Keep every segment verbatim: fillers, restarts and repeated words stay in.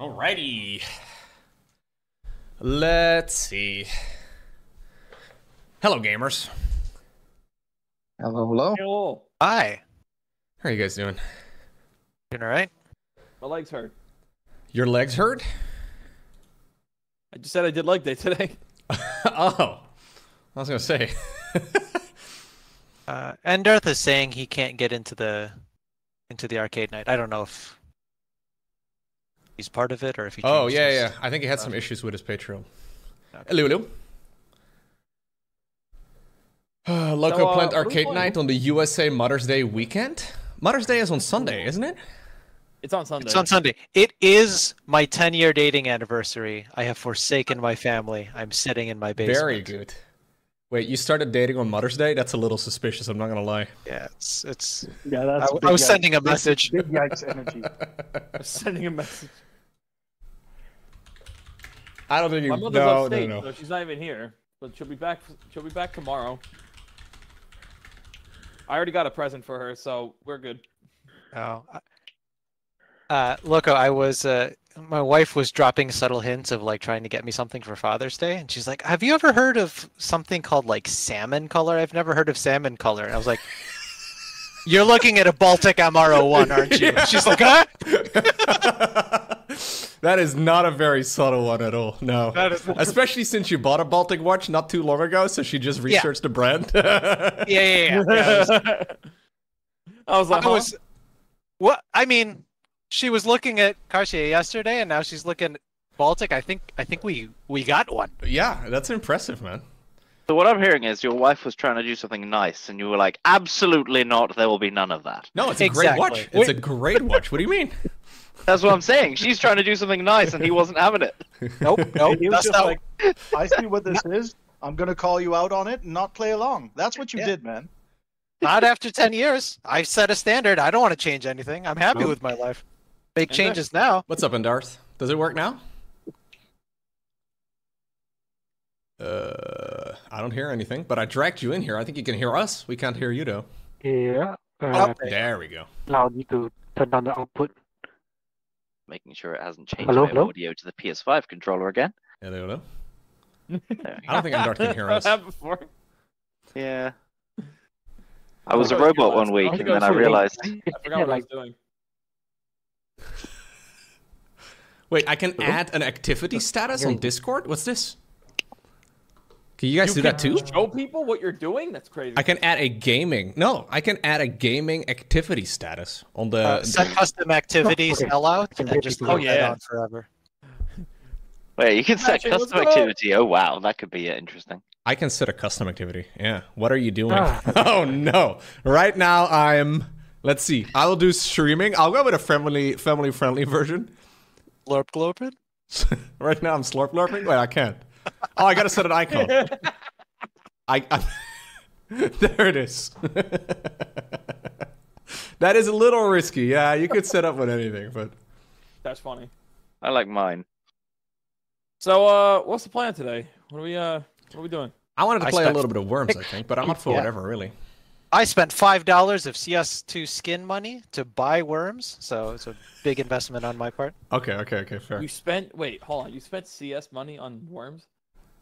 Alrighty. Let's see. Hello, gamers. Hello, hello. Hello. Hi. How are you guys doing? Doing alright. My legs hurt. Your legs hurt? I just said I did leg day today. Oh. I was going to say. uh, Endarth is saying he can't get into the into the Arcade Night. I don't know if he's part of it or if he... Oh, yeah, yeah. I think he had some issues with his Patreon. Okay. Hello, hello. Uh, Lowko so, uh, planned Arcade Night on the U S A Mother's Day weekend? Mother's Day is on Sunday, isn't it? It's on Sunday. It's on Sunday. It is my ten-year dating anniversary. I have forsaken my family. I'm sitting in my basement. Very good. Wait, you started dating on Mother's Day? That's a little suspicious, I'm not going to lie. Yeah, it's... it's yeah, that's I, I was yikes. sending a message. Big yikes energy. I was sending a message. I don't think you... My mother's no, upstate, no, no. So she's not even here. But she'll be back, she'll be back tomorrow. I already got a present for her, so we're good. Oh, I, Uh, Lowko, I was, uh, my wife was dropping subtle hints of like trying to get me something for Father's Day. And she's like, have you ever heard of something called like salmon color? I've never heard of salmon color. And I was like, you're looking at a Baltic M R oh one, aren't you? Yeah. She's like, huh? That is not a very subtle one at all. No. That is Especially since you bought a Baltic watch not too long ago. So she just researched yeah. the brand. yeah, yeah, yeah. yeah I, was... I was like, I was... Huh? What? I mean... She was looking at Cartier yesterday, and now she's looking at Baltic. I think I think we we got one. Yeah, that's impressive, man. So what I'm hearing is your wife was trying to do something nice, and you were like, absolutely not. There will be none of that. No, it's a exactly. great watch. It's a great watch. What do you mean? That's what I'm saying. She's trying to do something nice, and he wasn't having it. Nope, nope. He was that's just like, I see what this is. I'm going to call you out on it and not play along. That's what you yeah. did, man. Not after ten years. I've set a standard. I don't want to change anything. I'm happy nope. with my life. Make changes now. What's up, Endarth? Does it work now? Uh, I don't hear anything, but I dragged you in here. I think you can hear us. We can't hear you, though. Yeah. Uh, oh, there we go. Now I need to turn down the output. Making sure it hasn't changed hello, my hello? audio to the P S five controller again. Hello, hello. I don't think Endarth can hear us. Yeah. I was I a robot one week, and then I realized... I forgot what I was doing. Wait, I can add an activity status on Discord? What's this? Can you guys you do can that too? Show people what you're doing? That's crazy. I can add a gaming. No, I can add a gaming activity status on the... Uh, set custom activities allow and just oh, yeah. that on forever. Wait, you can set Actually, custom activity. Oh, wow. That could be uh, interesting. I can set a custom activity. Yeah. What are you doing? Ah. Oh, no. Right now, I'm... Let's see. I will do streaming. I'll go with a family, family friendly version. Slurp glorping? Right now I'm slurp glorping? Wait, I can't. Oh, I gotta set an icon. I, I there it is. That is a little risky. Yeah, you could set up with anything, but that's funny. I like mine. So, uh, what's the plan today? What are we, uh, what are we doing? I wanted to I play a little bit of Worms, I think, but I'm up for yeah. whatever, really. I spent five dollars of C S two skin money to buy Worms, so it's a big investment on my part. Okay, okay, okay, fair. You spent, wait, hold on, you spent C S money on Worms?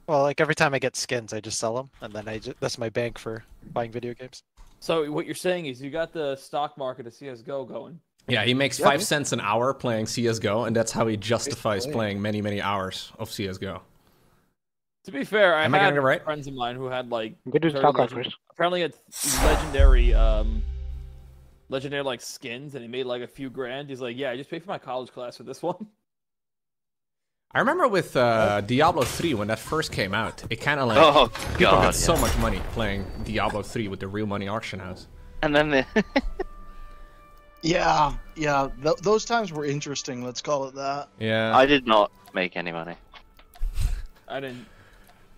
Well, like every time I get skins, I just sell them, and then I just, that's my bank for buying video games. So what you're saying is you got the stock market of C S G O going. Yeah, he makes yeah. five cents an hour playing C S G O, and that's how he justifies playing. playing many, many hours of C S G O. To be fair, I Am had I right? friends of mine who had like legend, apparently had legendary, um, legendary like skins, and he made like a few grand. He's like, yeah, I just paid for my college class for this one. I remember with uh, Diablo three when that first came out, it kind of like oh, people God, got yeah. so much money playing Diablo three with the real money auction house. And then the yeah, yeah, th those times were interesting. Let's call it that. Yeah, I did not make any money. I didn't.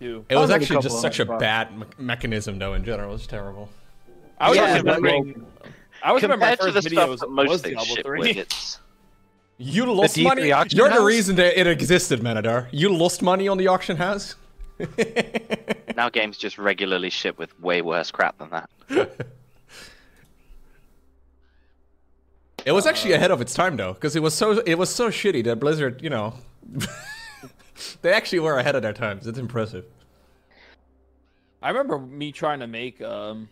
Ew. It was actually just such a bad me mechanism, though. In general, it was terrible. I was yeah, remembering. I was remembering my first videos that most was Diablo three. You lost money. The You're house? the reason that it existed, Manadar. You lost money on the auction house. Now games just regularly ship with way worse crap than that. It was actually ahead of its time though, because it was so it was so shitty that Blizzard, you know, they actually were ahead of their times. It's impressive. I remember me trying to make um,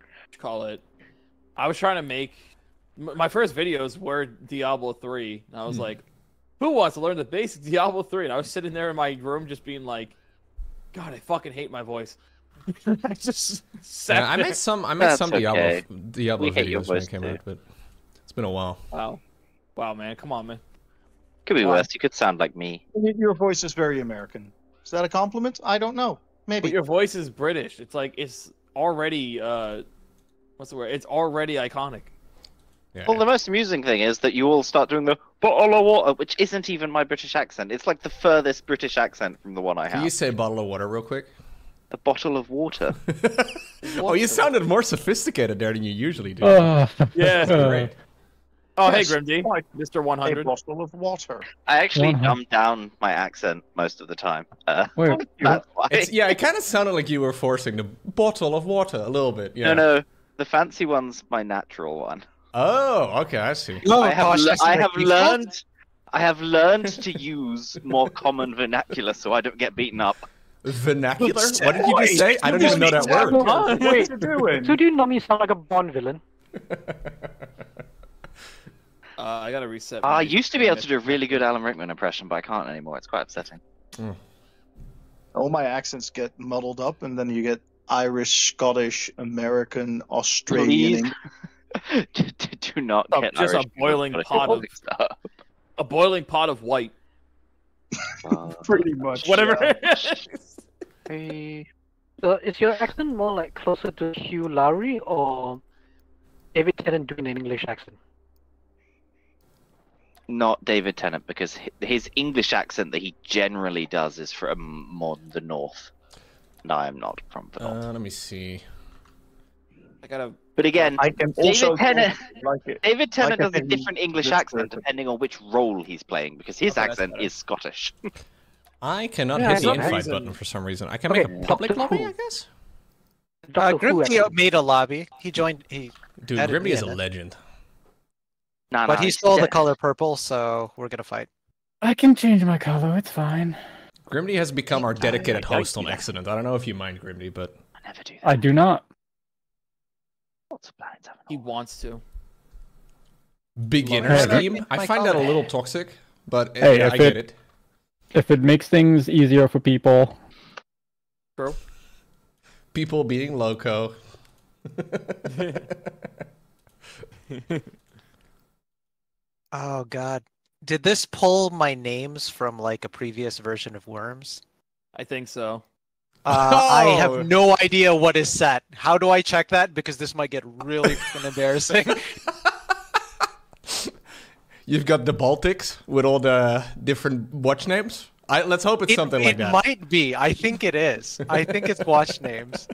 what you call it. I was trying to make my first videos were Diablo three, and I was hmm. like, who wants to learn the basics Diablo three? And I was sitting there in my room just being like, God, I fucking hate my voice. I just sat yeah, I made some. I made That's some Diablo okay. Diablo videos when I came out, but it's been a while. Wow, wow, man, come on, man. Could be wow. worse. You could sound like me. Your voice is very American. Is that a compliment? I don't know. Maybe. But your voice is British. It's like it's already. Uh, what's the word? It's already iconic. Yeah. Well, the most amusing thing is that you all start doing the bottle of water, which isn't even my British accent. It's like the furthest British accent from the one I have. Can you say bottle of water real quick? A bottle of water. water. Oh, you sounded more sophisticated there than you usually do. Uh, yeah. Great. Oh, yes. Hey, Grimdy. Mister one hundred. A bottle of water. I actually one hundred. Dumbed down my accent most of the time. Uh, Wait, that's why. It's, yeah, it kind of sounded like you were forcing the bottle of water a little bit. Yeah. No, no. The fancy one's my natural one. Oh, okay, I see. Oh, I have, gosh, le I have learned what? I have learned to use more common vernacular so I don't get beaten up. Vernacular? What did you just say? I don't even know that word. What are you doing? Who do you normally sound like a Bond villain? uh, I gotta reset. I used to be able to do a really good Alan Rickman impression, but I can't anymore. It's quite upsetting. Mm. All my accents get muddled up, and then you get Irish, Scottish, American, Australian. do, do, do not oh, get just Irish a boiling pot of stuff. A boiling pot of white. Uh, Pretty much. Whatever yeah. it is. Hey. So is your accent more like closer to Hugh Laurie or David Tennant doing an English accent? Not David Tennant, because his English accent that he generally does is from more the north. No, I'm not from the north. Uh, let me see. I gotta. But again, I can David, Tennant, like it. David Tennant like does a different English accent person. Depending on which role he's playing, because his okay, accent is Scottish. I cannot yeah, hit the invite reason. button for some reason. I can okay, make a public Doctor lobby, Who. I guess? Uh, Grimdy made a lobby. He joined... He Dude, Grimdy is a legend. Nah, but nah, he stole yeah. the color purple, so we're gonna fight. I can change my color, it's fine. Grimdy has become our dedicated I, I, I, host I, I, on accident. I don't know if you mind, Grimdy, but... I never do that. I do not. He wants to. Beginner scheme? I find that a little toxic, but hey, yeah, I get it. If it makes things easier for people. Bro. People being Lowko. Oh, God. Did this pull my names from, like, a previous version of Worms? I think so. Uh, oh. I have no idea what is set. How do I check that? Because this might get really embarrassing. You've got the Baltics with all the different watch names. I, let's hope it's it, something it like that. It might be. I think it is. I think it's watch names.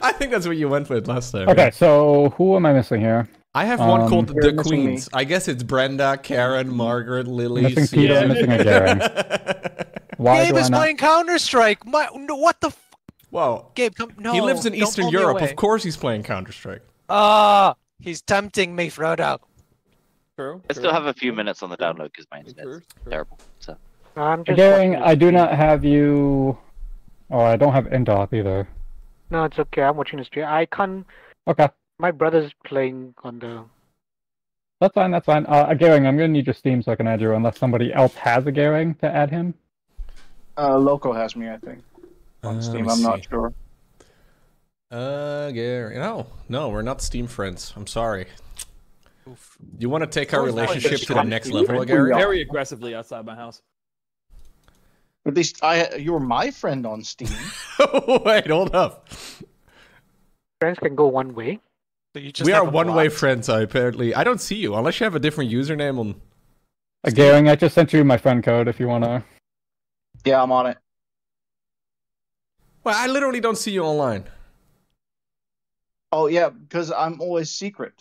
I think that's what you went with last time. Okay, right? So who am I missing here? I have one um, called The Queens. Me. I guess it's Brenda, Karen, Margaret, Lily. Missing Peter, yeah. missing Karen. Why Gabe is not... playing Counter Strike. My, no, what the? F Whoa, Gabe, come no. He lives in Eastern Europe. Of course, he's playing Counter Strike. Ah, uh, he's tempting me, Frodo. True. I still have a few minutes on the download because my internet's terrible. So. I'm just Garing, I do not have you. Oh, I don't have N DOT either. No, it's okay. I'm watching the stream. I can't. Okay. My brother's playing on the. That's fine. That's fine. Uh, Garing, I'm gonna need your Steam so I can add you, unless somebody else has a Garing to add him. Uh, Lowko has me, I think. On uh, Steam, I'm see. not sure. Uh, Gary, no, no, we're not Steam friends. I'm sorry. Oof. You want to take our relationship to the next level, Gary? Very aggressively outside my house. At least I, you were my friend on Steam. Wait, hold up. Friends can go one way. So you just we are one-way friends, I apparently. I don't see you unless you have a different username on. Uh, Gary, I just sent you my friend code if you want to. Yeah, I'm on it. Well, I literally don't see you online. Oh yeah, because I'm always secret.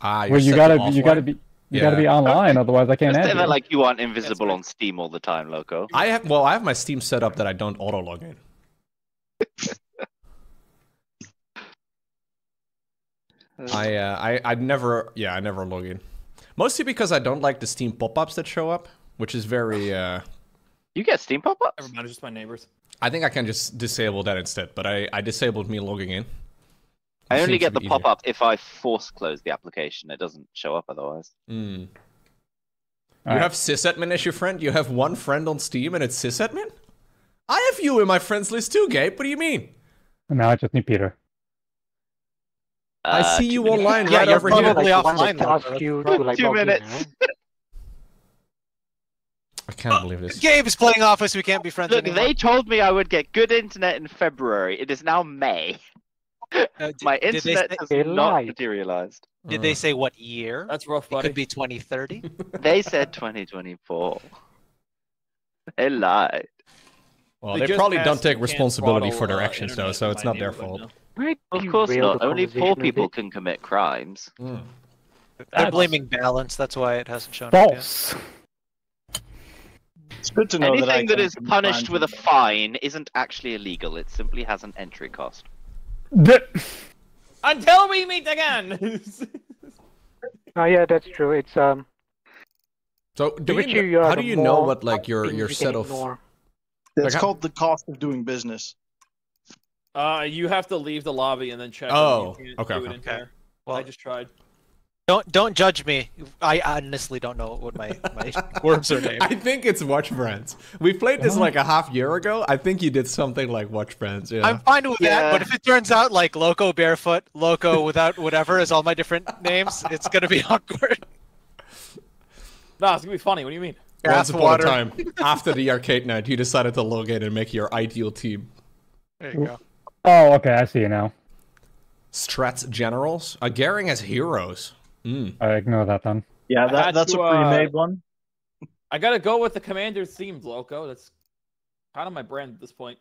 Ah, well, you gotta, you gotta be, you yeah. gotta be online, okay. otherwise I can't. Just add you. That, like you aren't invisible on Steam all the time, Lowko. I have, well, I have my Steam set up that I don't auto log in. I, uh, I I never, yeah, I never log in. Mostly because I don't like the Steam pop-ups that show up, which is very... Uh... You get Steam pop-ups? Never mind, it's just my neighbors. I think I can just disable that instead, but I, I disabled me logging in. It I only get the pop-up if I force close the application. It doesn't show up otherwise. Mm. You right. have sysadmin as your friend? You have one friend on Steam and it's sysadmin? I have you in my friends list too, Gabe. What do you mean? Now I just need Peter. Uh, I see you minutes. online yeah, right over here. Probably like, offline. You to, like, two minutes. In, I can't oh, believe this. Gabe is playing Office. We can't be friends Look, anymore. They told me I would get good internet in February. It is now May. Uh, did, My internet has not lied. materialized. Did they say what year? That's rough, buddy. It could be twenty thirty. They said twenty twenty-four. They lied. Well, they, they probably don't take responsibility for their actions, though, so it's not their fault. Now. Right. Of course not. Only poor people can commit crimes. Mm. They're blaming balance. That's why it hasn't shown False. up yet. It's good to know Anything that, I that is punished with a fine isn't actually illegal. It simply has an entry cost. Until we meet again! Oh, yeah, that's true. It's, um... So, do we, you, how do you know what, like, your, your set of... It's like, called the cost of doing business. Uh, you have to leave the lobby and then check. Oh, okay. Do it in okay. Well, I just tried. Don't don't judge me. I honestly don't know what my my worms are named. I think it's Watch Friends. We played this like a half year ago. I think you did something like Watch Friends. Yeah. I'm fine with yeah. that, but if it turns out like Loco Barefoot, Loco without whatever is all my different names, it's gonna be awkward. Nah, it's gonna be funny. What do you mean? Once upon water. a time, after the arcade night, you decided to log in and make your ideal team. There you go. Oh, okay, I see you now. Strats Generals? A Garing as heroes. Mm. I ignore that then. Yeah, that, that's to, a pre-made uh, one. I gotta go with the commander themed, Loco. That's kind of my brand at this point.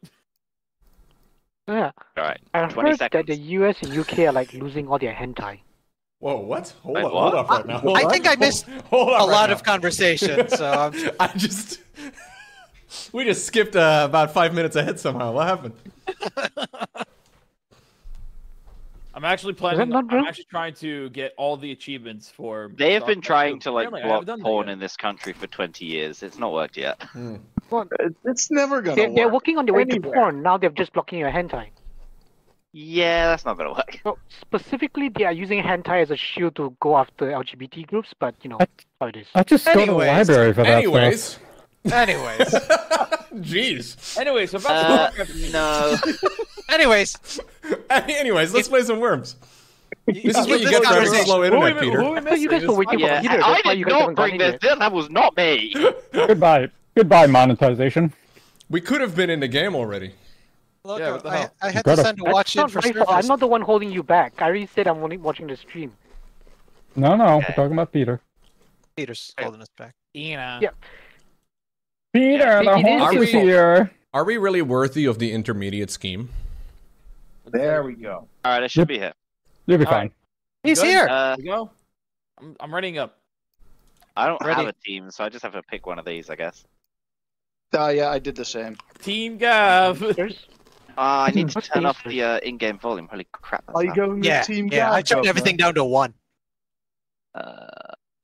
Yeah. Alright, I heard that the U S and U K are like losing all their hentai. Whoa! What? Hold up! Hold up right now. Hold I right? think I missed hold, hold a right lot now. of conversation, so I'm just... I just we just skipped uh, about five minutes ahead somehow. What happened? I'm actually planning. I'm real? actually trying to get all the achievements for. They have been trying to like block porn in this country for twenty years. It's not worked yet. Mm. It's never gonna. They're, work. They're working on the way to porn now. They're just blocking your hentai. Yeah, that's not gonna work. So specifically, they are using hentai as a shield to go after L G B T groups, but you know, I, how it is. I just anyways, go to the library for that. Anyways, stuff. anyways, jeez. Anyways, so about uh, to no. anyways, anyways, let's it, play some Worms. This is what you get for having slow internet, we, Peter. Who you guys were waiting yeah, for Peter. I, I did not bring this. This. That was not me. Goodbye, goodbye, monetization. We could have been in the game already. Look, yeah, I, I had to send a watch in for service. I'm not the one holding you back. I already said I'm only watching the stream. No, no, okay. We're talking about Peter. Peter's holding us back. Yeah. yeah. Peter, yeah, the horse is here. Are we really worthy of the intermediate scheme? There we go. All right, I should yep. be here. You'll be All fine. Right. He's Good. here. Uh, go. I'm, I'm readying up. I don't Ready. have a team, so I just have to pick one of these, I guess. Oh, yeah, I did the same. Team Gav. Ah, uh, I need to turn off the uh, in-game volume. Holy crap! Are you going yeah, with Team Yeah, Gav? I turned everything down to one. Uh,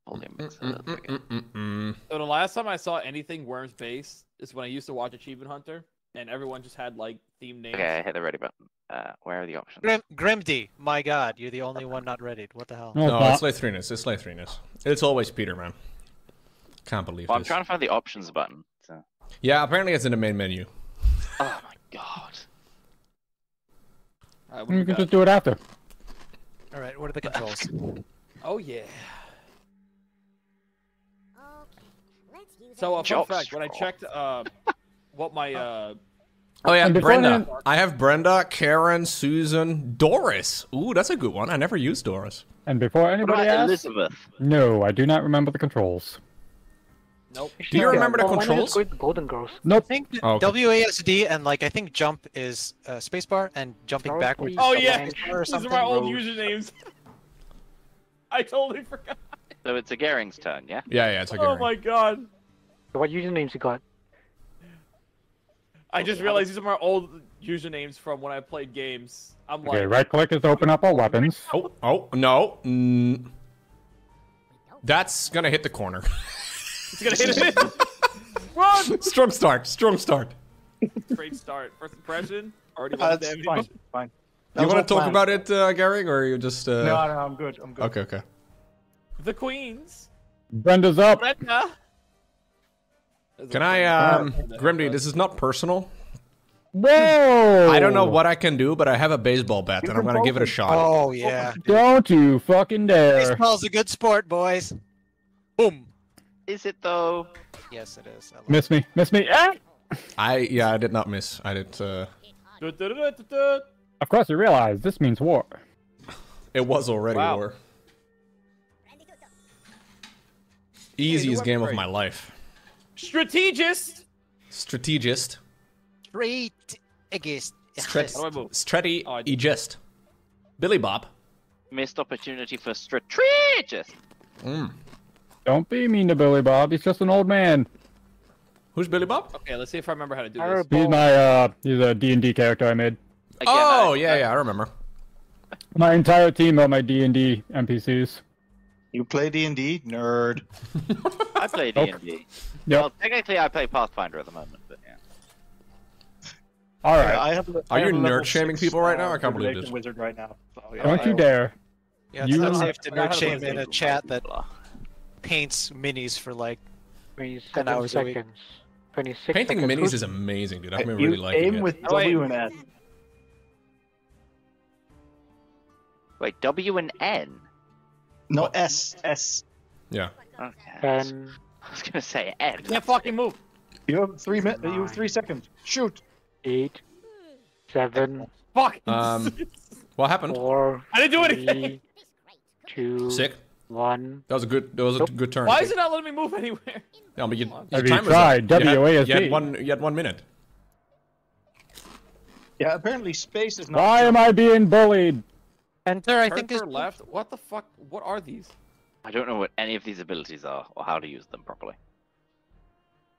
volume. Mm, mm, mm, mm, mm, mm. So the last time I saw anything Worms based is when I used to watch Achievement Hunter, and everyone just had like theme names. Okay, I hit the ready button. Uh, where are the options? Grim Grimdy, my God, you're the only one not readied. What the hell? No, no it's Lathrinus. It's Lathrinus. It's always Peter, man. Can't believe well, this. I'm trying to find the options button. So. Yeah, apparently it's in the main menu. Oh my God. Right, you can got? just do it after. All right, what are the controls? Oh yeah. So, uh, fun fact, when I checked uh, what my... Uh... Oh yeah, Brenda. I have Brenda, Karen, Susan, Doris. Ooh, that's a good one. I never used Doris. And before anybody asks... Elizabeth? No, I do not remember the controls. Nope. Do you remember yeah, the well, controls? Golden Girls. Nope. I think oh, okay. W A S D and like I think jump is uh, spacebar and jumping Star backwards. Oh yeah, these are my old Rose. usernames. I totally forgot. So it's a Garing's turn, yeah? Yeah, yeah, it's a Garing. Oh my God. What usernames you got? I just realized these are my old usernames from when I played games. I'm okay, like. Okay, right click is open up all weapons. Oh, oh no. Mm. That's gonna hit the corner. It's gonna hit it. Run! Strong start. Strong start. Great start. First impression. Already uh, that's damage. Fine. Fine. That you want to talk plan. about it, uh, Gary, or you just? Uh... No, no, I'm good. I'm good. Okay, okay. The Queens. Brenda's up. Brenda. Can I, um, Grimdy, this is not personal. Whoa! I don't know what I can do, but I have a baseball bat, and I'm gonna give it a shot. Oh, yeah. Don't you fucking dare. Baseball's a good sport, boys. Boom. Is it, though? Yes, it is. Miss me. Miss me. Ah! I, yeah, I did not miss. I did, uh... Of course, you realize this means war. It was already wow. war. Easiest hey, game great. of my life. Strategist! Strategist. Strategist. Strategist. Billy Bob. Missed opportunity for strategist. Mm. Don't be mean to Billy Bob. He's just an old man. Who's Billy Bob? Okay, let's see if I remember how to do this. He's my, uh, he's a D and D character I made. Again, oh, I, yeah, I, yeah, I remember. My entire team are my D and D N P Cs. You play D and D? Nerd. I play D and D. Okay. Yep. Well, technically I play Pathfinder at the moment, but yeah. Alright. Yeah, are you nerd shaming people right now? I can't believe this. Wizard right now. Oh, yeah. Don't you dare. Yeah, it's not safe to nerd shame in a chat that paints minis for like ten hours a week. twenty-six Painting seconds. minis is amazing, dude. I've been really liking it. You aim with W and N. Wait, W and N? No, what? S. S. Yeah. Okay. Um, I was gonna say N. I can't fucking move. You have three minutes. You have three seconds. Shoot. Eight. Seven. Fuck. Um. What happened? Four. I didn't do anything. Three, two. Sick. One. That was a good. That was a good turn. Why is it not letting me move anywhere? No, but you. Have you tried? W A S D. You had one. You had one minute. Yeah. Apparently, space is not. Why am I being bullied? Enter, I think there's left. What the fuck? What are these? I don't know what any of these abilities are or how to use them properly.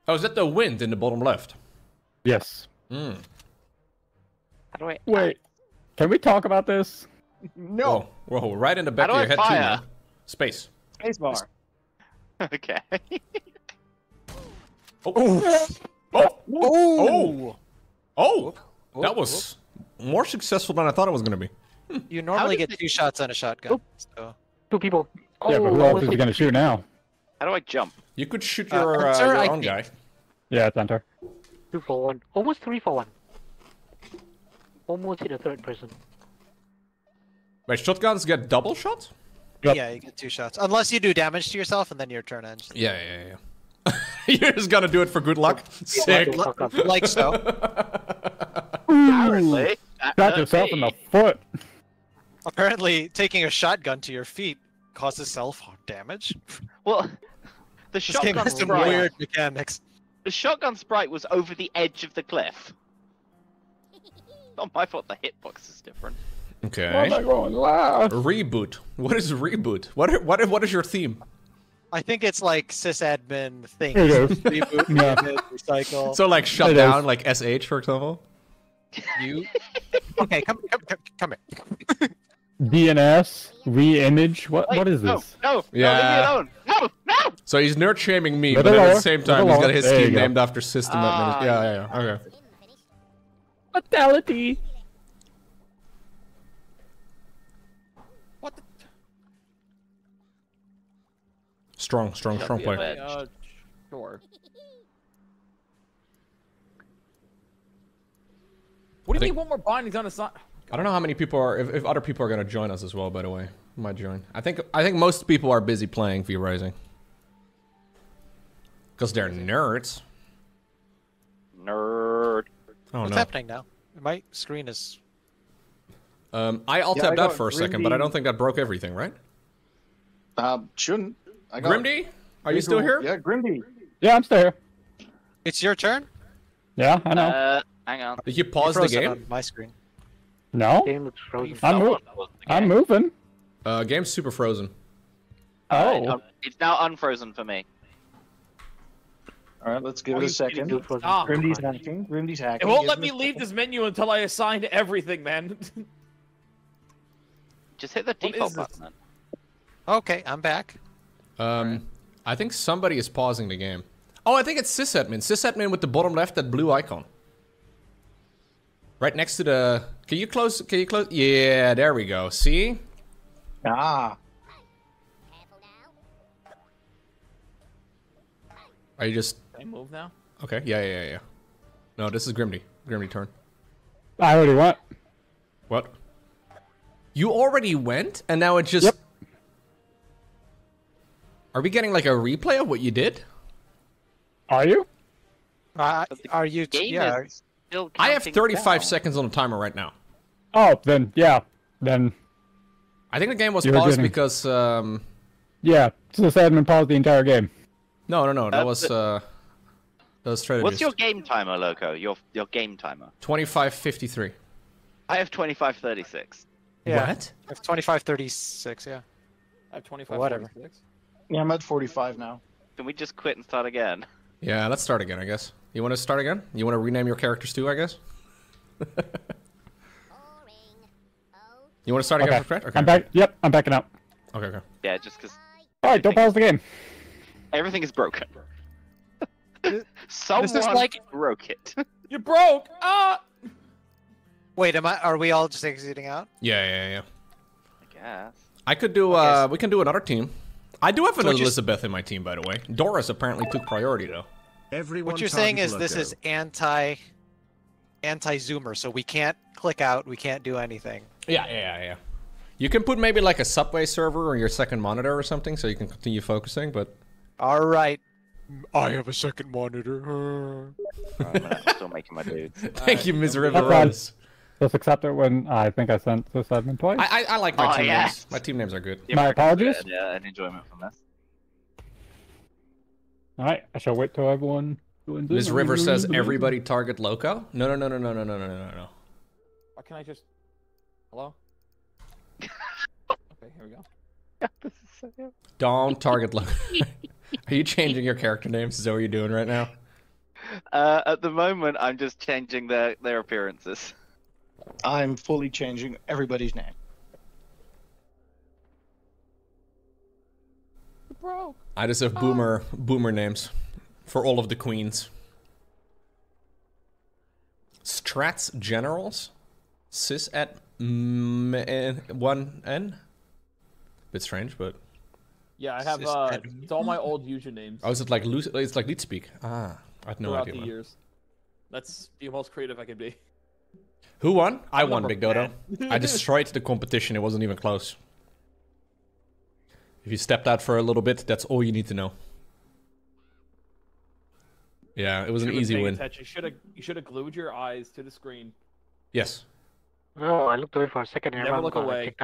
Oh, is that the wind in the bottom left? Yes. Mm. How do I... Wait. I... Can we talk about this? No. Whoa, Whoa. right in the back of your I head fire? too. Space. Space bar. Okay. oh. Oh. Oh. Oh. Oh. Oh. That was more successful than I thought it was going to be. You normally get two shots on a shotgun. So. Two people. Oh, yeah, but who else is he gonna shoot now? How do I jump? You could shoot your, uh, uh, your own guy. Yeah, it's Hunter. Two for one. Almost three for one. Almost hit a third person. Wait, shotguns get double shots? Yep. Yeah, you get two shots. Unless you do damage to yourself and then your turn ends. Yeah, yeah, yeah. You're just gonna do it for good luck? Sick. Like so. Apparently. Shot yourself in the foot. Apparently, taking a shotgun to your feet causes self-harm damage. Well, the shotgun game has some sprite. weird mechanics. The shotgun sprite was over the edge of the cliff. Not my fault the hitbox is different. Okay. What am I going loud? Reboot. What is reboot? What are, what what is your theme? I think it's like sysadmin things. Reboot, yeah. Reboot, recycle. So like shut it down, is. like S H for example. You. Okay, come, come, come, come in. D N S, re-image. What, Wait, what is this? No, no, yeah. no, leave me alone. No, no. So he's nerd shaming me, but, but at the same time, he's got his there team go. named after system. Uh, yeah, yeah, yeah. Okay. Fatality. What? The... Strong, strong, strong play. Uh, sure. What do you think, mean one more binding's on a sign? I don't know how many people are, if, if other people are going to join us as well, by the way. Might join. I think I think most people are busy playing V-Rising. Because they're nerds. Nerd. Oh, What's no. happening now? My screen is... Um, I alt-tabbed yeah, that for a Grimdy. second, but I don't think that broke everything, right? Uh, shouldn't. I got Grimdy? Are you still here? Yeah, Grimdy. Yeah, I'm still here. It's your turn? Yeah, I know. Uh... Hang on. Did you pause the game? On my screen. No. Game looks frozen. I'm, mo I'm moving. Uh, game's super frozen. Oh. Right, it's now unfrozen for me. All right, let's give it a second. Grimdy's hacking. Grimdy's hacking. It won't let me leave this menu until I assign everything, man. Just hit the default button, then. Okay, I'm back. Um, right. I think somebody is pausing the game. Oh, I think it's sysadmin. Sysadmin with the bottom left, that blue icon. Right next to the... Can you close... Can you close... Yeah, there we go. See? Ah. Are you just... Can I move now? Okay. Yeah, yeah, yeah, yeah. No, this is Grimdy. Grimdy turn. I already went. What? You already went? And now it just... Yep. Are we getting like a replay of what you did? Are you? Uh, are you... Yeah. I have thirty-five down. Seconds on the timer right now. Oh, then, yeah. Then... I think the game was paused getting... because... Um... Yeah, so the admin paused the entire game. No, no, no, that uh, was... Uh, that was strategist. What's your game timer, Lowko? Your your game timer? twenty-five fifty-three. I have twenty-five thirty-six. Yeah. What? I have twenty-five thirty-six, yeah. I have twenty-five thirty-six. Whatever. Yeah, I'm at forty-five now. Can we just quit and start again? Yeah, let's start again, I guess. You want to start again? You want to rename your characters too, I guess? You want to start again okay. for okay. I'm back. Yep, I'm backing up. Okay, okay. Yeah, just because... Alright, don't pause the game. Everything is broken. Someone this is like... broke it. You broke! Ah! Wait, am I? Are we all just exiting out? Yeah, yeah, yeah. I guess. I could do... Okay, uh, so... We can do another team. I do have an so Elizabeth you... in my team, by the way. Doris apparently took priority, though. Everyone what you're saying is this go. is anti, anti-zoomer, so we can't click out, we can't do anything. Yeah, yeah, yeah. You can put maybe like a Subway server or your second monitor or something, so you can continue focusing, but... All right. I have a second monitor. Oh, man, I'm still making my dudes. Thank right. you, Miz Riverose. Just accept it when I think I sent this admin twice. I, I, I like my oh, team yeah. names. My team names are good. Yeah, my apologies. Good, yeah, an enjoyment from this. Alright, I shall wait till everyone... Miz River says everybody target Lowko? No, no, no, no, no, no, no, no, no, no. Why can't I just... Hello? Okay, here we go. Yeah, this is so good. Don't target Lowko. Are you changing your character names? Is that what you're doing right now? Uh, at the moment, I'm just changing their, their appearances. I'm fully changing everybody's name. Bro. I just have boomer oh. boomer names for all of the queens. Strats generals, sys at one n. Bit strange, but yeah, I have uh, it's all my old usernames. Oh, is it like it's like LeetSpeak? Ah, I had no Throughout idea. The years. That's the most creative I can be. Who won? I, I won, Big Dodo. I destroyed the competition. It wasn't even close. If you stepped out for a little bit, that's all you need to know. Yeah, it was an easy win. You should have you should have glued your eyes to the screen. Yes. No, I looked away for a second. Never look away.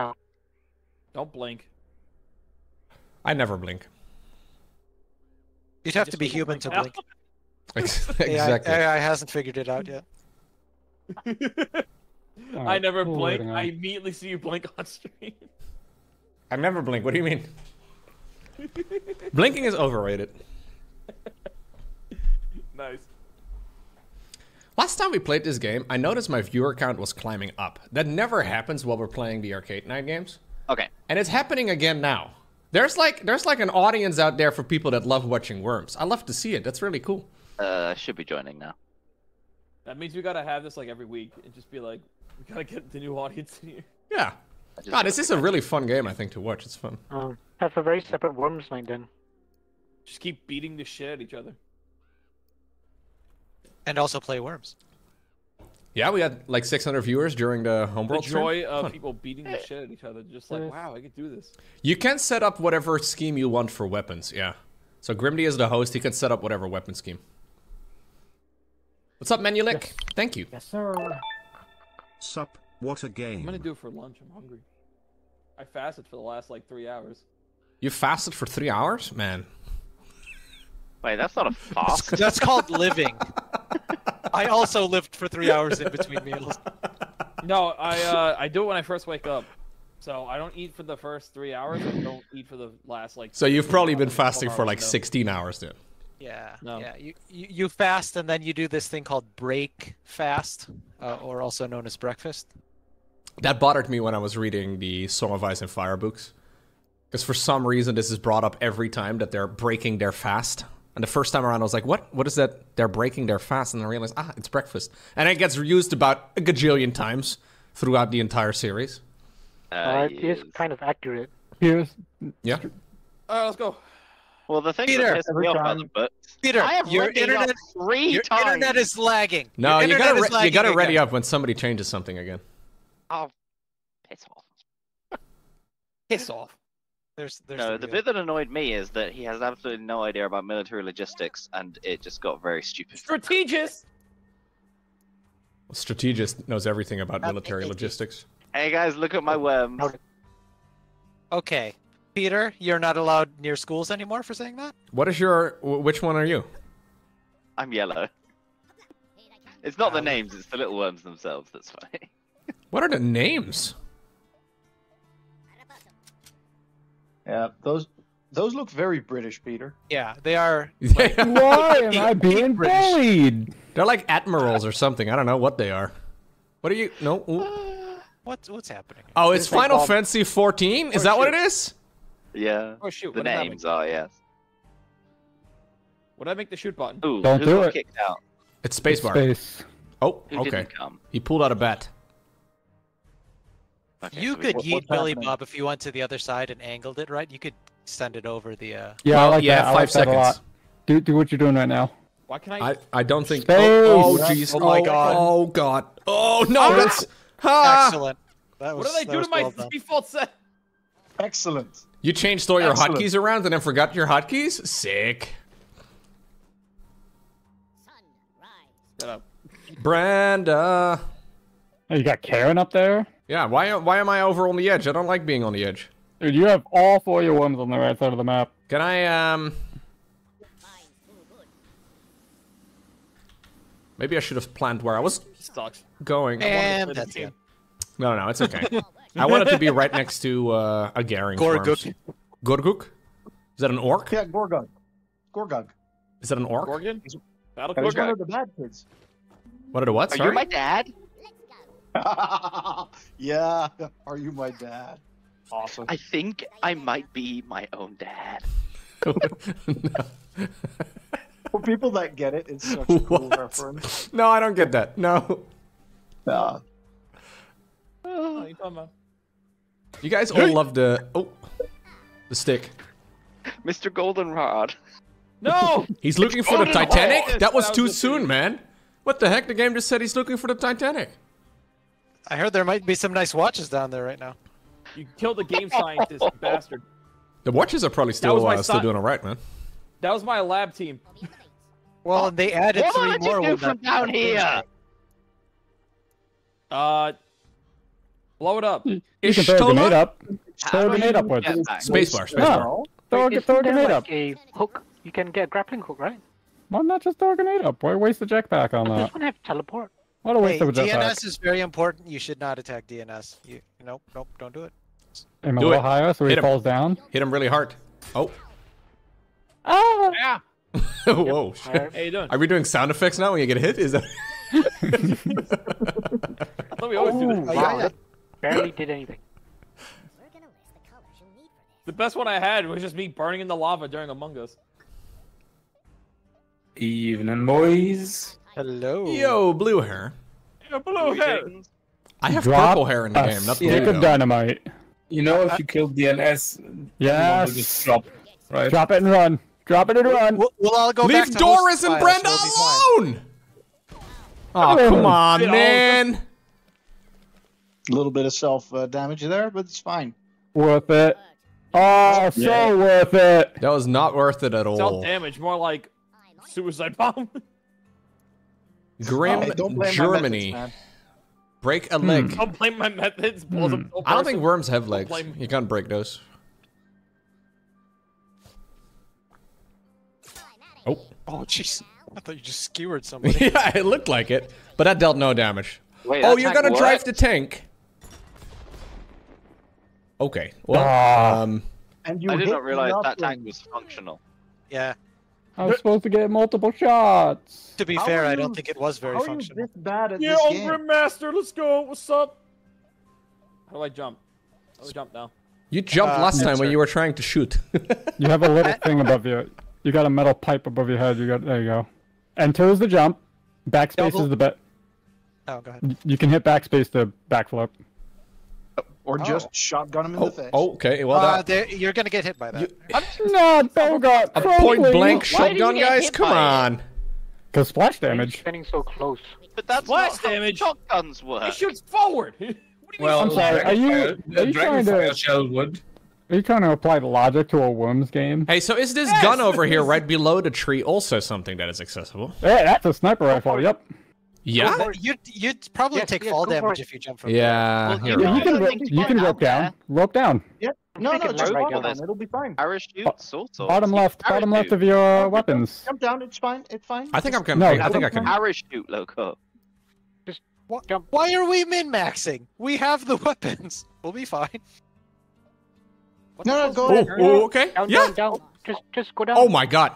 Don't blink. I never blink. You'd have to be human to blink. Exactly. A I hasn't figured it out yet. I never blink. I immediately see you blink on stream. I never blink. What do you mean? Blinking is overrated. Nice. Last time we played this game, I noticed my viewer count was climbing up. That never happens while we're playing the Arcade Night games. Okay. And it's happening again now. There's like there's like an audience out there for people that love watching Worms. I love to see it. That's really cool. Uh, I should be joining now. That means we gotta have this like every week and just be like, we gotta get the new audience in here. Yeah. God, this is a really fun game, I think, to watch. It's fun. Uh, that's a very separate Worms night, then. Just keep beating the shit at each other. And also play Worms. Yeah, we had like six hundred viewers during the homeworld stream. The joy of fun. people beating the shit at each other. Just like, wow, I could do this. You can set up whatever scheme you want for weapons, yeah. So Grimdy is the host. He can set up whatever weapon scheme. What's up, Manulick? Yes. Thank you. Yes, sir. Sup. What a game. I'm gonna do it for lunch. I'm hungry. I fasted for the last like three hours. You fasted for three hours? Man. Wait, that's not a fast. That's called living. I also lived for three hours in between meals. No, I uh, I do it when I first wake up. So I don't eat for the first three hours and don't eat for the last like... So you've probably been fasting for like sixteen hours then. Yeah, no. yeah. You, you you fast and then you do this thing called break fast, uh, or also known as breakfast. That bothered me when I was reading the Song of Ice and Fire books, because for some reason this is brought up every time that they're breaking their fast. And the first time around I was like, what? What is that? They're breaking their fast, and I realized, ah, it's breakfast. And it gets reused about a gajillion times throughout the entire series. Uh, uh, it is kind of accurate. Here's... Yeah. All right, let's go. Well, the thing Peter, is, but Peter, I have your internet three your times. internet is lagging. No, you gotta you gotta, you gotta ready up when somebody changes something again. Oh, piss off! Piss off! There's, there's no. The bit that annoyed me is that he has absolutely no idea about military logistics, and it just got very stupid. Strategist. Well, strategist knows everything about military logistics. Hey guys, look at my worms. Okay. Peter, you're not allowed near schools anymore for saying that? What is your... Which one are you? I'm yellow. It's not the names, it's the little worms themselves, that's funny. What are the names? Yeah, those those look very British, Peter. Yeah, they are... Like, why am I being bullied? They're like admirals or something, I don't know what they are. What are you... No. Uh, what's, what's happening? Oh, it's Final Fantasy fourteen? Is that what it is? Yeah. Oh shoot! The names are yes. What did I make the shoot button? Ooh, don't do it. Kicked out? It's spacebar. Space. Oh, Who okay. He pulled out a bat. Okay, you so could yeet Billy Bob if you went to the other side and angled it right. You could send it over the. Uh... Yeah, well, I like yeah, that. I five like seconds. That a lot. Do do what you're doing right now. Why can I? I, I don't think. Space. Oh jeez! Oh, oh, oh my god! Oh god! Oh no! That's ah! excellent. That was, what did I do to my well default set? Excellent. You changed all your Excellent. hotkeys around and then forgot your hotkeys? Sick. Shut up. Brenda. Oh, you got Karen up there? Yeah, why why am I over on the edge? I don't like being on the edge. Dude, you have all four of your ones on the right side of the map. Can I, um... Maybe I should have planned where I was going. And that's it. No, no, it's okay. I want it to be right next to uh, a Garing Gorguk. Gorguk? Is that an orc? Yeah, Gorgug. Gorgug. Is that an orc? Gorgon? Battle Gorgug. One of the bad kids. What are the what? Sorry? Are you my dad? Yeah. Are you my dad? Awesome. I think I might be my own dad. For people that get it, it's such a cool what? reference. No, I don't get that. No. Uh, oh, you talking about? You guys all love the oh, the stick. Mister Goldenrod. No! He's looking for the Titanic? That was, that was too soon, man. What the heck? The game just said he's looking for the Titanic. I heard there might be some nice watches down there right now. You killed the game scientist, you bastard. The watches are probably still, uh, still doing alright, man. That was my lab team. Well, they added what three more. What did you do from down here? Uh... Blow it up. You can throw a grenade up. Throw a grenade upwards. Spacebar, spacebar. Throw a grenade up. A hook. You can get a grappling hook, right? Why not just throw a grenade up? Why waste the jetpack on that? I just want to have teleport. What a waste of a jetpack. D N S is very important. You should not attack D N S. You, nope, nope, don't do it. Aim a little higher so he falls down. Hit him really hard. Oh. Oh! Yeah! Whoa. How you doing? Are we doing sound effects now when you get hit? Is that... I thought we always do this. Wow. Barely did anything. The best one I had was just me burning in the lava during Among Us. Evening, boys. Hello. Yo, blue hair. Yo, blue hair. I have Drop purple hair in the game. Not blue. Stick of dynamite. You know, if you kill D N S, yeah, just drop. Right. Drop it and run. Drop it and run. We'll, we'll all go Leave back to Doris and Brenda alone. Oh, come on, man. A little bit of self uh, damage there, but it's fine. Worth it. Oh, so yeah. worth it. That was not worth it at all. Self damage, more like suicide bomb. Grim oh, Germany. Methods, break a leg. Hmm. Don't blame my methods. Hmm. No I don't think worms have legs. You can't break those. Oh. Oh, jeez. I thought you just skewered somebody. Yeah, it looked like it, but that dealt no damage. Wait, oh, you're gonna what? drive the tank. Okay. Well, um, and you I did not realize that tank was functional. Yeah. I was supposed to get multiple shots. To be how fair, I don't think it was very how functional. Are you this bad at yeah, this game? Yeah, Old Rimmaster, let's go. What's up? How do I jump? How do I jump now? You jumped uh, last time when you were trying to shoot. You have a little thing above you. You got a metal pipe above your head. You got there. You go. Enter is the jump. Backspace Double. is the bet. Oh, go ahead. You can hit backspace to backflip. Or just oh. shotgun him in oh, the face. Oh, okay. Well, uh, that... you're gonna get hit by that. You... I'm not Bogart. A point blank shotgun, guys. Come on. Cause splash damage. You're getting so close. But that's splash not damage. How shotguns work. It shoots forward. What do you well, mean? I'm sorry. Are you? Are you trying to? Shellwood. Are you trying to apply the logic to a Worms game? Hey, so is this yes, gun over here, right below the tree, also something that is accessible? Yeah, that's a sniper rifle. Yep. Yeah, you'd, you'd probably yes, take yes, fall damage if you jump from yeah, there. Well, yeah, you can, rope, you can rope down. There. Rope down. Yep. No, no, just rope down. It'll be fine. Parachute, sort of. Bottom left, parachute. Bottom left of your weapons. Jump down, it's fine, it's fine. I think I'm gonna. No, I think I can. Parachute, Lowko. Just jump. Why are we min-maxing? We have the weapons. We'll be fine. What no, no, go oh, ahead. Oh, okay. Down, yeah. Down, down. Just, just go down. Oh my god.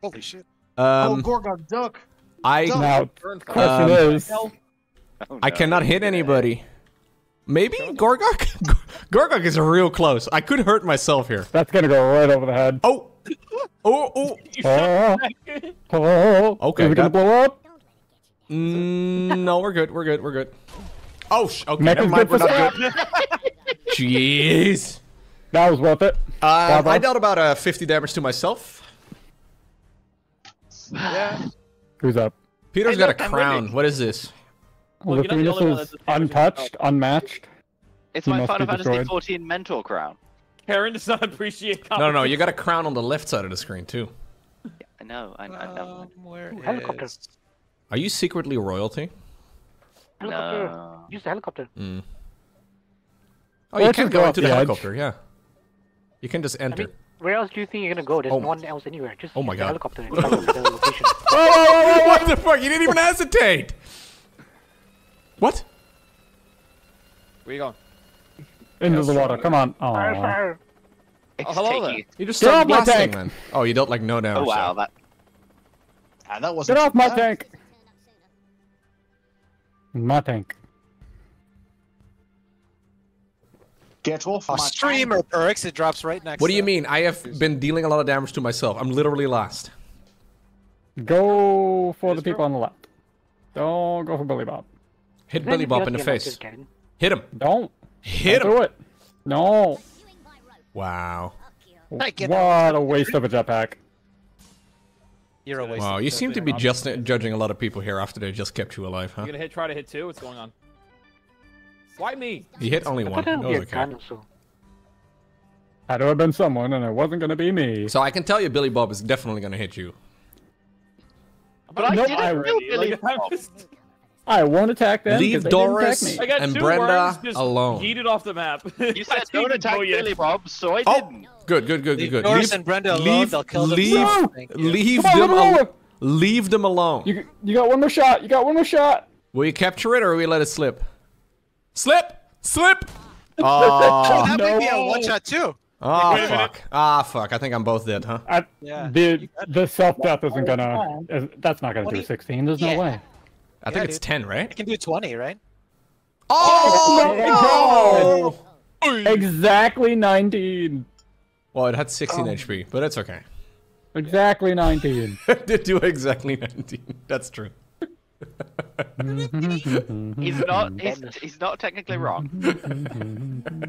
Holy shit. Um, oh, Gorgon, duck. I now, um, is, oh, no. I cannot hit anybody. Maybe Gorgok? Gorgok is real close. I could hurt myself here. That's gonna go right over the head. Oh! Oh! Oh! Uh, oh. Okay. Is it gonna blow up? Mm, no, we're good. We're good. We're good. Oh! Sh okay. Never mind. We're not good. Jeez. That was worth it. Uh, I dealt about uh, fifty damage to myself. Yeah. Who's up? Peter's got a crown. What is this? Well, the Venus is untouched, unmatched. It's my Final Fantasy fourteen mentor crown. Karen does not appreciate comedy. No, no, you got a crown on the left side of the screen, too. Yeah, I know. I know. Helicopters. Are you secretly royalty? Helicopter. No. Use the helicopter. Mm. Oh, you can go into the helicopter, yeah. You can just enter. Where else do you think you're gonna go? There's oh. no one else anywhere. Just oh my god. Helicopter and the location. Oh, what the fuck? You didn't even hesitate. What? Where you going? Into the water. Come on. Oh. Fire, fire. Oh, hello there. You. you just started blasting, man. Oh, you dealt like no damage. Oh wow, so. that. Ah, that wasn't. Get off my bad. tank. My tank. Get off my streamer tank. Perks, it drops right next What do you to mean? I have been dealing a lot of damage to myself. I'm literally last. Go for Is the people on the left. Don't go for Billy Bob. Hit Billy Bob in the face. Hit him. Don't. Hit Don't him. Do it. No. Wow. What a waste of a jetpack. You're a waste wow, of you seem to be just judging a lot of people here after they just kept you alive, huh? You're gonna hit, try to hit two? What's going on? Why me? You hit only one. That was okay. Had to have been someone, and it wasn't gonna be me. So I can tell you, Billy Bob is definitely gonna hit you. But no, I didn't I, kill Billy like, Bob. Just... I won't attack them. Leave Doris attack and Brenda just alone. Heated off the map. You said don't attack Billy Bob, so I didn't. Oh, good, good, good, good, good. Doris leave, and Brenda alone. Leave, they'll kill them. Leave, no! leave on, them alone. Leave them alone. You, you got one more shot. You got one more shot. Will you capture it, or will we let it slip? Slip! Slip! Oh, that no. might be a one shot too. Oh, fuck. Ah, fuck. I think I'm both dead, huh? I, yeah. The, the self-death isn't gonna... That's not gonna do sixteen. There's yeah. no way. I think yeah, it's dude. ten, right? It can do twenty, right? Oh, oh no! no! Exactly nineteen. Well, it had sixteen oh. H P, but it's okay. Exactly nineteen. It did do exactly nineteen. That's true. he's not. He's, he's not technically wrong.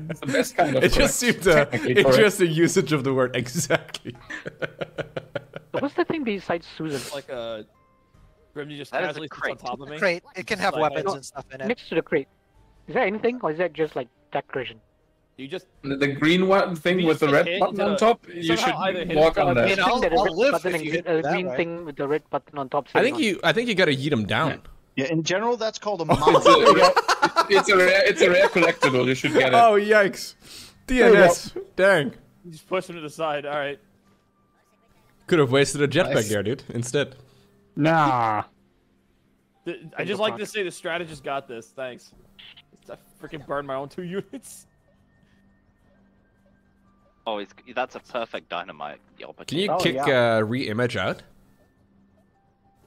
It's the best kind of. It just seemed to. It's just the usage of the word exactly. So what's the thing besides Susan? Like a. Grimly just that is a crate. On top of me. crate. It can have like, weapons and stuff in it. Next to the crate, is that anything, or is that just like decoration? You just the green one thing with the red button on top. You should walk on that. The green thing with the red button on top. I think you. I think you gotta yeet them down. Yeah, in general, that's called a monster. It's a rare. It's a rare collectible. You should get it. Oh yikes! D N S. Dang. You just push him to the side. All right. Could have wasted a jetpack there, dude. Instead. Nah. I just like to say the strategist got this. Thanks. I freaking burned my own two units. Oh, it's, that's a perfect dynamite opportunity. Can you oh, kick yeah. uh, re-image out?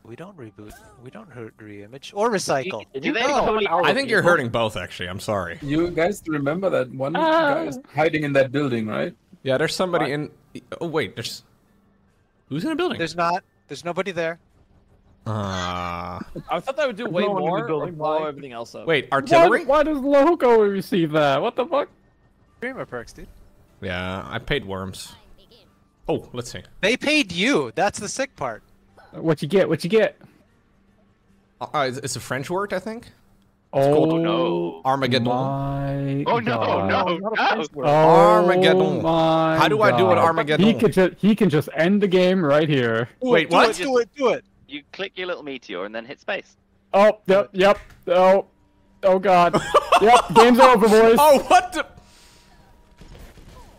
We don't reboot. We don't hurt re-image or recycle. Did you, did you totally I think you're hurting both, actually. I'm sorry. You guys remember that one uh, guy is hiding in that building, right? Yeah, there's somebody what? in... Oh, wait. There's... Who's in a building? There's not. There's nobody there. Uh, I thought that would do way no more. Or blow everything else up. Wait, artillery? Why, why does Lowko receive that? What the fuck? Streamer perks, dude. Yeah, I paid Worms. Oh, let's see. They paid you. That's the sick part. What you get? What you get? Uh, it's a French word, I think. It's oh called, no! Armageddon. My oh no! No! no. Oh, Armageddon. My How do God. I do an Armageddon? He can just he can just end the game right here. Ooh, Wait, do what? It, do it! Do it! You click your little meteor and then hit space. Oh, yep, yep. Oh, oh God. Yep, game's over, boys. Oh, what the?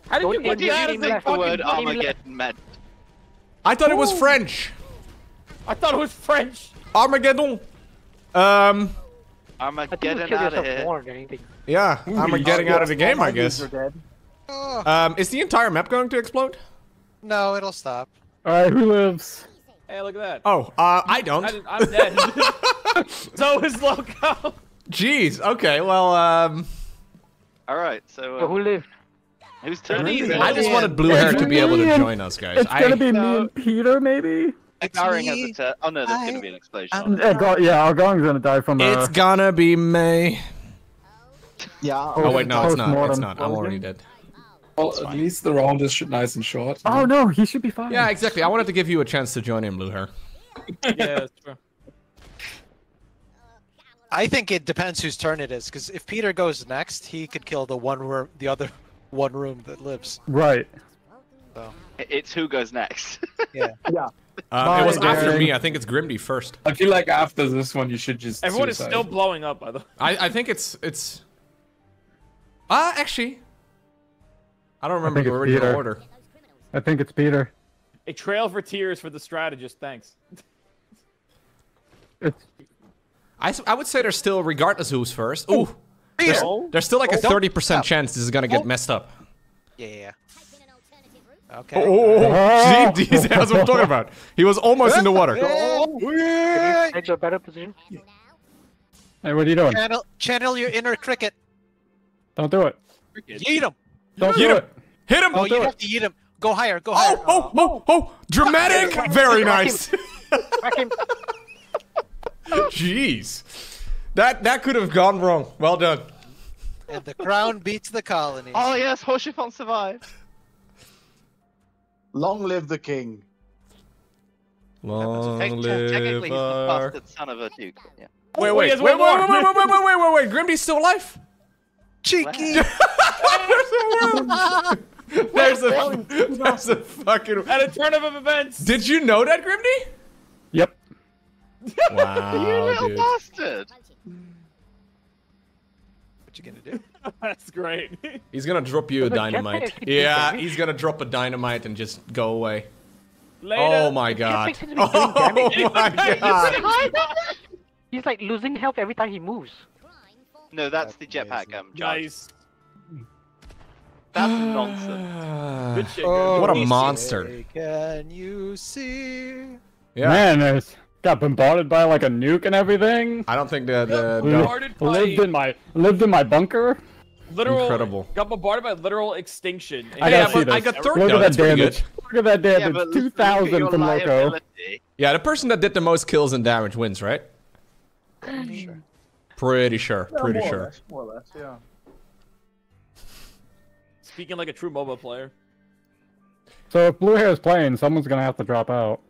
How did Don't you get that? Like the word Armageddon meant. I thought Ooh. it was French. I thought it was French. Armageddon. Um. Armageddon out of here. Yeah, Armageddon out of the game, I guess. Um, is the entire map going to explode? No, it'll stop. All right, who lives? Hey, look at that. Oh, uh, I don't. I, I'm dead. So is Lowko. Jeez. Okay. Well. Um. All right. So. Uh, so who lived? Who's turn? I just wanted Blue Hair to be able to join us, guys. It's I, gonna be no. me and Peter, maybe. Garing has a turn. Oh no, there's I, gonna be an explosion. Uh, go yeah, our gong's gonna die from. Uh... It's gonna be me. Yeah. I'll oh wait, no, it's not. It's not. I'm already dead. Well, at least the round is nice and short. Oh no, he should be fine. Yeah, exactly. I wanted to give you a chance to join in, Blue Hair. Yeah, that's true. I think it depends whose turn it is, because if Peter goes next, he could kill the one room, the other one room that lives. Right. So. It's who goes next. Yeah. Yeah. Uh, it was daring. after me. I think it's Grimdy first. I feel like after this one, you should just. Everyone suicide. is still blowing up, by the way. I I think it's it's. Ah, uh, actually. I don't remember I the original order. I think it's Peter. A trail for tears for the strategist, thanks. It's... I, I would say there's still, regardless who's first, ooh, ooh there's, there's still like a thirty percent chance this is gonna get messed up. Yeah, yeah, yeah. Okay. Oh, oh, oh. See, that's what I'm talking about. He was almost in the water. Take a better position. Hey, what are you doing? Channel, channel your inner cricket. Don't do it. Eat him. Don't hit do him! Hit him! Oh, you have to eat him. Go higher, go higher. Oh, oh, oh, oh! Dramatic! Very nice. Jeez. That that could have gone wrong. Well done. And the crown beats the colony. Oh yes, Ho Chiffon survived. Long live the king. Long Techn live Technically, he's the bastard son of a duke. Yeah. Wait, wait, wait, wait, wait, wait, wait, wait, wait, wait, wait, wait. Grimdy's still alive? Cheeky! There's a worm! There's a, there's a fucking... At a turn of events! Did you know that, Grimdy? Yep. Wow, you little dude. bastard! What you gonna do? That's great. He's gonna drop you a dynamite. Yeah, he's gonna drop a dynamite and just go away. Later. Oh my god. Oh my god. He's like losing health every time he moves. No, that's the jetpack um, charge. Nice. That's nonsense. Oh, what a monster. Can you see? Yeah. Man, I got bombarded by like a nuke and everything. I don't think that... Uh, bombarded no. by... Lived in my lived in my bunker. Literal, Incredible. Got bombarded by literal extinction. I, yeah, got, I got third. Look, no, at that damage. Look at that damage. Yeah, two thousand from Lowko. Yeah, the person that did the most kills and damage wins, right? Sure. Pretty sure, yeah, pretty more sure. Or less, more or less, yeah. Speaking like a true MOBA player. So if Blue Hair is playing, someone's gonna have to drop out.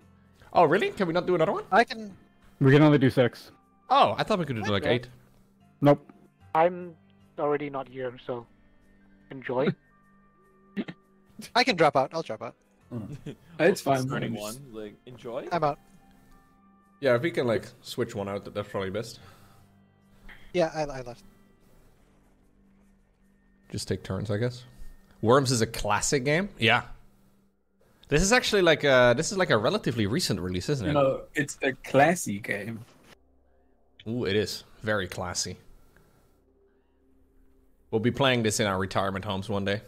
Oh really? Can we not do another one? I can. We can only do six. Oh, I thought we could do like eight. Nope. I'm already not here, so enjoy. I can drop out. I'll drop out. Mm. It's fine. Starting one, like enjoy. I'm out. Yeah, if we can like switch one out, that's probably best. Yeah, I, I left. Just take turns, I guess. Worms is a classic game. Yeah. This is actually like a this is like a relatively recent release, isn't it? No, it's a classy game. Ooh, it is very classy. We'll be playing this in our retirement homes one day.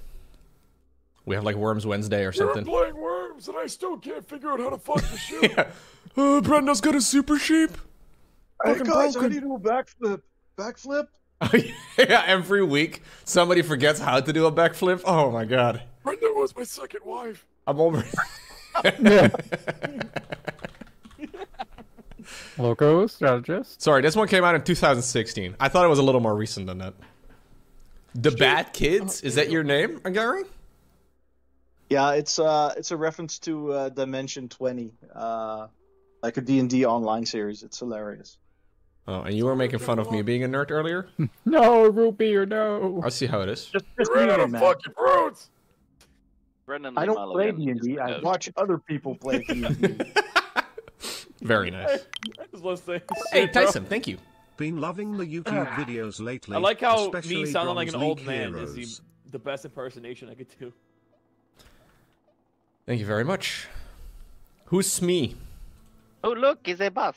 We have like Worms Wednesday or something. You're playing Worms and I still can't figure out how to fuck the ship. Yeah. Uh, Brenda's got a super sheep. Hey guys, broken. I need to do a backflip. Backflip? Yeah, every week somebody forgets how to do a backflip. Oh my god. Brenda was my second wife. I'm over. Lowko strategist. Sorry, this one came out in two thousand sixteen. I thought it was a little more recent than that. The Street. Bad Kids? Is that your name, Agari? Yeah, it's uh, it's a reference to uh, Dimension twenty, uh, like a D and D online series. It's hilarious. Oh, and you were making fun of me being a nerd earlier? No, root beer, no. I see how it is. Just, just ran out of fucking roots. Brendan, I don't play D and D. I watch other people play D and D. Very nice. I just love saying hey, Tyson, bro. Thank you. Been loving the YouTube videos lately. I like how me sounding like an old man is the, the best impersonation I could do. Thank you very much. Who's me? Oh, look, it's a bus.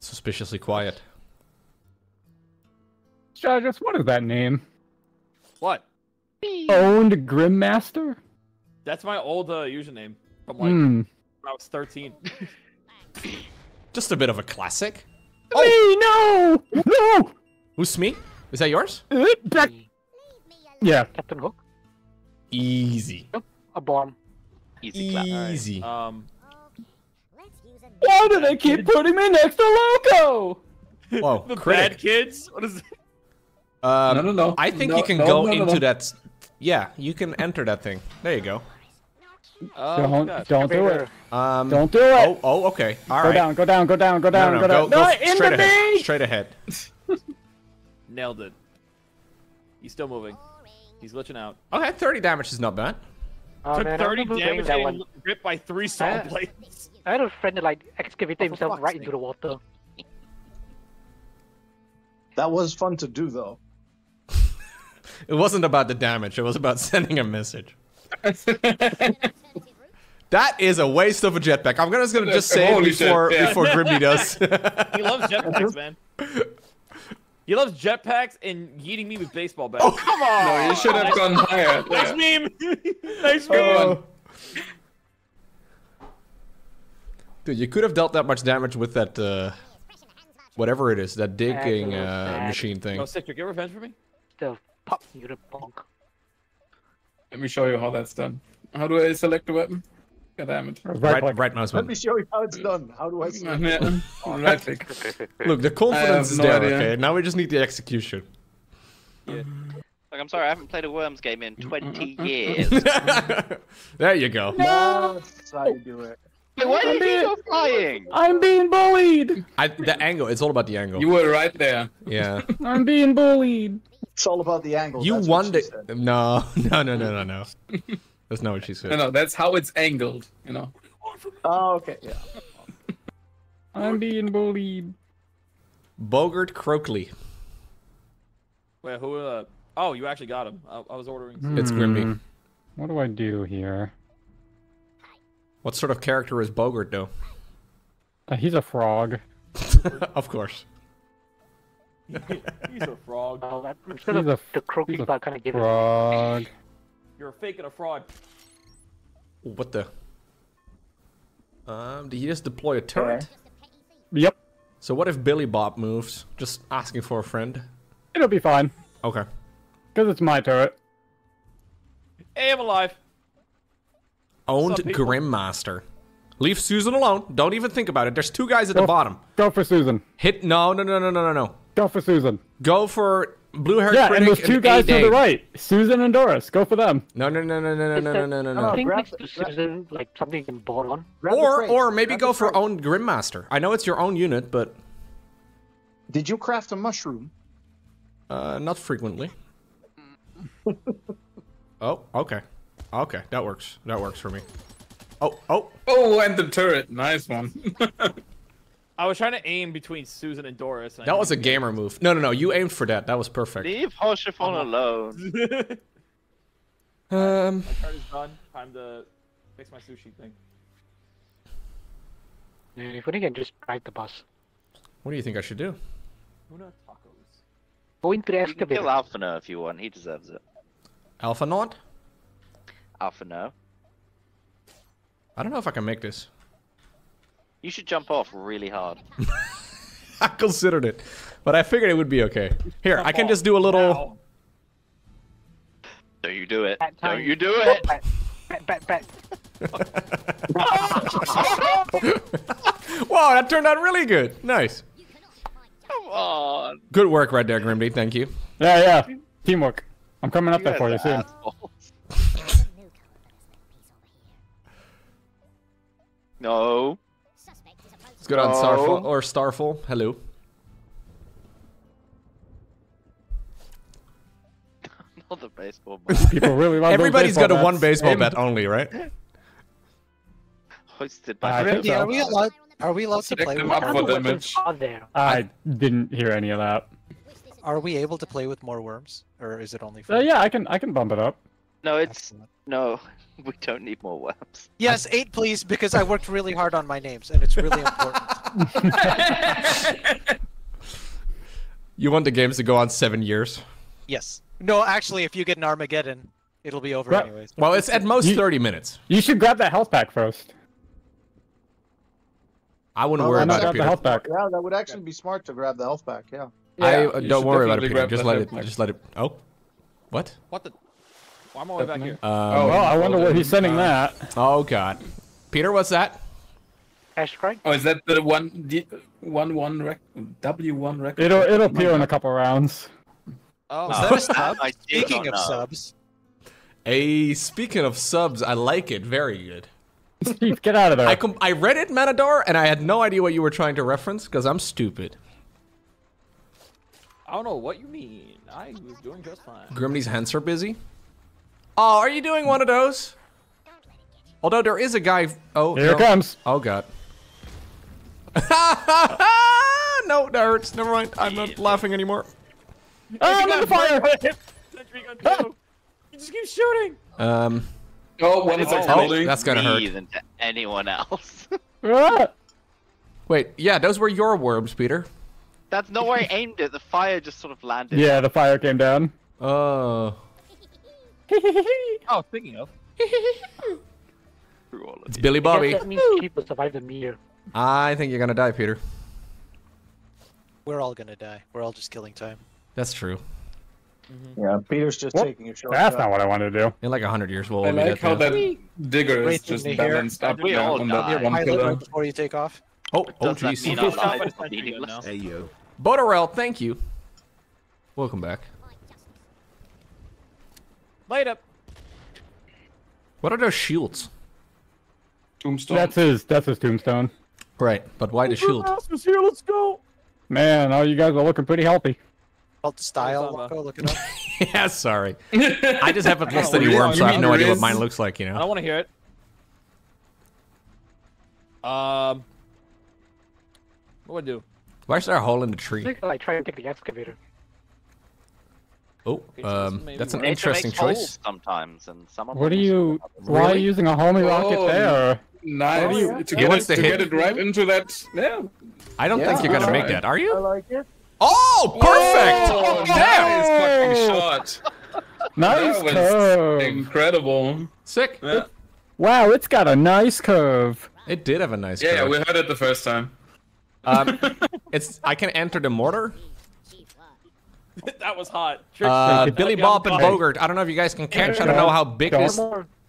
Suspiciously quiet. Strategist, what is that name? What? Owned Grimmaster? That's my old uh, username from like mm. when I was thirteen. Just a bit of a classic. Oh me, no! No! Who's me? Is that yours? Uh, that... Yeah. Captain Hook. Easy. Oh, a bomb. Easy. Easy. Clap. Right. Um. Why do they keep putting me next to Lowko? Whoa, the critic. Bad Kids? What is that? Um, no, no, no. I think no, you can no, go no, no, into no. that. Yeah, you can enter that thing. There you go. Oh, don't God. don't do it. Um, don't do it. Oh, oh okay. All right. Go down, go down, go down, go down, no, no, go down. Go, no, go straight ahead. Straight ahead. Nailed it. He's still moving. He's glitching out. Okay, thirty damage is not bad. Oh, took man, thirty damage that and ripped by three saw blades. I had a friend that like excavated oh, himself right sake. into the water. That was fun to do though. It wasn't about the damage, it was about sending a message. That is a waste of a jetpack. I'm gonna, just gonna just say it before, yeah. before Grimby does. He loves jetpacks, man. He loves jetpacks and yeeting me with baseball bats. Oh, come on! No, you should have gone higher. Nice meme! Nice meme! Dude, you could have dealt that much damage with that, uh... whatever it is, that digging uh, machine thing. Oh, Citra, get revenge for me? Still pop you to bonk. Let me show you how that's done. How do I select a weapon? God damn it. Right, right, right mouse button. Let me show you how it's done. How do I select it? Right click. Look, the confidence is no there, idea. okay? Now we just need the execution. Yeah. Like, I'm sorry, I haven't played a Worms game in twenty years. There you go. No! That's how you do it. Wait, why did you go flying? I'm being bullied. I, the angle, it's all about the angle. You were right there. Yeah. I'm being bullied. It's all about the angle. You won the... No, no, no, no, no, no. That's not what she said. No, no, that's how it's angled, you know. Oh, okay, yeah. I'm being bullied. Bogart Croakley. Wait, who, uh... Oh, you actually got him. I, I was ordering... Hmm. It's Grimby. What do I do here? What sort of character is Bogart, though? Uh, he's a frog. Of course. He's a frog. Oh, that, instead he's of a, the croaky bug kind of gave frog. It. You're a fake and a fraud. What the? Um, did he just deploy a turret? Yep. So what if Billy Bob moves? Just asking for a friend. It'll be fine. Okay. Because it's my turret. Hey, I'm alive. Owned Grimmaster. Leave Susan alone. Don't even think about it. There's two guys at go, the bottom. Go for Susan. Hit no no no no no no no. Go for Susan. Go for blue hair. Yeah, and there's two and guys to the right. Susan and Doris. Go for them. No no no no no no no no no no. Grab Susan like something you can board on. Or or maybe go for owned Grimmaster. I know it's your own unit, but did you craft a mushroom? Uh, not frequently. Oh, okay. Okay, that works. That works for me. Oh, oh. Oh, and the turret. Nice one. I was trying to aim between Susan and Doris. And that I was a gamer move. No, no, no. You aimed for that. That was perfect. Leave Hoshifon alone. um. My card is done. Time to fix my sushi thing. Dude, if we can just ride the bus. What do you think I should do? Tacos. Go into the excavator. Kill Alphina if you want. He deserves it. Alpha Naught? Alpha No. I don't know if I can make this. You should jump off really hard. I considered it, but I figured it would be okay. Here, jump I can just do a little... Now. Don't you do it. Don't you do it. Bet, bet, bet. Wow, that turned out really good. Nice. Come on. Good work right there, Grimdy. Thank you. Yeah, yeah. Teamwork. I'm coming up you there for you soon. No. Let's go down no. Starfall or Starfall. Hello. The baseball ball. People really love everybody's got a bats. One baseball bat only, right? Hosted by uh, so. Are we allowed, are we allowed to play with more worms? I didn't hear any of that. Are we able to play with more worms, or is it only? For uh, yeah, I can I can bump it up. No, it's no. We don't need more worms. Yes, eight please, because I worked really hard on my names, and it's really important. You want the games to go on seven years? Yes. No, actually, if you get an Armageddon, it'll be over right. anyways. Well, it's at most you, thirty minutes. You should grab that health pack first. I wouldn't oh, worry about it, Peter. The health pack. Yeah, that would actually be smart to grab the health pack, yeah. yeah I uh, Don't worry about it, Peter. Just let it, just let it... Oh? What? What the... Well, I'm all the way back here. Um, oh, well, I wonder where he's sending uh, that. Oh, God. Peter, what's that? Hashtag? Oh, is that the one... The, one, one rec, W one record? It'll, it'll appear in a couple rounds. Oh, is that a sub? Speaking of know. subs. Hey, speaking of subs, I like it. Very good. Steve, get out of there. I, com I read it, Manadar, and I had no idea what you were trying to reference, because I'm stupid. I don't know what you mean. I was doing just fine. Grimney's hands are busy. Oh, are you doing one of those? Although there is a guy... Oh, Here no. it comes. Oh, God. No, that hurts. Never mind. I'm not laughing anymore. Oh, I'm under fire! You just keep shooting! Um... Oh, one is exploding. That's gonna hurt. To anyone else. Wait, yeah, those were your worms, Peter. That's not where I aimed it. The fire just sort of landed. Yeah, the fire came down. Oh. Oh, thinking of. It's Billy Bobby. That means people survived the meteor. I think you're gonna die, Peter. We're all gonna die. We're all just killing time. That's true. Mm-hmm. Yeah, Peter's just well, taking a shot. That's not what I wanted to do. In like a hundred years, we'll. I like how that digger is just balanced up now on that one pillar. Before you take off. Oh, oh, jeez. Hey yo, Boderel, thank you. Welcome back. Light up. What are those shields? Tombstone. That's his. That's his tombstone. Right, but why the shield? Here, let's go. Man, all you guys are looking pretty healthy. About the style, Locko, look it up. Yeah, sorry. I just haven't lost any worms, so I have no idea what mine looks like, you know? I don't want to hear it. Um... What do I do? Why is there a hole in the tree? I think I try to take the excavator. Oh, um, that's an interesting choice. Sometimes, and someone what are you... Why really? are you using a homing rocket oh, there? Nice. Oh, yeah. To, get it, to get it right into that... Yeah. I don't yeah, think you're gonna right. make that, are you? I like it. Oh, perfect! Oh, nice fucking shot. Nice that was curve. Incredible. Sick. Yeah. It, wow, it's got a nice curve. It did have a nice yeah, curve. Yeah, we heard it the first time. Um, it's I can enter the mortar. That was hot. Uh, Billy Bob and Bogart. I don't know if you guys can catch. I don't know how big don't, this.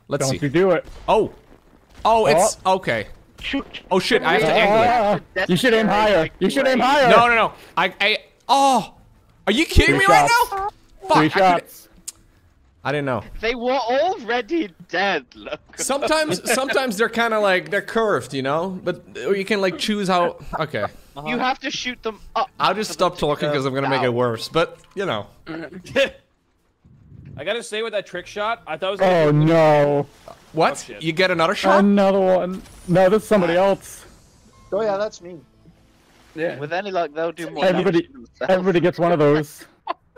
Let's don't see. You do it. Oh, oh, it's okay. Oh shit, I have to angle it. Ah, you should aim higher. You should aim higher. No, no, no. I, I, oh. Are you kidding Three me shots. right now? Fuck. I, shots. I didn't know. They were already dead. Look. Sometimes, sometimes they're kind of like, they're curved, you know? But you can like choose how, okay. Uh-huh. You have to shoot them up. I'll just stop talking because I'm going to make it worse, but you know. I gotta say with that trick shot, I thought it was like Oh no. What? Oh, you get another shot? Another one. No, that's somebody else. Oh yeah, that's me. Yeah. With any luck, they'll do more. Everybody, everybody gets one of those.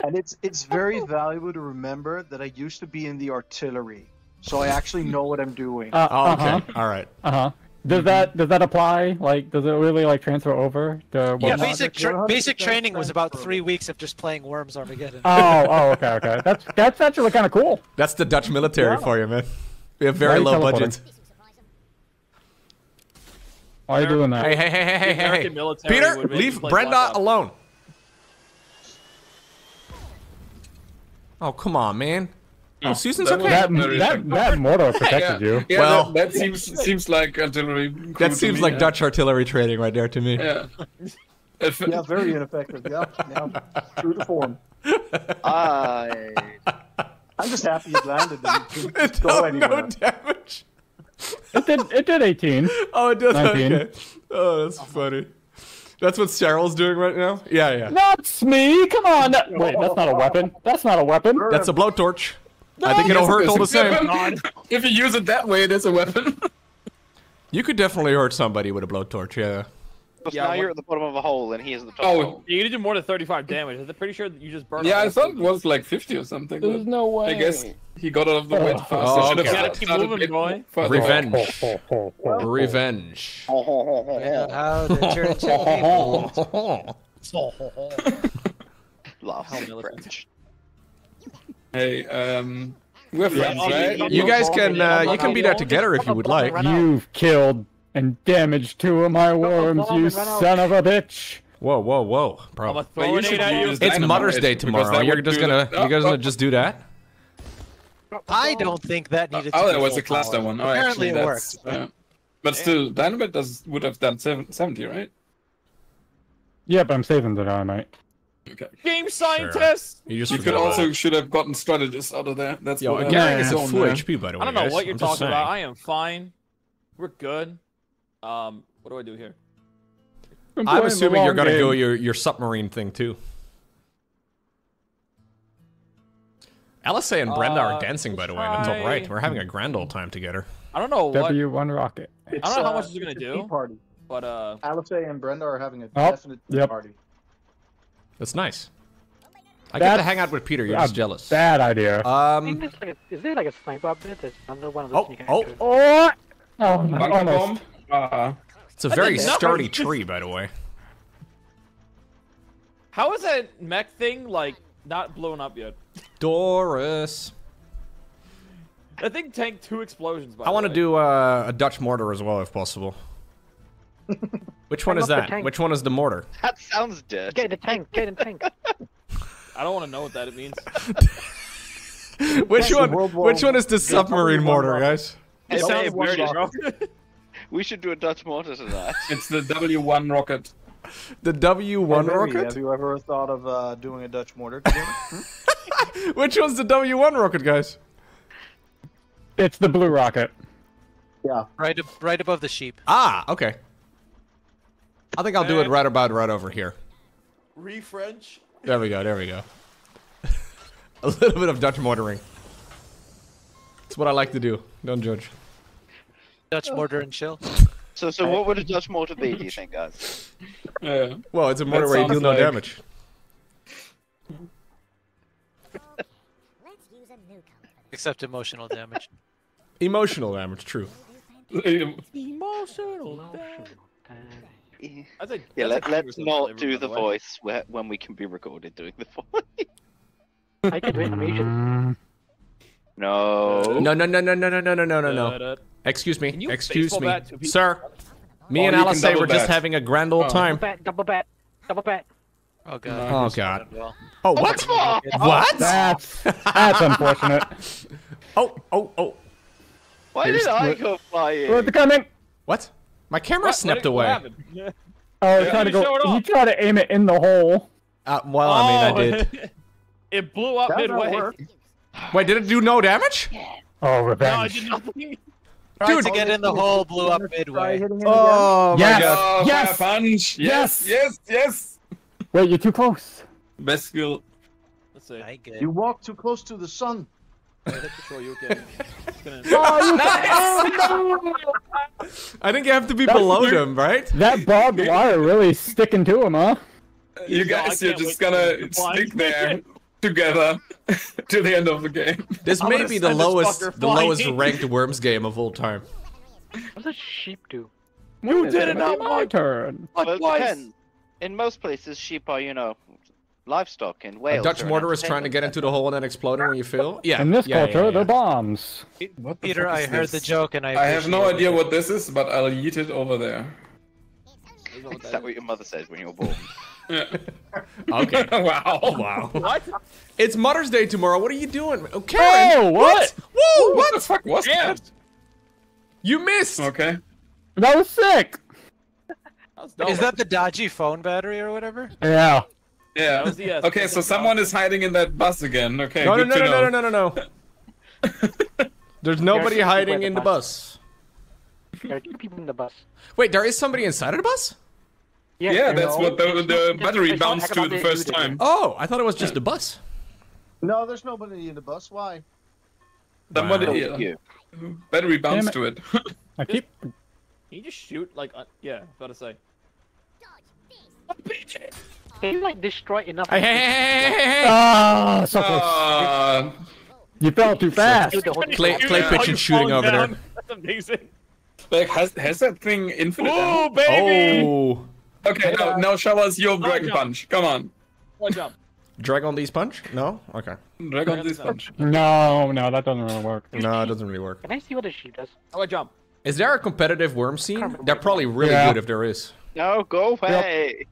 And it's it's very valuable to remember that I used to be in the artillery. So I actually know what I'm doing. Uh, oh, okay. Uh-huh. All right. Uh-huh. Does mm-hmm. that does that apply? Like, does it really like transfer over? To yeah, basic tra basic training was about three weeks of just playing Worms Armageddon. Oh, oh, okay, okay. That's that's actually kind of cool. That's the Dutch military yeah. for you, man. We have very Why low budget. Why are you doing that? Hey, hey, hey, hey, hey, hey! Peter, leave Brenda alone. Oh, come on, man. Oh, Susan's that okay. That, that, that mortar protected yeah. you. Yeah, well, that, that seems seems like artillery. That seems me, like yeah. Dutch artillery training right there to me. Yeah, yeah, very ineffective. Yeah, yeah. True to form. I, I'm just happy you landed. It did no damage. It did. It did eighteen. Oh, it does. nineteen. Okay. Oh, that's funny. That's what Cheryl's doing right now. Yeah, yeah. That's me. Come on. That, wait, that's not a weapon. That's not a weapon. That's a blowtorch. No, I think it'll hurt all the same. If you use it that way, it is a weapon. You could definitely hurt somebody with a blowtorch, yeah. So yeah, now you're at the bottom of a hole, and he is in the top oh, hole. You're gonna do more than thirty-five damage. I'm pretty sure that you just burned. Yeah, I thought it was like fifty or something. There's no way. I guess he got out of the way fast. Oh, okay. You gotta keep moving, boy. Revenge. Revenge. Yeah, how the church people. Hey, um, we're friends, right? You guys can, uh, you can be there together if you would like. You've killed and damaged two of my worms, you son of a bitch! Whoa, whoa, whoa, bro. It's Mother's Day tomorrow. You're just gonna, you guys gonna just do that? I don't think that needed to be. Oh, that was a cluster one. Oh, actually, that's... Uh, but still, Dynamite does, would have done seventy, right? Yeah, but I'm saving the Dynamite. Okay. Game scientist. Sure. You, you could also that. should have gotten strategist out of there. That's yo, yeah, it's full H P by the way. I don't know guys. what you're I'm talking about. I am fine. We're good. Um, what do I do here? I'm, I'm assuming you're gonna game. go your your submarine thing too. Alyssa and Brenda uh, are dancing by the way. That's all right. We're having a grand old time together. I don't know what W one Rocket. It's, I don't know how much uh, you're gonna do. Party. But uh, Alyssa and Brenda are having a oh, definite yep. party. That's nice. I that's, get to hang out with Peter. You're just jealous. Bad idea. Um. Is there like a, is there like a sniper up there? That's another one of those. Oh, oh, oh, oh, oh, uh, it's a very sturdy tree, by the way. How is that mech thing like not blown up yet? Doris. I think tank two explosions. By I want to do uh, a Dutch mortar as well, if possible. Which one is that? Which one is the mortar? That sounds dead. Get in the tank. Get in the tank. I don't want to know what that means. Which one? Which one is the submarine mortar, guys? It sounds weird, bro. We should do a Dutch mortar to that. It's the W one rocket. The W one rocket? Have you ever thought of uh, doing a Dutch mortar? Which one's the W one rocket, guys? It's the blue rocket. Yeah. Right, right above the sheep. Ah, okay. I think I'll do it right about right over here. Refrench. There we go. There we go. A little bit of Dutch mortaring. It's what I like to do. Don't judge. Dutch mortar and chill. So, so what would a Dutch mortar be? Do you think, guys? Yeah. Well, it's a mortar where you do no like... damage. Except emotional damage. Emotional damage. True. Emotional damage. Yeah, that's a, that's yeah let, let's not do the voice where, when we can be recorded doing the voice. I can do animation. No. No, no, no, no, no, no, no, no, no, no. Excuse me. Excuse me. Sir, me oh, and Alice say we're bat. just having a grand old oh. time. Double bat, double bat, double bat. Oh, God. No, oh, God. Well. Oh, what? Oh, what? That's, that's unfortunate. Oh, oh, oh. Why Here's did I go flying? Where's the comment? What? My camera what? snapped what away. Yeah. Oh, yeah, to go, you tried to aim it in the hole. Uh, well, oh, I mean, I did. It blew up midway. Wait, did it do no damage? Oh, revenge. No, it did Dude, to get in the hole blew up midway. Oh, yes. my God. Yes. Oh, yes. Yes. Yes. Yes. Wait, you're too close. Best skill. Let's see. I get it. You walk too close to the sun. Oh, you can. I think you have to be That's below weird. them, right? That barbed wire really sticking to him, huh? You guys, no, you're just gonna stick there together to the end of the game. This may be the lowest, the lowest ranked Worms game of all time. What does a sheep do? You did it, not my turn! Well, it depends. In most places, sheep are, you know, livestock. In Wales, a Dutch mortar is trying to get into the hole and then explode when you feel? Yeah. In this yeah, culture, yeah, yeah. they're bombs. What the Peter, I this? heard the joke and I... I have no idea what this is, but I'll yeet it over there. Is that what your mother says when you were born? Yeah. Okay. Wow. Wow. What? It's Mother's Day tomorrow. What are you doing? Oh, Karen! Oh, what? what? Whoa, Ooh, what? What the fuck was Damn. that? You missed! Okay. That was sick! That was is that the dodgy phone battery or whatever? Yeah. Yeah. That was the, uh, okay, so someone is hiding in that bus again. Okay. No, no, no, no, no, no, no, no, no. There's nobody There's hiding in the bus. bus. There are two people in the bus. Wait, there is somebody inside of the bus? Yeah, yeah that's no. what the, the battery there's bounced to the first time. It. Oh, I thought it was just the bus. No, there's nobody in the bus. Why? Somebody. Wow. Yeah. Yeah. Battery bounced to it. I keep. Can you just shoot? Like, uh, yeah, about to say. Can you like destroy enough? Hey, hey, hey, hey, hey. Oh, so close. Uh, you fell too fast. Clay, clay pigeon shooting over down. there. That's amazing. Like, has has that thing infinite? Ooh, baby! Oh. Okay, now, now show us your dragon punch. Come on. One jump. Dragon these punch? No? Okay. Dragon these punch. No, no, that doesn't really work. No, it doesn't really work. Can I see what a sheep does? Oh, I jump. Is there a competitive worm scene? They're probably really yeah. good if there is. No, go away. Yep.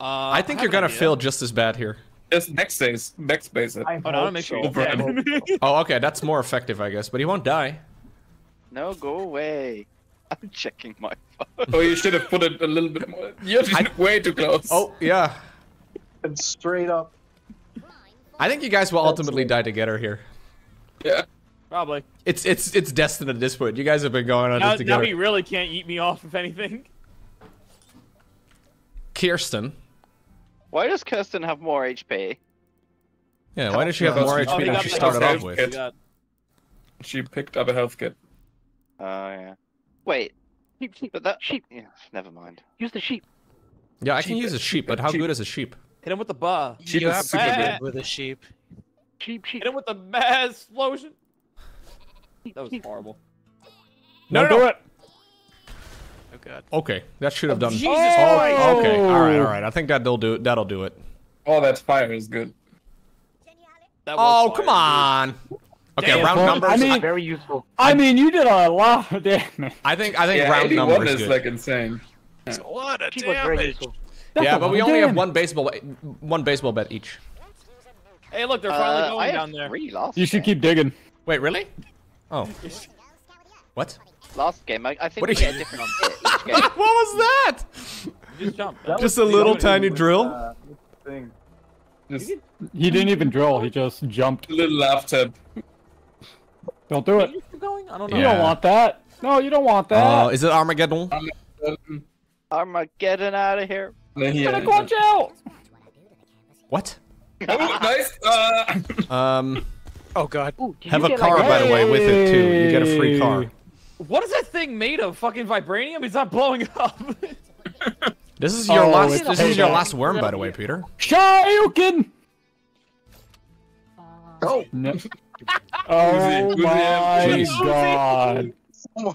Uh, I think I you're gonna idea. feel just as bad here. Just backspace, backspace it. I oh, no, make sure so. yeah, oh, okay, that's more effective, I guess. But he won't die. No, go away. I'm checking my phone. Oh, you should have put it a little bit more. You're just way too close. Oh, yeah. And straight up. I think you guys will ultimately die together here. Yeah. Probably. It's it's it's destined at this point. You guys have been going on now, this together. Now he really can't eat me off, if anything. Kirsten. Why does Kirsten have more H P? Yeah, why does she have more H P oh, than she started off with? Kit. She picked up a health kit. Oh, yeah. Wait. Sheep, sheep. But that sheep. Yeah, never mind. Use the sheep. Yeah, I sheep. can use a sheep, but how sheep. good is a sheep? Hit him with the bar. Sheep You're is super good with a sheep. Sheep, sheep. Hit him with the mass explosion. That was horrible. No, no, no, do it. Oh god. Okay, that should have oh, done. Jesus oh, Christ. Okay. All right, all right. I think that'll do it. That'll do it. Oh, that fire is good. That was oh fire, come on. Dude. Okay, Damn, round numbers. I mean, very useful. I mean, you did a lot of damage. I think I think yeah, round numbers is good. like insane. Yeah. A lot of damage. Yeah, but we only damage. have one baseball, one baseball bat each. Hey, look, they're finally uh, going down there. You should keep digging. Wait, really? Oh. What? Last game, I, I think we had different on each game. What was that? Just jumped. That just a little tiny with, drill. Uh, thing. Just, he didn't even drill. He just jumped. Little left hip. Don't do it. Going? I don't know. Yeah. You don't want that. No, you don't want that. Uh, is it Armageddon? Armageddon, Armageddon out of here. Sonic, watch out! What? Oh, nice. Uh... Um. Oh god. Ooh, Have a car, like, by hey! the way, with it too. You get a free car. What is that thing made of? Fucking vibranium? It's not blowing up. This is your oh, last. This is your last worm, by the way, Peter. Shoryuken. Oh. No. Oh my god.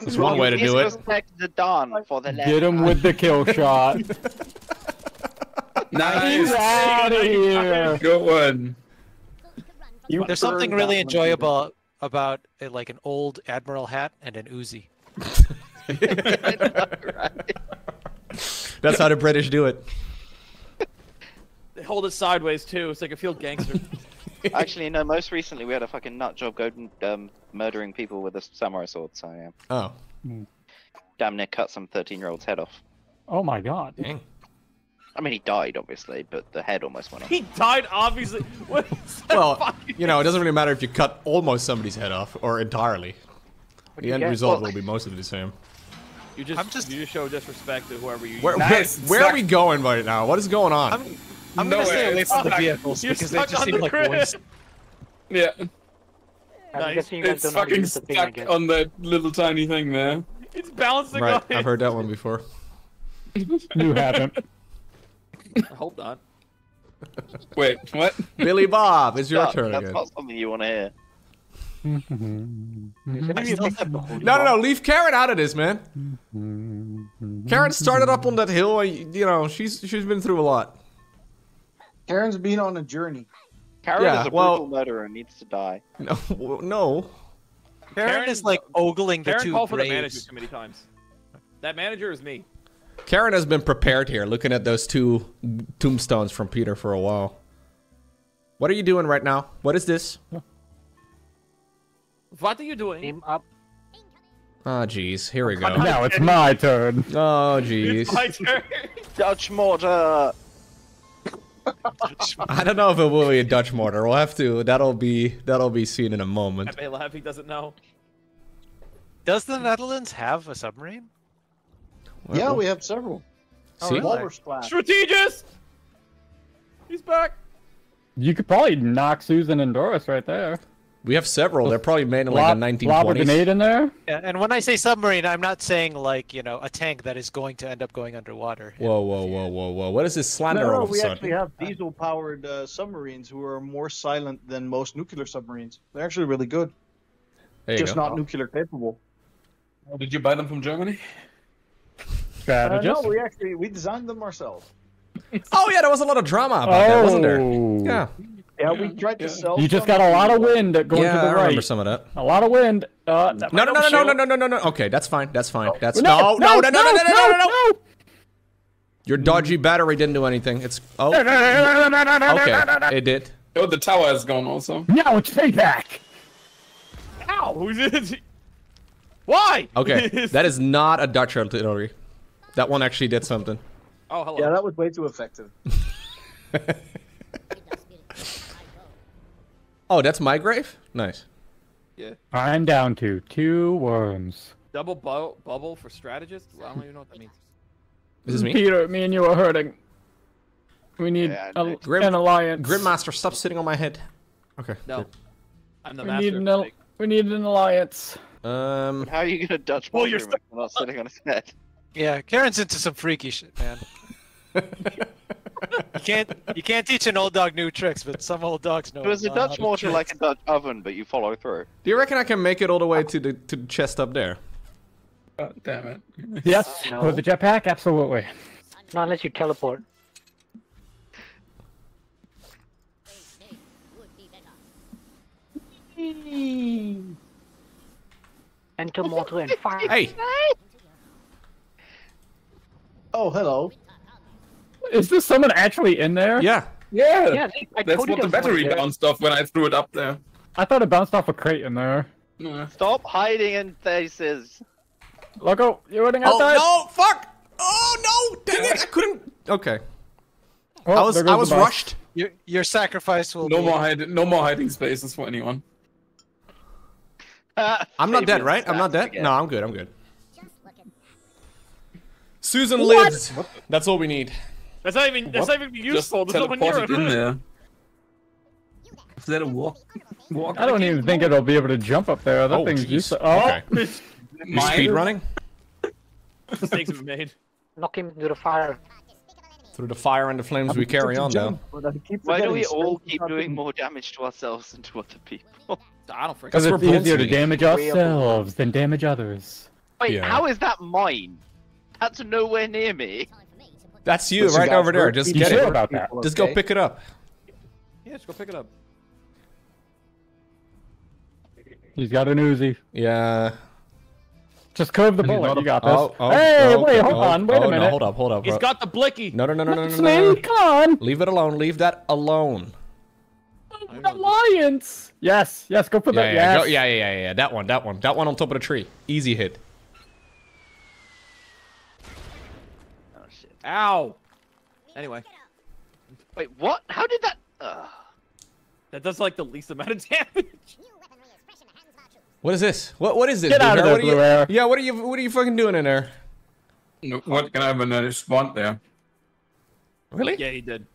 There's one way to do it. Get him with the kill shot. Nice. Get out of here. Good one. There's something really enjoyable about a, like an old Admiral hat and an Uzi. That's how the British do it. They hold it sideways too, so they can feel gangster. Actually, no. Most recently, we had a fucking nut job go um, murdering people with a samurai sword. So yeah. Oh. Mm. Damn near cut some thirteen-year-old's head off. Oh my god. Dang. I mean, he died obviously, but the head almost went off. He died obviously. What well, fucking... you know, it doesn't really matter if you cut almost somebody's head off or entirely. What the end get? result well, will be mostly the same. You just, I'm just you just show disrespect to whoever you. Where, nice. where, where are we going right now? What is going on? I'm... I'm no gonna way. say at least the vehicles You're because they just seem the like waste. Yeah. Nice. It's fucking stuck on that little tiny thing there. It's bouncing right. on I've it. heard that one before. You haven't. Hold on. Wait, what? Billy Bob, it's your Stop. turn That's again. That's not something you want to hear. No, no, no, leave Karen out of this, man. Karen started up on that hill, and, you know, she's she's been through a lot. Karen's been on a journey. Karen yeah, is a well, brutal murderer and needs to die. No, no. Karen, Karen is like ogling the Karen two called for the manager too many times. That manager is me. Karen has been prepared here, looking at those two tombstones from Peter for a while. What are you doing right now? What is this? What are you doing? Team up. Oh, jeez. Here we go. Now it's my turn. Oh, jeez. It's my turn. Dutch mortar. I don't know if it will be a Dutch mortar. We'll have to. That'll be. That'll be seen in a moment. I may laugh. He doesn't know. Does the Netherlands have a submarine? Well, yeah, we have several. See, oh, really? Strategist. He's back. You could probably knock Susan and Doris right there. We have several. They're probably made in like the nineteen twenties. Lob a grenade in there? Yeah, and when I say submarine, I'm not saying like, you know, a tank that is going to end up going underwater. Whoa, whoa, whoa, whoa, whoa. What is this slander no, all of a sudden? We actually have diesel-powered uh, submarines who are more silent than most nuclear submarines. They're actually really good. There you Just go. not oh. nuclear capable. Well, did you buy them from Germany? Uh, no, we actually, we designed them ourselves. Oh, yeah, there was a lot of drama about oh. that, wasn't there? Yeah. Yeah, we tried to yeah. sell. You just got a lot of wind going yeah, to the right. I remember some of that. A lot of wind. Uh, that no, no, no, no, no, no, no, no, no. Okay, that's fine. That's fine. Oh. That's no, no, no, no, no, no, no, no, no, no. Your dodgy battery didn't do anything. It's oh. No, no, no, no, no, no, okay, no, no, no. It did. Oh, the tower is gone also. No, stay back. Ow! Who's it? Why? Okay, that is not a Dutch artillery. That one actually did something. Oh, hello. Yeah, that was way too effective. Oh, that's my grave? Nice. Yeah. I'm down to two worms. Double bu bubble for strategist? Well, I don't even know what that means. This is me? Peter, me and you are hurting. We need yeah, a, Grim, an alliance. Grimmaster, stop sitting on my head. Okay. No. Good. I'm the we master. Need an al we need an alliance. Um. How are you going to Dutch well, you're without sitting on his head? Yeah, Karen's into some freaky shit, man. You can't you can't teach an old dog new tricks, but some old dogs know. It was a Dutch mortar like a Dutch oven, but you follow through. Do you reckon I can make it all the way to the to the chest up there? God damn it. Yes, no. With the jetpack, absolutely. Not unless you teleport. Enter mortar and fire. Hey! Oh, hello. Is this someone actually in there? Yeah. Yeah. yeah they, I That's what the battery bounced off when I threw it up there. I thought it bounced off a crate in there. Yeah. Stop hiding in faces. Loco, you're running outside. Oh, no, fuck. Oh, no. Dang it. I couldn't. Okay. Oh, I was I was rushed. Your, your sacrifice will no be... More hide, no more hiding spaces for anyone. Uh, I'm not dead, right? I'm not dead? Again. No, I'm good. I'm good. Susan what? lives. What? That's all we need. That's not even. That's what? not even useful. There's no one near it. In there. Is that a walk? walk I don't even think it'll be able to jump up there. That oh, thing's useful. Oh, okay. You speed running? Mistakes have been made. Knock him through the fire. Through the fire and the flames, we carry on now. Why do we all keep doing more damage to ourselves than to other people? I don't forget. Because it's easier to damage ourselves than damage others. Wait, yeah. How is that mine? That's nowhere near me. That's you, right over there. Just get it. About that. Just go pick it up. Yeah, just go pick it up. He's got an Uzi. Yeah. Just curve the bullet. You got this. Oh, oh, hey, oh, wait, hold oh, on. Wait oh, a minute. No, hold up, hold up. Bro. He's got the blicky. No, no, no, no, no, no, no, no. Come on. Leave it alone. Leave that alone. Alliance. Yes, yes. Go for yeah, that. Yeah, yes. go, yeah, yeah, yeah, yeah. That one, that one, that one on top of the tree. Easy hit. Ow! Anyway. Wait, what? How did that... Ugh. That does, like, the least amount of damage. What is this? What? What is this? Get out of there, what blue air. Yeah, what are you What are you fucking doing in there? What can I have another spawn there? Really? Yeah, he did.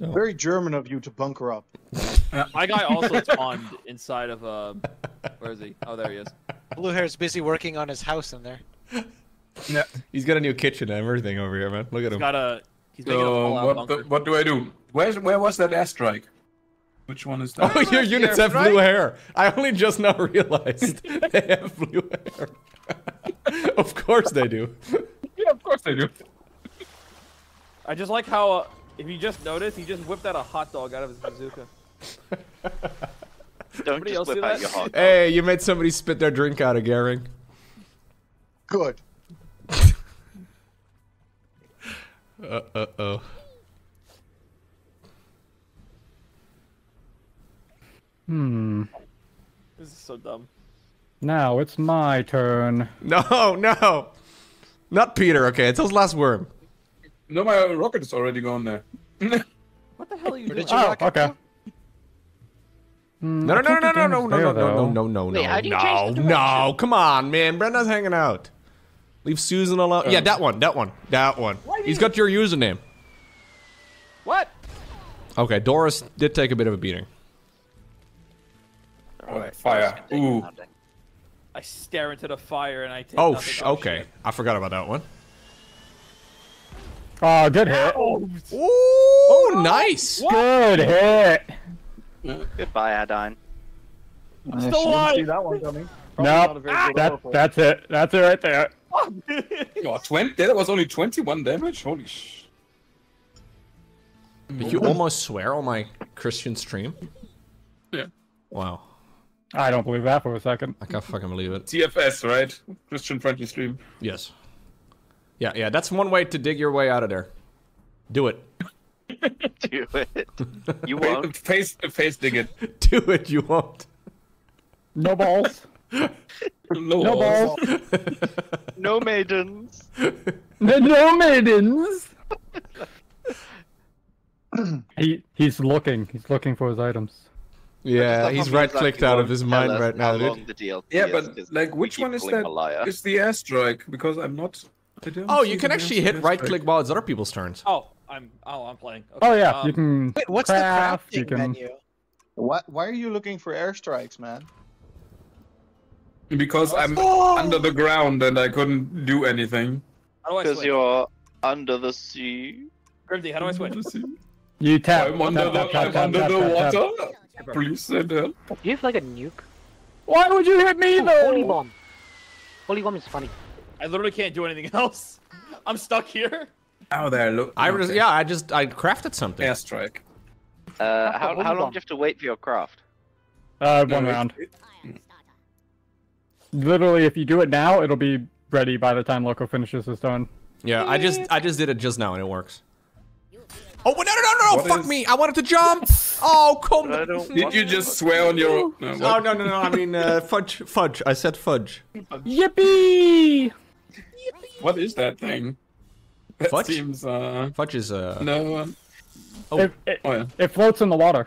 Oh. Very German of you to bunker up. My guy also spawned inside of a... Where is he? Oh, there he is. Blue hair's busy working on his house in there. No. He's got a new kitchen and everything over here, man. Look at he's him. Got a, he's got so a what, the, what do I do? Where's, where was that airstrike? Which one is that? Oh, your units have blue hair. I only just now realized they have blue hair. Of course they do. Yeah, of course they do. I just like how, uh, if you just notice, he just whipped out a hot dog out of his bazooka. Don't just whip out your hot dog. Hey, you made somebody spit their drink out of Gehring. Good. Uh, uh oh. Hmm. This is so dumb. Now it's my turn. No, no, not Peter. Okay, it's his last worm. No, my rocket is already gone there. What the hell are you doing? Oh, okay. No, no, no, no, no, no, no, no, no, no, no, no, no! Come on, man. Brenda's hanging out. Leave Susan alone. Yeah, that one, that one, that one. He's got your username. What? Okay, Doris did take a bit of a beating. Right, fire. Ooh. I stare into the fire and I take. Oh, sh oh okay. Shit. I forgot about that one. Oh, good hit. Ooh, oh, nice. What? Good hit. Goodbye, Adine. I'm still alive. See that one coming. Nope. Ah, that, that's it. That's it right there. Oh, twenty. That was only twenty-one damage. Holy sh. Did you almost swear on my Christian stream? Yeah. Wow. I don't believe that for a second. I can't fucking believe it. T F S, right? Christian friendly stream. Yes. Yeah, yeah. That's one way to dig your way out of there. Do it. Do it. You won't. Face, face dig it. Do it. You won't. No balls. No, no balls. balls. No maidens. No, no maidens. he he's looking. He's looking for his items. Yeah, he's right-clicked out of his mind right now, dude. Yeah, but like, which one is that? It's the air strike because I'm not. Oh, you can actually hit right-click while it's other people's turns. Oh, I'm. Oh, I'm playing. Okay, oh yeah, um, you can. Wait, what's craft, the crafting you can... menu? What? Why are you looking for airstrikes, man? Because I'm oh! under the ground and I couldn't do anything. Because you're under the sea. Grimdy, how do I switch? You tap. I'm under the. I'm under the water. Please send help. Do you have like a nuke? Why would you hit me though? Holy bomb. Holy bomb is funny. I literally can't do anything else. I'm stuck here. Oh, there. Look. I was. Okay. Yeah. I just. I crafted something. Airstrike. Uh, how how long bomb. do you have to wait for your craft? Uh, one no, round. It, it... Literally, if you do it now, it'll be ready by the time Lowko finishes his turn. Yeah. I just. I just did it just now, and it works. Oh no no no no! What fuck is... me! I wanted to jump. Oh come on! Did you just swear on your? No, oh no no no! I mean uh, fudge fudge. I said fudge. fudge. Yippee! Yippee! What is that thing? That fudge seems. Uh... Fudge is a. Uh... No. Um... Oh. It, it, oh yeah. It floats in the water.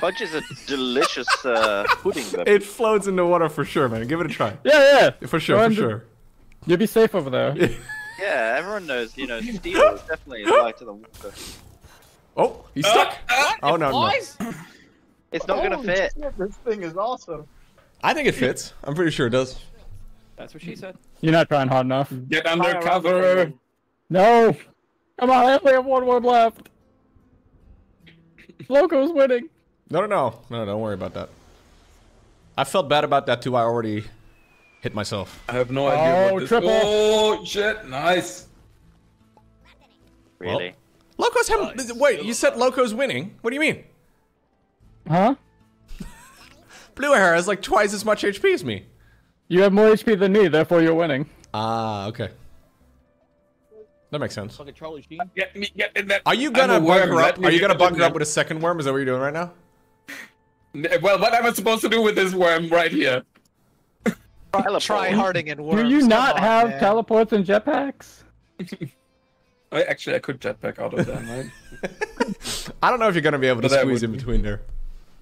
Fudge is a delicious uh, pudding. Though. It floats in the water for sure, man. Give it a try. Yeah yeah. For sure for sure. You'll be safe over there. Yeah, everyone knows, you know, steel is definitely light to the water. Oh, he's stuck! Uh, oh, no, no. It's not gonna fit. Shit, this thing is awesome. I think it fits. I'm pretty sure it does. That's what she said. You're not trying hard enough. Get under cover! No! Come on, I only have one word left. Lowko's winning. No, no, no. No, don't worry about that. I felt bad about that, too. I already... hit myself. I have no idea oh, what this triple. Oh, shit. Nice. Really? Well, Lowko's have... nice. Wait, you said Lowko's winning? What do you mean? Huh? Blue hair has like twice as much H P as me. You have more H P than me, therefore you're winning. Ah, okay. That makes sense. Like a Charlie Sheen. Get me, get in that. Are you gonna bunker up? Are you gonna bunker up with a second worm? Is that what you're doing right now? Well, what am I supposed to do with this worm right here? Try harding and worms. Do you not on, have man. teleports and jetpacks? I actually I could jetpack out of them, right? I don't know if you're gonna be able to but squeeze in between there.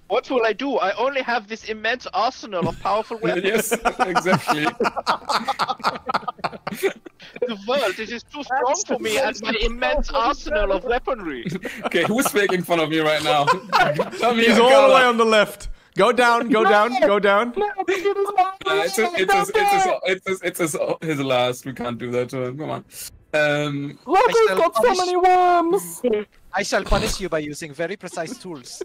What will I do? I only have this immense arsenal of powerful weapons. Yes, exactly. The world, it is too strong That's for me and my immense arsenal of weaponry. Okay, who's making fun of me right now? Tell me He's all color. the way on the left. Go down, go down, go down. It's his last. We can't do that to him. Come on. Um, Loko's got so many worms! I shall punish you by using very precise tools.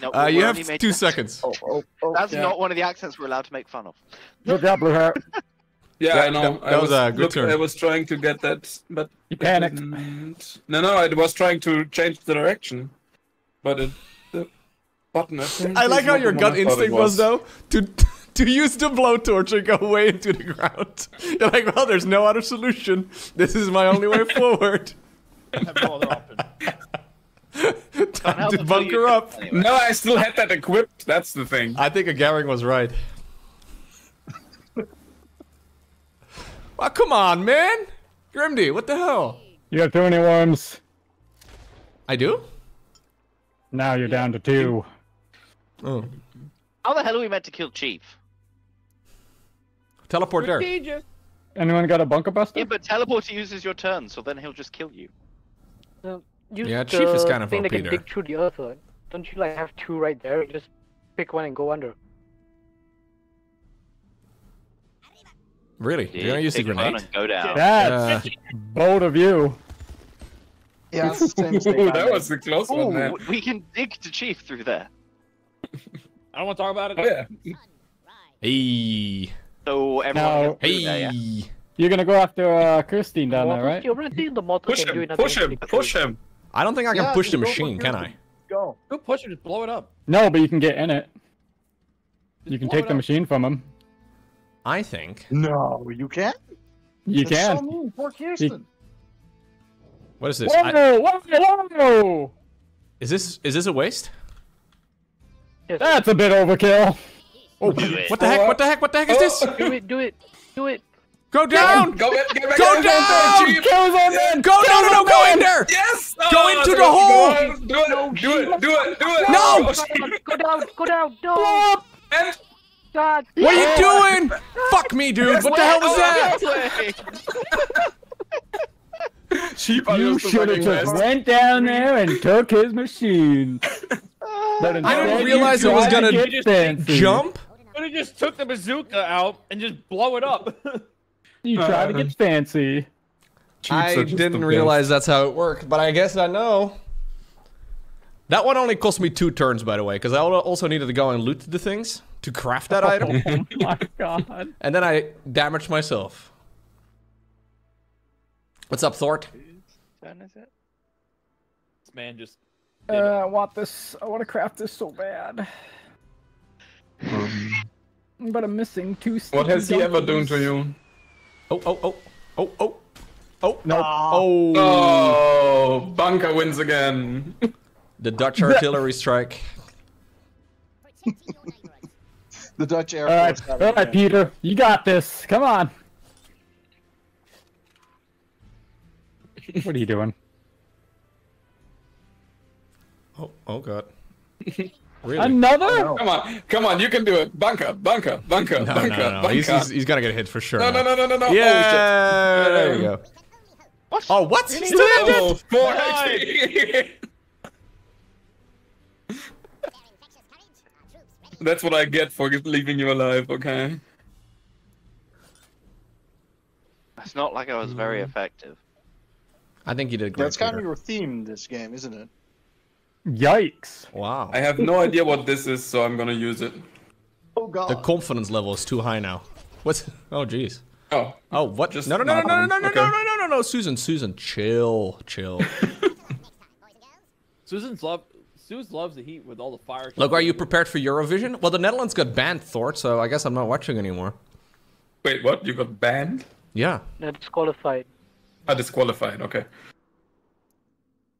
No, uh, you have two seconds. Oh, oh, oh, That's yeah. not one of the accents we're allowed to make fun of. No Diablo hair. Yeah, yeah, I know. That, that I was, was a good look, turn. I was trying to get that, but you panicked. No, no, I was trying to change the direction, but it, the button. I like how your gut instinct was. was though to to use the blowtorch and go way into the ground. You're like, well, there's no other solution. This is my only way forward. I have no other option. Time to bunker up. Anyway. No, I still had that equipped. That's the thing. I think Agaring was right. Oh, come on, man! Grimdy, what the hell? You have too many worms. I do? Now you're yeah. down to two. Oh. How the hell are we meant to kill Chief? Teleport We're there. Anyone got a bunker buster? Yeah, but teleporter uses your turn, so then he'll just kill you. Uh, yeah, Chief is kind of O P there. Dig through the earth, huh? Don't you like have two right there? Just pick one and go under. Really? Yeah, you're gonna use the grenade? And go down. That's uh, bold of you. Yeah, that's the same Ooh, that was the close Ooh, one, man. We can dig to Chief through there. I don't want to talk about it. Oh, yeah. Hey. So everyone. Now, hey. There, yeah? You're gonna go after uh, Christine down there, right? Push him! Push him! Push him! I don't think I can yeah, push the machine, can I? Go. Go push it. Just blow it up. No, but you can get in it. Just you can take the up. machine from him. I think. No, you can't. You That's can. So mean. Poor Kirsten. What is this? Whoa, whoa, whoa. Is this is this a waste? That's a bit overkill. Oh, do what it. the heck? What the heck? What the heck is oh. this? Do it! Do it! Do it! Go down! Go down! Go down! Go down! Go down! No! Go in there! Yes! Oh, go into the hole! Go. Do it! Do it! Do it! Do it! No! Go down! Go down! No! And God. What are you doing? Fuck me, dude. What the hell was that? You should have just went down there and took his machine. I didn't realize it was gonna jump. But it just took the bazooka out and just blow it up. You try to get fancy. I didn't realize that's how it worked, but I guess I know. That one only cost me two turns, by the way, because I also needed to go and loot the things to craft that item. Oh my god. And then I damaged myself. What's up, Thort? This man just... Uh, I want this. I want to craft this so bad. Um, but I'm missing two stuff. What has he ever done to you? Oh, oh, oh. Oh, oh. Oh, no. Oh. Oh, bunker wins again. The Dutch artillery strike. The Dutch Air Force. All right, all right, Peter, you got this. Come on. What are you doing? Oh, oh god. Really? Another? No. Come on, come on, you can do it. Bunker, bunker, bunker, no, bunker, no, no, bunker. He's, he's, he's gonna get hit for sure. No, no, no, no, no, no. Yeah, oh, there we go. What? Oh, what? He still did it? More H P. That's what I get for leaving you alive, okay? It's not like I was very effective. I think you did great. That's kind of your theme this game, isn't it? Yikes. Wow. I have no idea what this is, so I'm gonna use it. Oh god. The confidence level is too high now. What's... Oh, jeez. Oh. Oh, what? Just no, no, no, no, no, no, no, okay. no, no, no, no, no, Susan, Susan, chill, chill. Susan's love... Zeus loves the heat with all the fire. Look, are you prepared for Eurovision? Well, the Netherlands got banned, Thor, so I guess I'm not watching anymore. Wait, what? You got banned? Yeah. No, disqualified. Ah, disqualified, okay.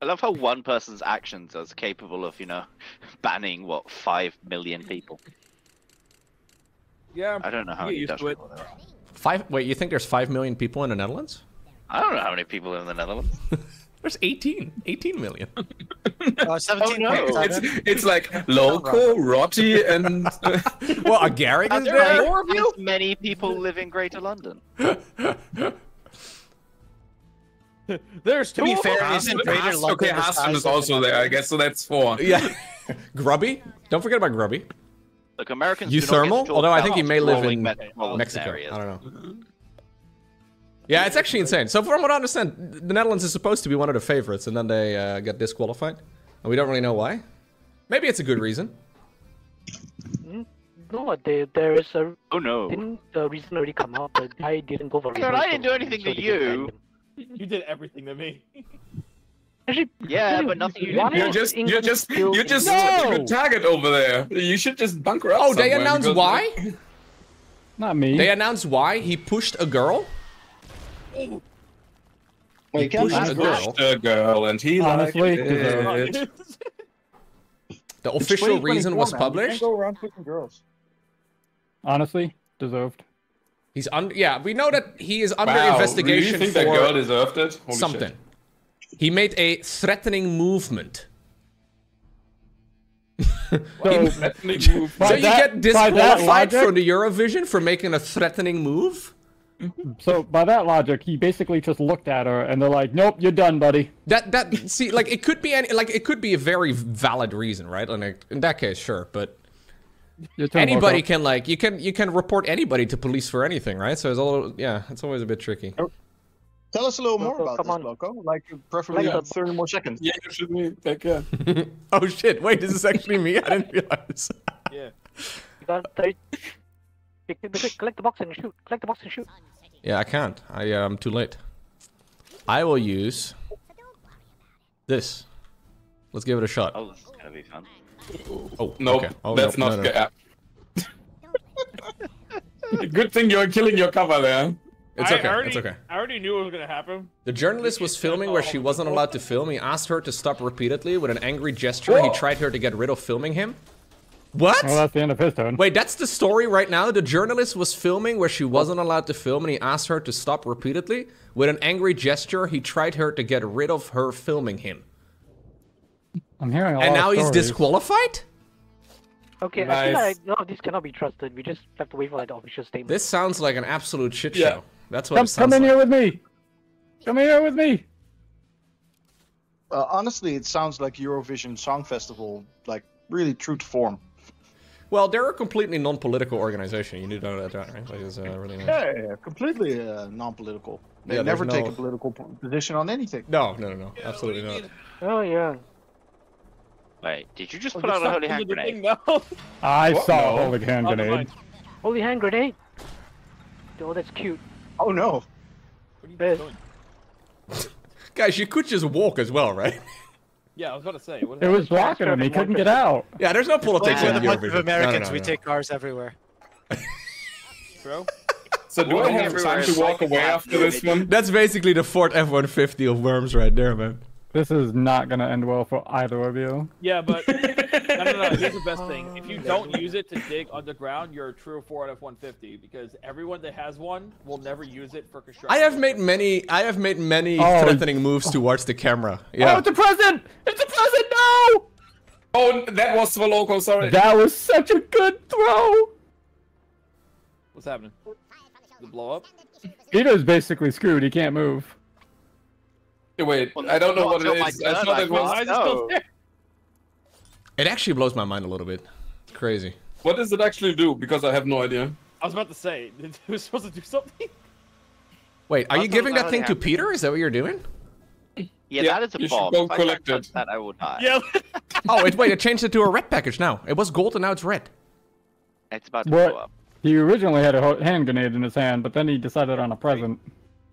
I love how one person's actions is capable of, you know, banning, what, five million people. Yeah, I'm I don't know how you do it. Five? Wait, you think there's five million people in the Netherlands? I don't know how many people in the Netherlands. There's eighteen million. Oh, seventeen. Oh, no. it's, it's like Lowko, Rotti, and... well, a Garrick is there. There are more of you? Many people live in Greater London. There's two. To be fair, isn't Greater London... Okay, Hassan is also there, I guess, so that's four. Yeah. Grubby? Don't forget about Grubby. Look, Americans... Euthermal? Although I think he may live in Mexico. I don't know. Yeah, it's actually insane. So from what I understand, the Netherlands is supposed to be one of the favorites, and then they uh, got disqualified. And we don't really know why. Maybe it's a good reason. No, they, there is a... Oh no. Didn't the reason already come out, but I didn't go for it. I didn't do anything to you. You did everything to me. Actually, yeah, but nothing you did. You're just, you're just, you're just no! a target over there. You should just bunker up. Oh, they announced why? Like... Not me. They announced why he pushed a girl? Wait, he pushed a girl. pushed a girl and he Honestly, liked it. The official reason was man. published. You can't go around pushing girls. Honestly, deserved. He's under. Yeah, we know that he is under wow. investigation. Do you think for that girl deserved it? Holy something. Shit. He made a threatening movement. So, threatening move. so you that, get disqualified from the Eurovision for making a threatening move? So by that logic, he basically just looked at her, and they're like, "Nope, you're done, buddy." That that see, like it could be any, like it could be a very valid reason, right? Like in that case, sure, but anybody can like you can you can report anybody to police for anything, right? So it's a little yeah, it's always a bit tricky. Tell us a little more about this, Lowko. Like preferably like, uh, thirty more seconds. Yeah, you should be back. Yeah. Oh shit! Wait, this is actually me. I didn't realize. Yeah. You got thirty. Click the box and shoot. Click the box and shoot. Yeah, I can't. I, uh, I'm too late. I will use this. Let's give it a shot. Oh, this is gonna be fun. Oh, nope. Okay. Oh, that's nope. not no, no. good. Good thing you're killing your cover there. It's okay. Already, it's okay. I already knew what was gonna happen. The journalist was filming where she wasn't allowed to film. He asked her to stop repeatedly with an angry gesture. Whoa. He tried her to get rid of filming him. What? Well, that's the end of his turn. Wait, that's the story right now? The journalist was filming where she wasn't allowed to film, and he asked her to stop repeatedly. With an angry gesture, he tried her to get rid of her filming him. I'm hearing a lot of stories. And now he's disqualified? Okay, nice. I feel like no, this cannot be trusted. We just have to wait for like, the official statement. This sounds like an absolute shit show. Yeah. That's what come, it sounds like. Come in like. here with me! Come in here with me! Uh, honestly, it sounds like Eurovision Song Festival, like, really true to form. Well, they're a completely non-political organization. You do know that, right? Like, it's, uh, really nice. Yeah, yeah, yeah, completely uh, non-political. They yeah, never no... take a political position on anything. No, no, no, no. Yeah, absolutely not. Mean? Oh, yeah. Wait, did you just oh, put out a holy hand grenade? No. I what? saw no. a holy hand grenade. Holy hand grenade? Oh, that's cute. Oh, no. What are you doing? Guys, you could just walk as well, right? Yeah, I was about to say. It was blocking him. He couldn't get out. Yeah, there's no politics in the Eurovision. We're the Americans. No, no, no, we no. take cars everywhere. Bro? So do I have time to walk away after this one? That's basically the Ford F one fifty of Worms right there, man. This is not going to end well for either of you. Yeah, but... no, no, no. Here's the best thing. If you don't use it to dig underground, you're a true Ford F one fifty. Because everyone that has one will never use it for construction. I have made many... I have made many oh. threatening moves towards the camera. Yeah. Oh, it's a present! It's a present! No! Oh, that was for Lowko, sorry. That was such a good throw! What's happening? The blow up? Vito's basically screwed. He can't move. Wait, well, I don't know what it is. God, I thought it was. No. It actually blows my mind a little bit. It's crazy. What does it actually do? Because I have no idea. I was about to say, it was supposed to do something. Wait, are you giving that thing to Peter? Is that what you're doing? Yeah, yeah, that is a you bomb. Should go if collect I it. That, I will die. Yeah. Oh, it, wait, it changed it to a red package now. It was gold and now it's red. It's about to but blow up. He originally had a hand grenade in his hand, but then he decided on a present.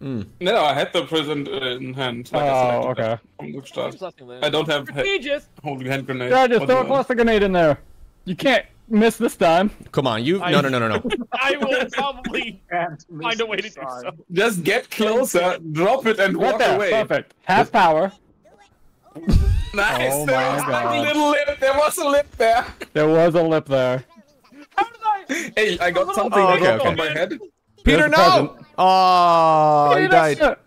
Mm. No, I had the present in hand. Like oh, I said, okay. I don't have holding hand grenade. Yeah, just throw a cluster grenade in there. You can't miss this time. Come on, you. I, no, no, no, no, no. I will probably find a way to do so. Just get closer, drop it, and walk away. Perfect. Half power. Nice. Oh there, was like a little lip. there was a lip there. There was a lip there. How did I? Hey, I got something oh, okay, okay. on my head. Peter, no! Oh, Peter, he died. Shit.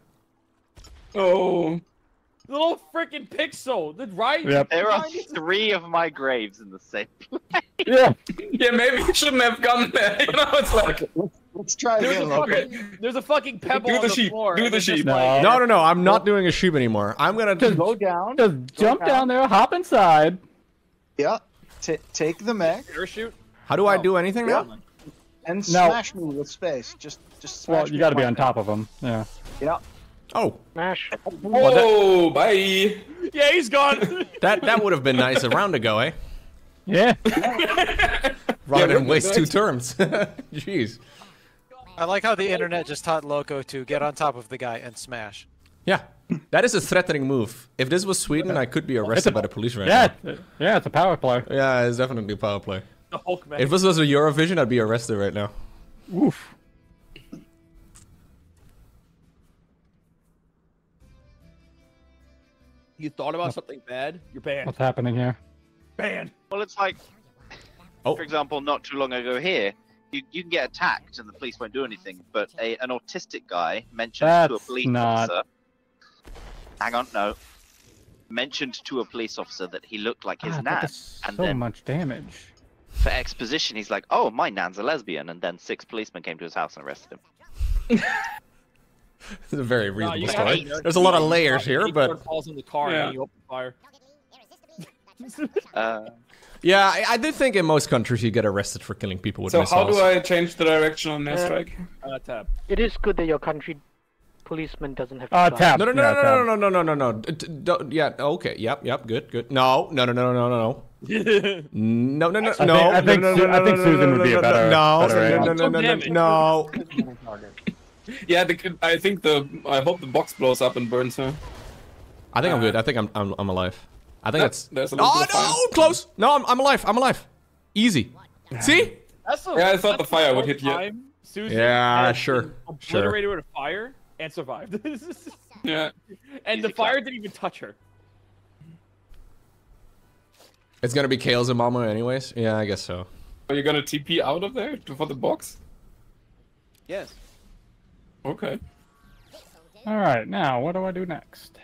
Oh. The little freaking pixel. The right. Yep. There are three of my graves in the same place. Yeah. Yeah, maybe you shouldn't have gone there. You know, it's like. Let's, let's try there's again. A fucking, okay. There's a fucking pebble Do on the, the floor. Do the sheep. No. no, no, no. I'm not doing a sheep anymore. I'm going to go down. Just go jump down. down there, hop inside. Yeah. T take the mech. Parachute. How do oh. I do anything now? And now, smash me with space. Just, just smash. Well, you got to be on top of them. Yeah. Yeah. Oh. Smash. Oh, well, that... bye. Yeah, he's gone. that that would have been nice a round ago, eh? Yeah. Rather than yeah, waste two terms. Jeez. I like how the internet just taught Lowko to get on top of the guy and smash. Yeah. That is a threatening move. If this was Sweden, I could be arrested a, by the police right yeah, now. It, yeah, it's a power play. Yeah, it's definitely a power play. The Hulk, man. If this was a Eurovision, I'd be arrested right now. Oof. You thought about something bad? You're banned. What's happening here? Banned. Well, it's like, oh. for example, not too long ago here, you, you can get attacked and the police won't do anything, but a, an autistic guy mentioned That's to a police not... officer... Hang on, no. Mentioned to a police officer that he looked like his ah, nan. That's and so then much damage. For exposition, he's like, oh, my nan's a lesbian, and then six policemen came to his house and arrested him. It's a very reasonable no, story. Eight. There's a lot of layers here, but... falls in the car yeah. and you open fire. uh, yeah, I, I do think in most countries you get arrested for killing people with missiles. So how do I change the direction on this strike? Uh, tab. It is good that your country... policeman doesn't have to uh, tap. No, no, no, yeah, no, tap. no, no, no, no, no, no, no, no. Yeah, okay, yep, yep, good, good. No, no, no, no, no, no, no. No, no, no, no. I think Susan would be a better... No, no, no, no, no, no. Yeah, the, I think the... I hope the box blows up and burns her. I think uh, I'm good. I think I'm I'm, I'm alive. I think that's... that's... Oh, no! Close! No, I'm, I'm alive. I'm alive. Easy. Yeah. See? That's a, yeah, I thought the fire would hit you. Susan yeah, sure. Obliterated with a fire? And survived. Yeah. And the fire didn't even touch her. It's gonna be Kale's and Mama anyways? Yeah, I guess so. Are you gonna T P out of there for the box? Yes. Okay. Alright, now what do I do next?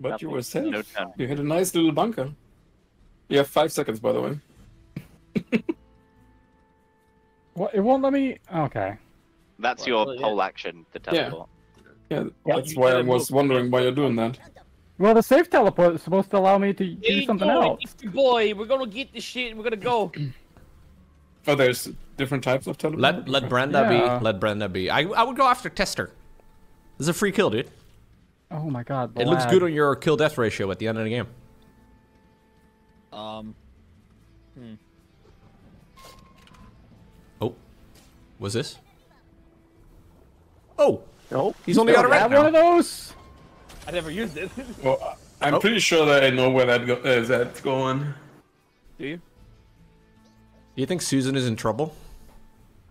But Nothing. you were safe. No time. You hit a nice little bunker. You have five seconds, by the way. What? It won't let me... Okay. That's well, your well, yeah. pole action, the teleport. Yeah. Yeah, that's why I was wondering why you're doing that. Well, the safe teleport is supposed to allow me to hey, do something boy, else. Boy, we're gonna get this shit and we're gonna go. Oh, there's different types of teleport? Let, let Brenda yeah. be. Let Brenda be. I, I would go after Tester. This is a free kill, dude. Oh my god. It lag. looks good on your kill-death ratio at the end of the game. Um. Hmm. Oh. What's this? Oh. Nope. He's only got a red now. one of those. I never used it. Well, I'm oh. pretty sure that I know where that go uh, that's going. Do you? Do you think Susan is in trouble?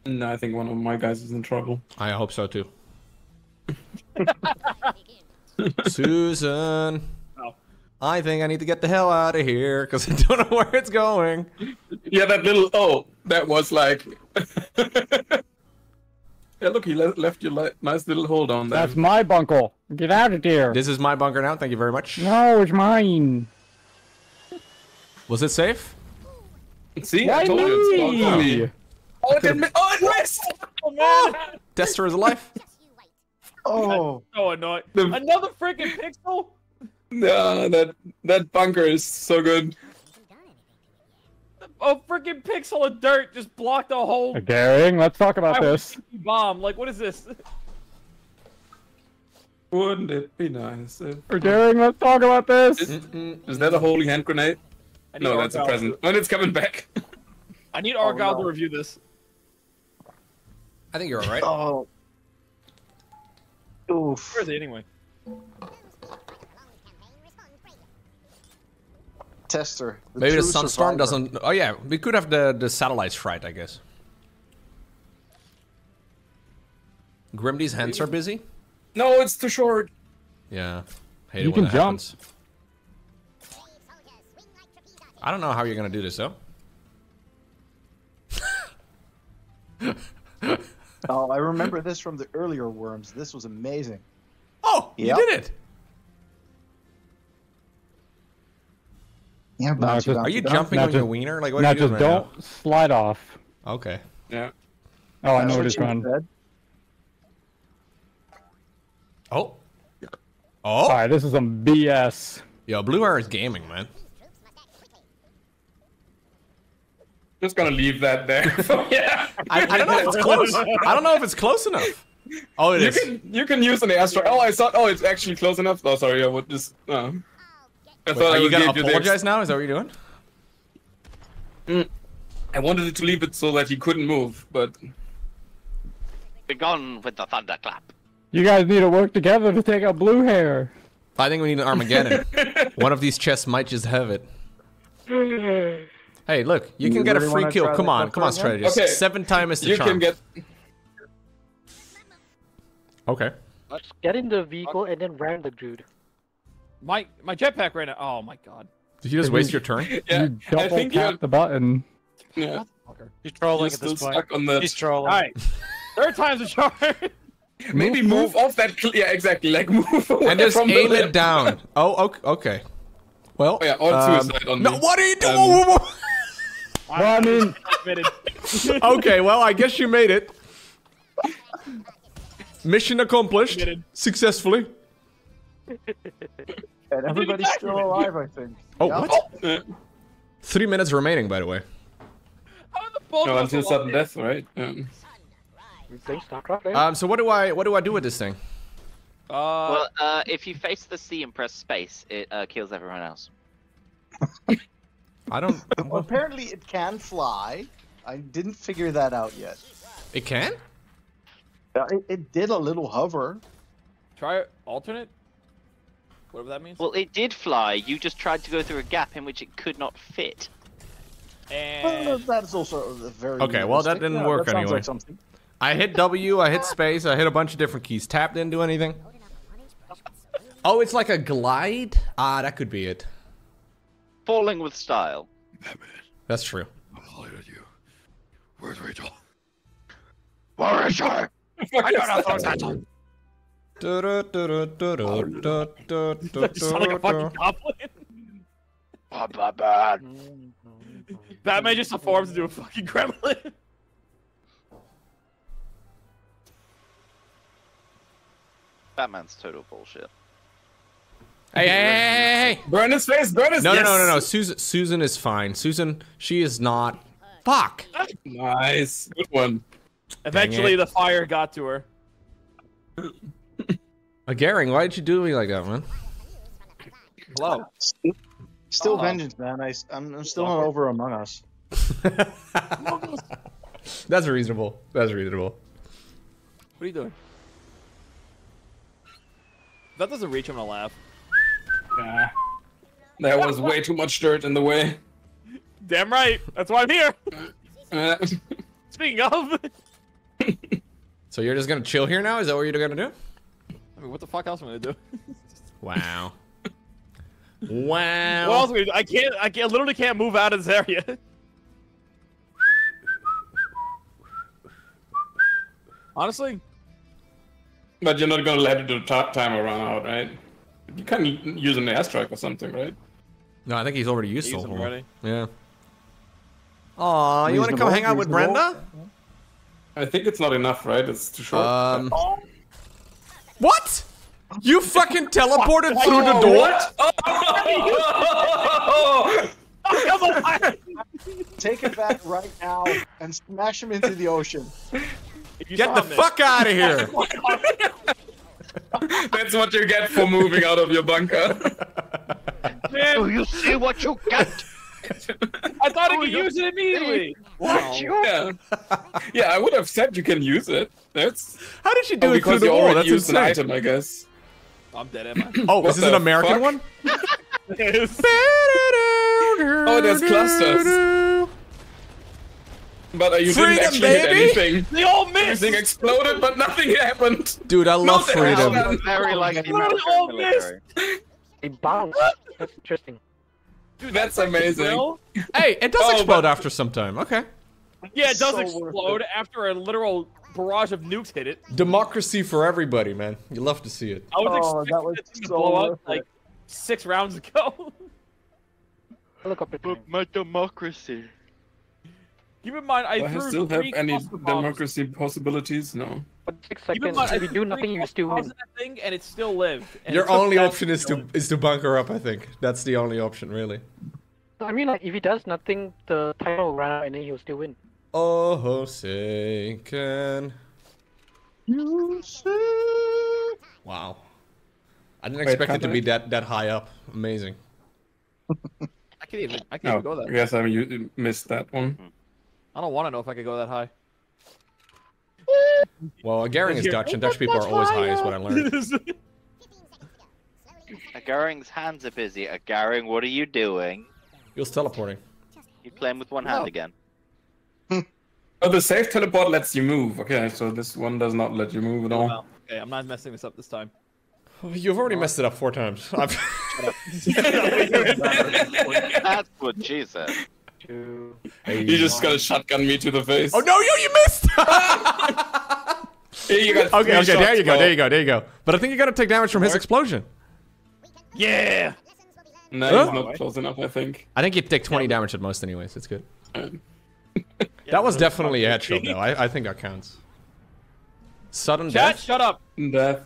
No, I think one of my guys is in trouble. I hope so too. Susan, oh. I think I need to get the hell out of here because I don't know where it's going. Yeah, that little oh, that was like. Yeah, look, he le left you li nice little hold on there. That's my bunker. Get out of there. This is my bunker now. Thank you very much. No, it's mine. Was it safe? See, Why I told me? you it's me. Oh, it missed. Oh, it missed. Oh, man. Tester is alive. Oh. So annoying. The... Another freaking pixel. Nah, that that bunker is so good. A freaking pixel of dirt just blocked the whole. Daring. Let's talk about I this. Bomb. Like, what is this? Wouldn't it be nice? If... Daring. Let's talk about this. Is, is that a holy hand grenade? No, Argyle. That's a present. And it's coming back. I need Argyle oh, no. to review this. I think you're all right. Oh. Oof. Where is he anyway? Tester. The Maybe the sunstorm survivor. doesn't. Oh yeah, we could have the the satellites fried, I guess. Grimdy's hands are busy. No, it's too short. Yeah, hate you it when can that jump. Happens. I don't know how you're gonna do this though. Oh, I remember this from the earlier Worms. This was amazing. Oh, yep. You did it. Yeah, no, just, are you jumping on just, your wiener? Like, what no, are you doing just right don't now? Slide off. Okay. Yeah. Oh, I know what he's going. Oh. Oh. Sorry, this is some B S. Yo, Blue Air is gaming, man. Just gonna leave that there. Yeah. I, I don't know if it's close. I don't know if it's close enough. Oh, it you is. Can, you can use an asteroid. Oh, I thought. Oh, it's actually close enough. Oh, sorry. I would just. Uh, I Wait, thought are I you gonna apologize now? Is that what you're doing? Mm. I wanted to leave it so that he couldn't move, but. Be gone with the thunderclap. You guys need to work together to take out blue hair. I think we need an Armageddon. One of these chests might just have it. Hey, look, you can you get really a free kill. Come on, come on, strategist. Okay. Seven times the you charm. Can get... Okay. Let's get in the vehicle and then ram the dude. My my jetpack ran out. Oh my god. Did you just waste your turn? Yeah. You double I think tap the button. Yeah. He's trolling He's at this point. On the... He's trolling. All right. Third time's a charm. Maybe move, move off that. Yeah, exactly. Like move away and just from aim the it down. Oh, okay. okay. Well. Oh, yeah. All um, suicide on no, me. What are you doing? Um, Well, I mean, okay, well, I guess you made it. Mission accomplished successfully. And everybody's still alive, I think. Oh, yeah. What? Three minutes remaining, by the way. Oh, the no, until sudden death, right? Um, um, so what do I what do I do with this thing? Uh, well, uh, if you face the sea and press space, it uh, kills everyone else. I don't. Well, apparently it can fly. I didn't figure that out yet. It can? Yeah, it, it did a little hover. Try alternate? Whatever that means. Well, it did fly. You just tried to go through a gap in which it could not fit. And... Well, that's also very. Okay, well, that didn't yeah, work that anyway. Like something. I hit W, I hit space, I hit a bunch of different keys. Tap didn't do anything. Oh, it's like a glide? Ah, that could be it. Falling with style. That's true. I'm hollering at you. Where's Rachel? Where is she? I don't know if that's Rachel. That sounds like a fucking goblin. Batman just performs into a fucking gremlin. Batman's total bullshit. Hey, hey, hey, hey! Burn his face, burn his face! No, yes. no, no, no, no. Susan, Susan is fine. Susan, she is not. Fuck! Nice. Good one. Eventually, the fire got to her. Garing, why did you do me like that, man? Hello. Still Hello. vengeance, man. I, I'm, I'm still not over Among Us. That's reasonable. That's reasonable. What are you doing? If that doesn't reach, I'm gonna laugh. Yeah. There was way too much dirt in the way. Damn right. That's why I'm here. Uh, Speaking of. So you're just gonna chill here now? Is that what you're gonna do? I mean, what the fuck else am I gonna do? Wow. Wow. What else am I gonna do? I can't. I can't. Literally can't move out of this area. Honestly. But you're not gonna let it do the top timer run out, right? You can use an airstrike or something, right? No, I think he's already used so far. Yeah. Aw, you want to come hang out with Brenda? I think it's not enough, right? It's too short. Um, oh. What? You fucking teleported through the door? Take it back right now and smash him into the ocean. Get the fuck out of here! That's what you get for moving out of your bunker. Do you see what you get? I thought I could use it immediately. What? Yeah. yeah, I would have said you can use it. That's how did she do oh, it because through the wall? That's used an item, I guess. I'm dead, am I? Oh, is this an American fuck? one? Yes. Oh, there's clusters. But you freedom, didn't actually baby! hit anything. They all missed! Everything exploded, but nothing happened. Dude, I love no, freedom. They very like literally all missed! It bounced. That's interesting. Dude, that's, that's amazing. Hey, it does oh, explode but... after some time. Okay. Yeah, it does so explode it. after a literal barrage of nukes hit it. Democracy for everybody, man. You love to see it. I was oh, expecting that was so to blow up it. like six rounds ago. Look up at my democracy. Keep in mind, I do threw still three have any democracy bombs. possibilities? No. But six seconds. Mind, if you do nothing, you still win. Thing, and it still lived. And Your only option is to is to bunker up. I think that's the only option, really. I mean, like, if he does nothing, the timer will run out and then he'll still win. Oh, say can you say? Wow. I didn't Wait, expect it to be that, that high up. Amazing. I can't even, I can't no, even go that high. I guess I mean, missed that one. I don't want to know if I could go that high. Well, Agaring is Dutch, and Dutch people are always high, is what I learned. Agaring's hands are busy. Agaring, what are you doing? He was teleporting. You're playing with one hand oh. again. Oh, the safe teleport lets you move. Okay, so this one does not let you move at all. Well, okay, I'm not messing this up this time. You've already messed it up four times. I've... That's what she said. You just gotta shotgun me to the face. Oh no, you you missed! Here you got okay, okay, there you go, there you go, there you go. But I think you gotta take damage from his explosion. Yeah. No, huh? He's not close enough. I think. I think you take twenty damage at most, anyways. It's good. That was definitely a headshot, though. I I think that counts. Sudden Chat, death. Shut up. Death.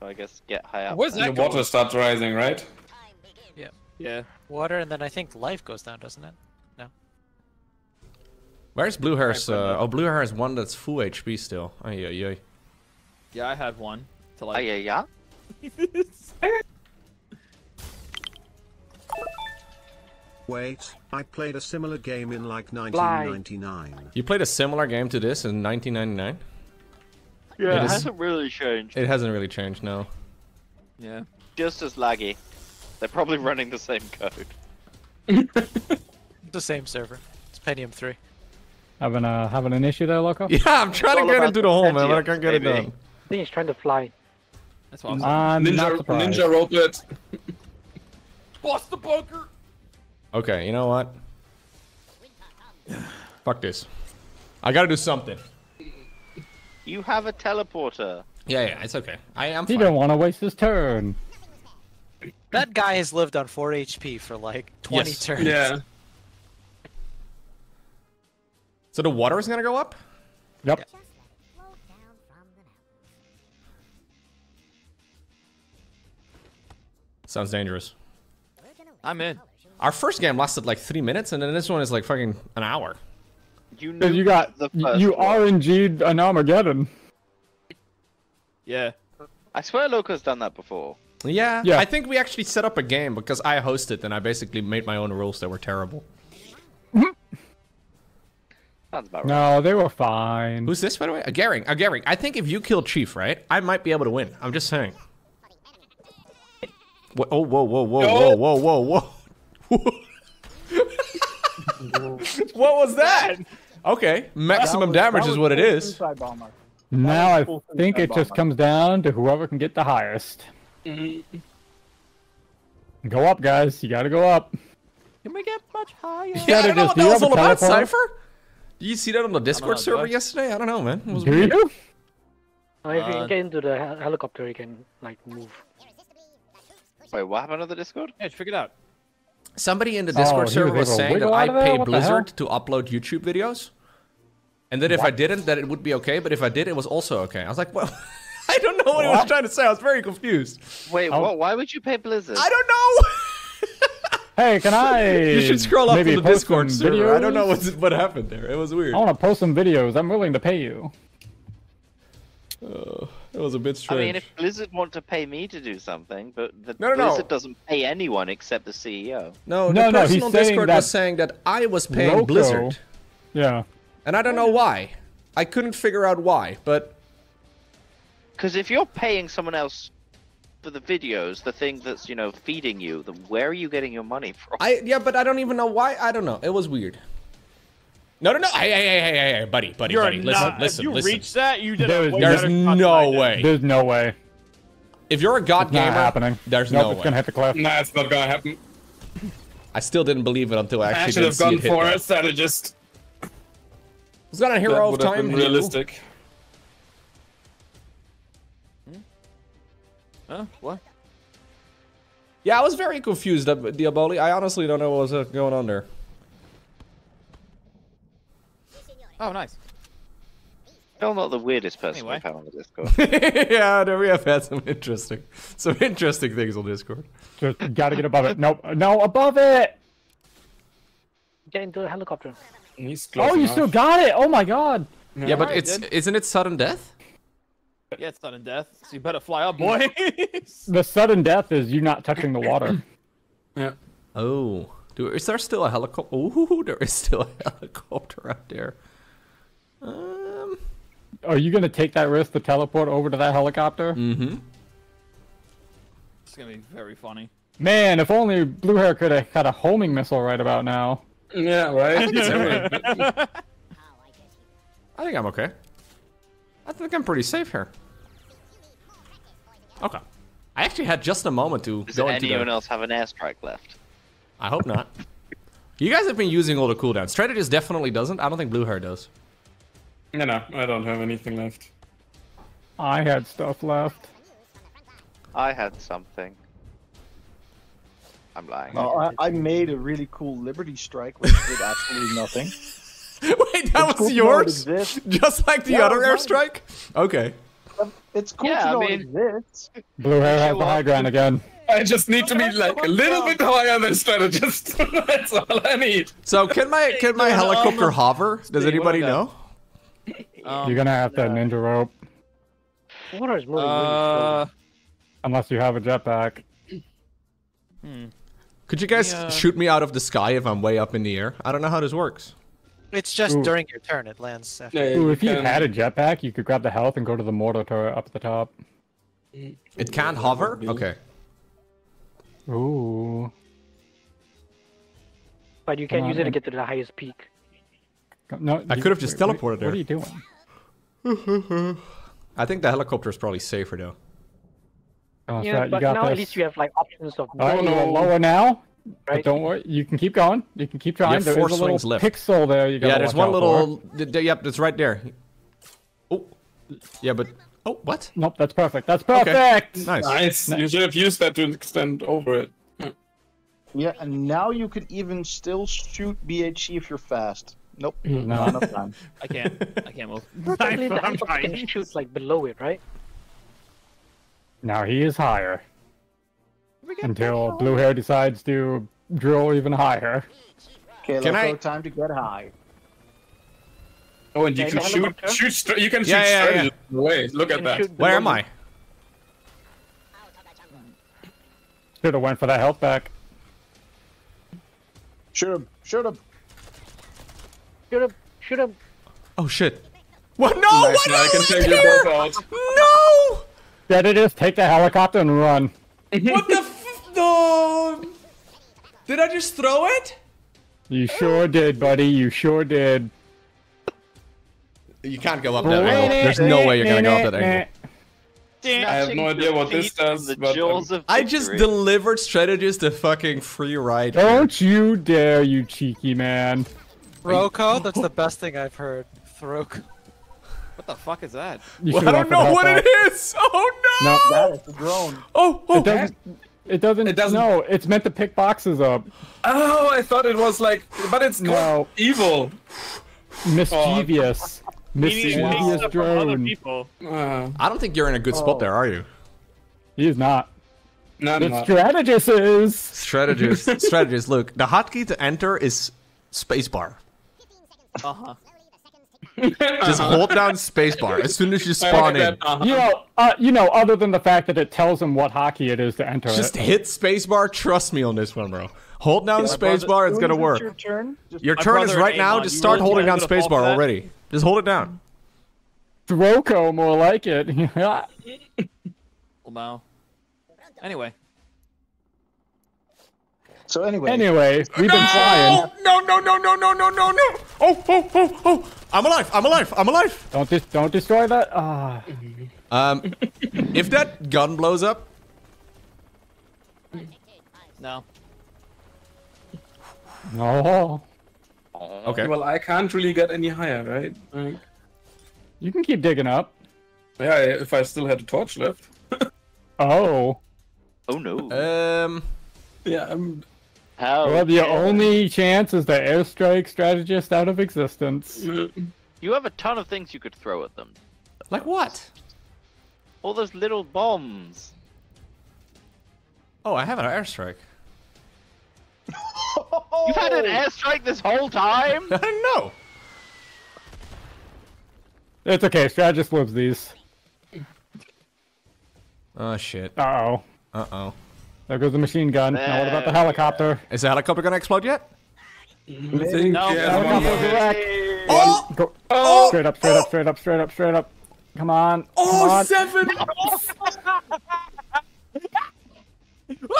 So I guess get high up. Where's that? The water starts rising, right? Yeah. Yeah. Water, and then I think life goes down, doesn't it? No. Where's Blue Hair's? Uh, oh, Blue Hair has one that's full H P still. Oh yeah, yeah. Yeah, I have one. To like. Oh yeah, yeah. Wait, I played a similar game in like nineteen ninety-nine. You played a similar game to this in nineteen ninety-nine? Yeah, it, it hasn't is... really changed. It hasn't really changed, no. Yeah. Just as laggy. They're probably running the same code. The same server. It's Pentium three. Having a having an issue there, Lowko? Yeah, I'm trying it's to get into the hole, man, but I can't get maybe. it done. I think he's trying to fly. That's what I'm saying. Ninja, ninja robot. Boss the poker. Okay, you know what? Fuck this. I gotta do something. You have a teleporter. Yeah, yeah, it's okay. I am. He don't want to waste his turn. That guy has lived on four H P for like twenty yes. turns. Yeah. So the water is gonna go up? Yep. Yeah. Sounds dangerous. I'm in. Our first game lasted like three minutes, and then this one is like fucking an hour. You know, you got the you R N G'd an Armageddon. Yeah. I swear Lowko's done that before. Yeah, yeah. I think we actually set up a game because I hosted and I basically made my own rules that were terrible. Sounds about right. No, they were fine. Who's this, by the way? Agaring. Agaring. I think if you kill Chief, right, I might be able to win. I'm just saying. What? Oh, whoa, whoa, whoa, whoa, whoa, whoa, whoa. What was that? Okay, maximum that was, damage that is what it is. Now I think it just comes down to whoever can get the highest. Mm-hmm. Go up, guys. You gotta go up. Can we get much higher? Yeah, I don't know what that was all about, Cypher. Did you see that on the Discord server yesterday? I don't know, man. Do you? Uh, if you get into the helicopter, you can, like, move. Wait, what happened on the Discord? Yeah, check it out. Somebody in the Discord oh, server was saying that I pay Blizzard to upload YouTube videos. And that if what? I didn't, that it would be okay. But if I did, it was also okay. I was like, well, I don't know what, what he was trying to say. I was very confused. Wait, oh. what? Why would you pay Blizzard? I don't know. Hey, can I? You should scroll up to the Discord server. Videos? I don't know what, what happened there. It was weird. I want to post some videos. I'm willing to pay you. Uh, it was a bit strange. I mean, if Blizzard want to pay me to do something, but the no, no, Blizzard no. doesn't pay anyone except the C E O. No, the no, person no, on Discord saying was saying that I was paying Lowko. Blizzard. Yeah. And I don't know why. I couldn't figure out why, but... Because if you're paying someone else for the videos, the thing that's, you know, feeding you, then where are you getting your money from? I Yeah, but I don't even know why. I don't know. It was weird. No, no, no! Hey, hey, hey, hey, hey, buddy, buddy, You're buddy! Listen, not, listen, if you listen! You reached that? You did There's, a there's no way. There's no way. If you're a god it's gamer, not happening. There's nope, no it's way. It's gonna hit the cliff. Nah, it's not gonna happen. I still didn't believe it until I actually didn't see it. I should have gone for it. That it just. Was that a hero that of time? Been realistic. Hmm? Huh? What? Yeah, I was very confused, Diaboli. I honestly don't know what was going on there. Oh, nice. Still not the weirdest person anyway. We've had on the Discord. Yeah, no, we have had some interesting, some interesting things on Discord. Just gotta get above it. No, no, above it. Get into the helicopter. He's oh, you off. Still got it! Oh my god. Yeah, yeah but right, it's dude. Isn't it sudden death? Yeah, it's sudden death. So you better fly up, boys. The sudden death is you not touching the water. Yeah. Oh, dude, is there still a helicopter? Ooh, there is still a helicopter out there. Um. Are you gonna take that risk to teleport over to that helicopter? Mm-hmm. It's gonna be very funny. Man, if only Blue Hair could have had a homing missile right about now. Yeah, right? I think I'm okay. I think I'm pretty safe here. Okay. I actually had just a moment to Does go into anyone the... else have an airstrike left? I hope not. You guys have been using all the cooldowns. Strategist definitely doesn't. I don't think Blue Hair does. No, no, I don't have anything left. I had stuff left. I had something. I'm lying. No, I, I made a really cool Liberty Strike, which did absolutely nothing. Wait, that it's was cool yours? Just like the yeah, other airstrike? Okay. It's cool yeah, to know I mean, it exists. Blue Hair has the high ground again. I just need to be like a little bit higher than strategist. That's all I need. So can my can my helicopter hover? Does anybody know? Um, You're gonna have no. that ninja rope. Water is moving. Uh, Unless you have a jetpack. Hmm. Could you guys yeah. shoot me out of the sky if I'm way up in the air? I don't know how this works. It's just Ooh. During your turn, it lands. After. Yeah, Ooh, if you um, had a jetpack, you could grab the health and go to the mortar turret up at the top. It can't hover? Okay. Ooh. But you can't use it to get to the highest peak. No, I could have just wait, teleported wait, there. What are you doing? I think the helicopter is probably safer though. Oh, yeah, but you got now this. At least you have like options of. All right, you're lower now. Right. But don't worry, you can keep going. You can keep trying. There's a little left. Pixel there. You yeah, there's one little. Yep, it's right there. Oh, yeah, but oh, what? Nope, that's perfect. That's perfect. Okay. Nice. Nice. Nice. You should have used that to extend over it. Yeah, and now you could even still shoot B H E if you're fast. Nope, no, not enough time. I can't. I can't move. Probably the helicopter can shoot like below it, right? Now he is higher. Until Blue Hair decides to drill even higher. Okay, let's go. Time to get high. Oh, and you can shoot. Shoot. You can shoot straight away. Look at that. Where am I? Should have went for that health back. Shoot him! Shoot him! Shoot him! Shoot him! Oh shit! What? No! What? I can take you both out. No! That it is. Take the helicopter and run. What the f- no! Did I just throw it? You sure did, buddy. You sure did. You can't go up that angle. There's no way you're gonna go up that angle. I have no idea what this does, but um, I just delivered strategist a fucking free ride. Don't here. You dare, you cheeky man. Throwco? That's the best thing I've heard. Throwco. What the fuck is that? Well, I don't know what back. It is! Oh no! No, that is a drone. Oh, oh! It doesn't, it doesn't- It doesn't- No, it's meant to pick boxes up. Oh, I thought it was like- But it's no. Evil. Mischievous. Oh. Mischievous drone. Uh, I don't think you're in a good spot oh. there, are you? He is not. Not The strategist is! Strategist. Strategist, look. The hotkey to enter is spacebar. Uh-huh. Just uh-huh. hold down spacebar as soon as you spawn in. Uh-huh. You know, uh, you know, other than the fact that it tells him what hockey it is to enter. Just it. Hit spacebar. Trust me on this one, bro. Hold down yeah, spacebar. It's gonna work. Your turn, just, your turn is right now. Just start holding down spacebar already. Just hold it down. Throwco, more like it. Well, now. Anyway. So anyway. Anyway, we've been no! trying. No, no, no, no, no, no, no, no. Oh, oh, oh, oh. I'm alive. I'm alive. I'm alive. Don't dis don't destroy that. Ah. Um, if that gun blows up. No. No. Okay. Well, I can't really get any higher, right? Like... You can keep digging up. Yeah, if I still had a torch left. Oh. Oh no. Um. Yeah. I'm... How well, the only chance is to airstrike strategist out of existence. You have a ton of things you could throw at them. Like what? All those little bombs. Oh, I have an airstrike. You've had an airstrike this whole time? No. It's okay. Strategist loves these. Oh shit. Uh oh. Uh oh. There goes the machine gun. There. Now what about the helicopter? Is the helicopter gonna explode yet? No. Yeah. Oh. Go. Oh. Straight up. Straight up. Straight up. Straight up. Straight up. Come on. Oh, come on. Seven.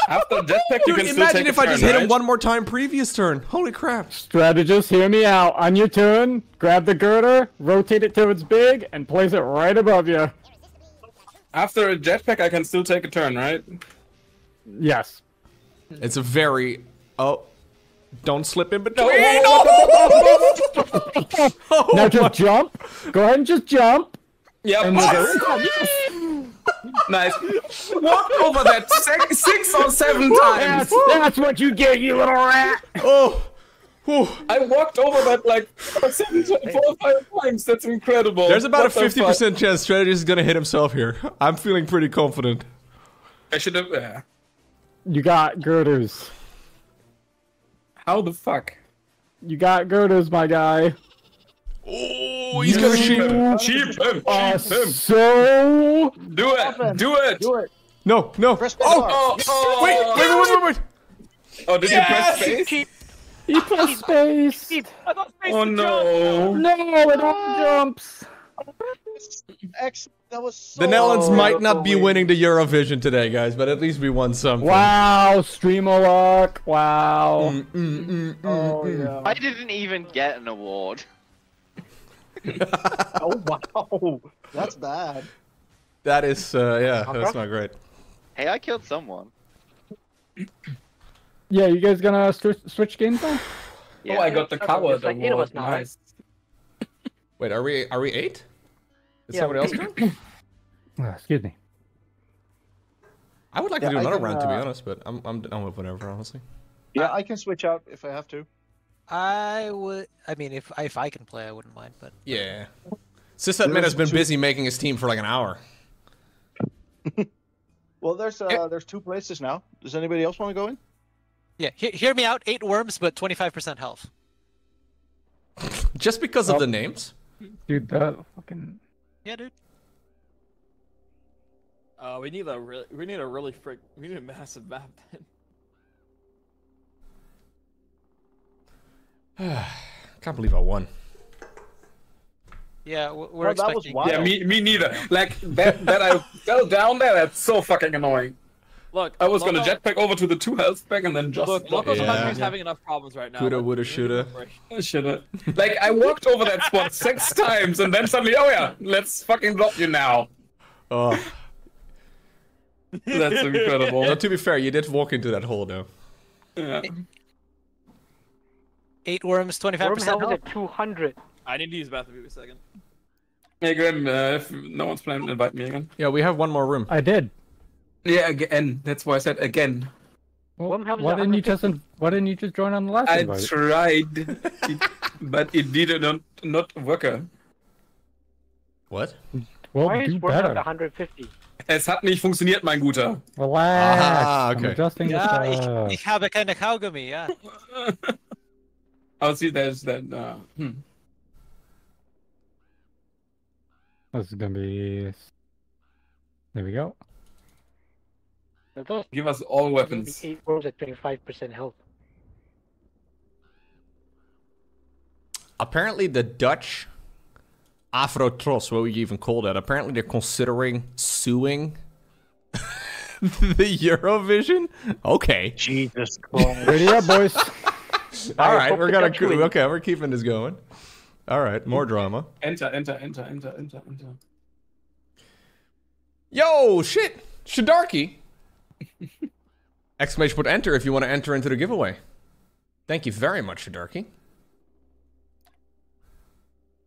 After jetpack, you can still imagine take if I turn, just right? hit him one more time previous turn. Holy crap. Strategist, hear me out. On your turn, grab the girder, rotate it till it's big, and place it right above you. After a jetpack, I can still take a turn, right? Yes. It's a very... Oh. Don't slip in between. Oh, now just jump. Go ahead and just jump. Yep. Nice. Walk over that six, six or seven times. That's, that's what you get, you little rat. Oh, oh. I walked over that like seven, four or five times. That's incredible. There's about what a fifty percent chance Strategist is gonna hit himself here. I'm feeling pretty confident. I should have. Uh... You got girders. How the fuck? You got girders, my guy. Oh, he's gonna sheep him. Sheep him. Sheep him. So do it. Do it. Do it. No, no. Press oh. Oh. oh, wait, wait, wait, wait, wait. Oh, did yes. you press space? He pressed space. Keep. I thought space oh no. Jump. No, it all jumps. Actually, that was so the Netherlands oh, might not be winning the Eurovision today, guys, but at least we won something. Wow, Streamerlock. Wow. Mm, mm, mm, mm, oh, mm. Yeah. I didn't even get an award. Oh wow, that's bad. That is, uh, yeah, that's not great. Hey, I killed someone. Yeah, you guys gonna switch games now? Yeah, oh, I got the coward award. It was nice. Wait, are we are we eight? Is yeah. somebody else going? Oh, excuse me. I would like yeah, to do another can, round, to be honest, but I'm I'm done with whatever, honestly. Yeah, I can switch out if I have to. I would. I mean, if if I can play, I wouldn't mind. But yeah, SysAdmin has been two... busy making his team for like an hour. Well, there's uh, it... there's two places now. Does anybody else want to go in? Yeah, he hear me out. Eight worms, but twenty-five percent health. Just because oh. of the names, dude. That fucking yeah, dude. Uh, we need a really, we need a really frick, we need a massive map then. Can't believe I won. Yeah, we're well, expecting. Yeah, me, me neither. Like that, that I fell down there. That's so fucking annoying. Look, I was Loco... gonna jetpack over to the two health pack and then just. Look, Loco's yeah. country's yeah. having enough problems right now. Coulda, woulda, shoulda. Shoulda. Like I walked over that spot six times and then suddenly, oh yeah, let's fucking drop you now. Oh. That's incredible. Now, to be fair, you did walk into that hole though. Yeah. It... Eight worms, twenty-five percent. Worm health at two hundred. I need to use the bathroom for a second. Hey, Grim, uh, if no one's planning to invite me again. Yeah, we have one more room. I did. Yeah, again. That's why I said again. Well, why didn't you just? Why didn't you just join on the last? I invite? tried, it, but it did not not work. What? Well, why is worm at one hundred fifty? Es hat nicht funktioniert, mein Guter. Relax. Ah, okay. Yeah, ich, ich habe keine Kaugummi. Yeah. Oh, see, there's that. Uh, hmm. This is gonna be. There we go. Give us all weapons. Eight worms at twenty-five percent health. Apparently, the Dutch Afrotros, what would you even call that? Apparently, they're considering suing the Eurovision. Okay. Jesus Christ. Ready up, boys. All right, we're gonna okay. We're keeping this going. All right, more drama. Enter, enter, enter, enter, enter, enter. Yo, shit, Shadarki! Exclamation point! Enter if you want to enter into the giveaway. Thank you very much, Shadarki.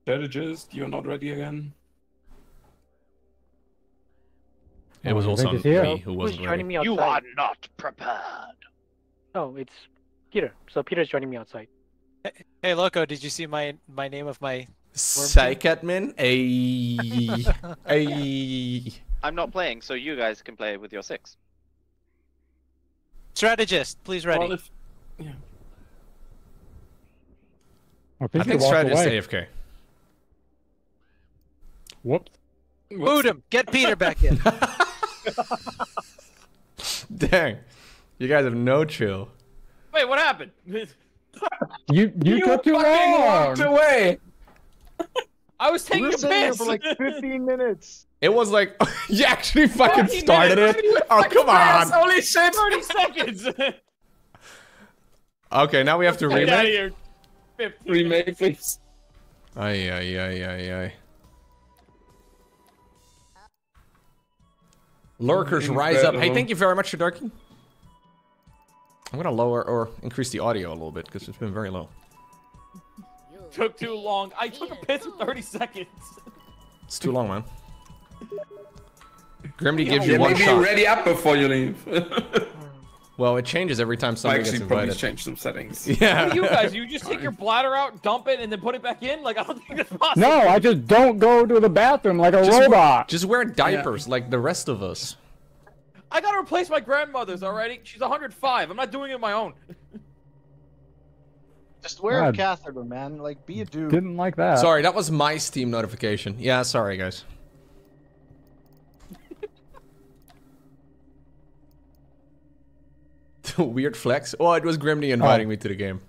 Strategist, you're not ready again. It was also me who wasn't ready. You are not prepared. No, it's. Peter. So Peter's joining me outside. Hey, hey Loco, did you see my my name of my Psychadmin? Ayy. Ayy. I'm not playing, so you guys can play with your six. Strategist, please ready. Well, if... yeah. I think, I think Strategist away. A F K. Whoops. Boot him! Get Peter back in! Dang. You guys have no chill. Wait, what happened? you you, you took your walked away! I was taking Listen a piss for like fifteen minutes. It was like you actually fucking started minutes. it. Oh come on! Holy shit! thirty seconds. Okay, now we have to remake. Get out of here. fifteen remake, minutes. Please. Ay ay ay ay ay. Lurkers Incredible. rise up. Hey, thank you very much for darking. I'm gonna lower or increase the audio a little bit because it's been very low. Took too long. I took a piss for thirty seconds. It's too long, man. Grimdy gives yeah, you one maybe shot. Maybe ready up before you leave. Well, it changes every time somebody gets invited. Probably change some settings. Yeah. What do you guys? You just take your bladder out, dump it, and then put it back in? Like, I don't think that's possible. No, I just don't go to the bathroom like a just robot. Wear, just wear diapers yeah. like the rest of us. I gotta replace my grandmother's already. She's a hundred and five. I'm not doing it on my own. Just wear God. a catheter, man. Like, be a dude. Didn't like that. Sorry, that was my Steam notification. Yeah, sorry, guys. Weird flex. Oh, it was Grimdy inviting oh. me to the game.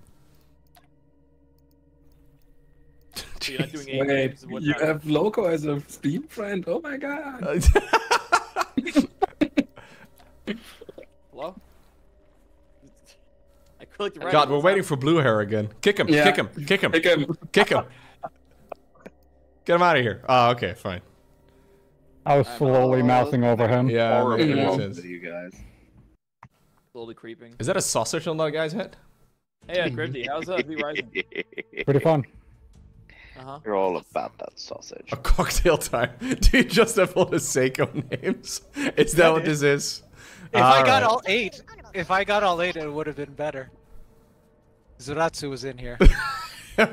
You're not doing any Wait, games you time. have Lowko as a Steam friend? Oh my God. Hello? God, we're waiting for blue hair again. Kick him, yeah. kick him, kick him, kick him, kick him. Get him out of here. Oh, okay, fine. I was slowly mouthing over him. Yeah, I remember you guys. Slowly creeping. Is that a sausage on that guy's head? Hey, uh, Grimdy, how's uh, V-Rising? Pretty fun. Uh-huh. You're all about that sausage. A cocktail time. Do you just have all the Seiko names? Is that, that what is. this is? If all I right. got all eight, if I got all eight, it would have been better. Zoratsu was in here.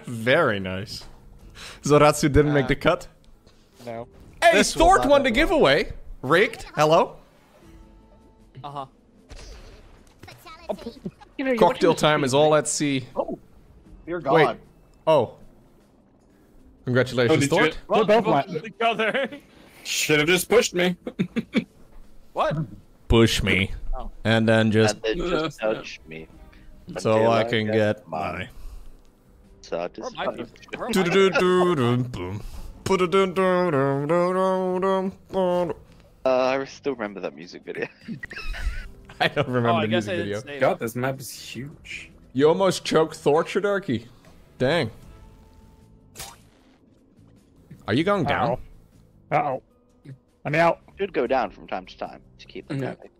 Very nice. Zoratsu didn't uh, make the cut? No. Hey, Stort won the giveaway! Rigged, hello? Uh-huh. You know, Cocktail time is all at sea. Oh, dear God. Wait. Oh. Congratulations, oh, Stort. Well, both both together. Should have just pushed me. What? Push me. Oh. And then just, and then just touch me. So I can I get, get my. So uh, I still remember that music video. I don't remember oh, I the guess music video. Name. God, this map is huge. You almost choked Thor, Chidarki. Dang. Are you going down? Uh oh. I'm out. Should go down from time to time to keep them happy.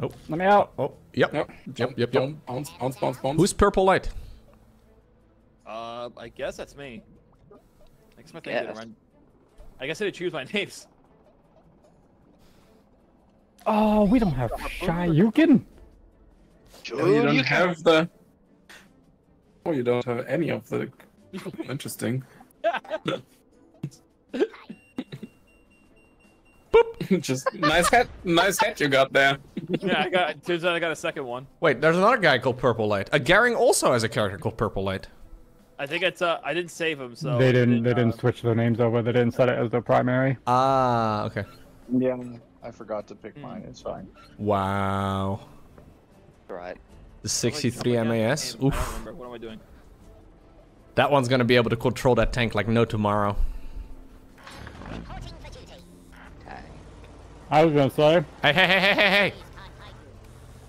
Oh, let me out. Oh, yep. Yep, yep, yep. yep. Bounce, bounce, bounce, bounce. Who's purple light? Uh, I guess that's me. I guess my thing didn't run. I guess I did choose my names. Oh, we don't have Shoryuken. Sure, no, you don't you have can. the. Oh, you don't have any of the. Interesting. Boop. Just nice hat, nice hat you got there. Yeah, I got. Turns out I got a second one. Wait, there's another guy called Purple Light. A Garing also has a character called Purple Light. I think it's. Uh, I didn't save him, so they didn't. They uh, didn't switch their names over. They didn't set it as their primary. Ah, okay. Yeah, I forgot to pick mine. It's fine. Wow. All right. The sixty-three M A S. Oof. I don't remember. What am I doing? That one's gonna be able to control that tank like no tomorrow. I was gonna say. Hey, hey, hey, hey, hey, hey!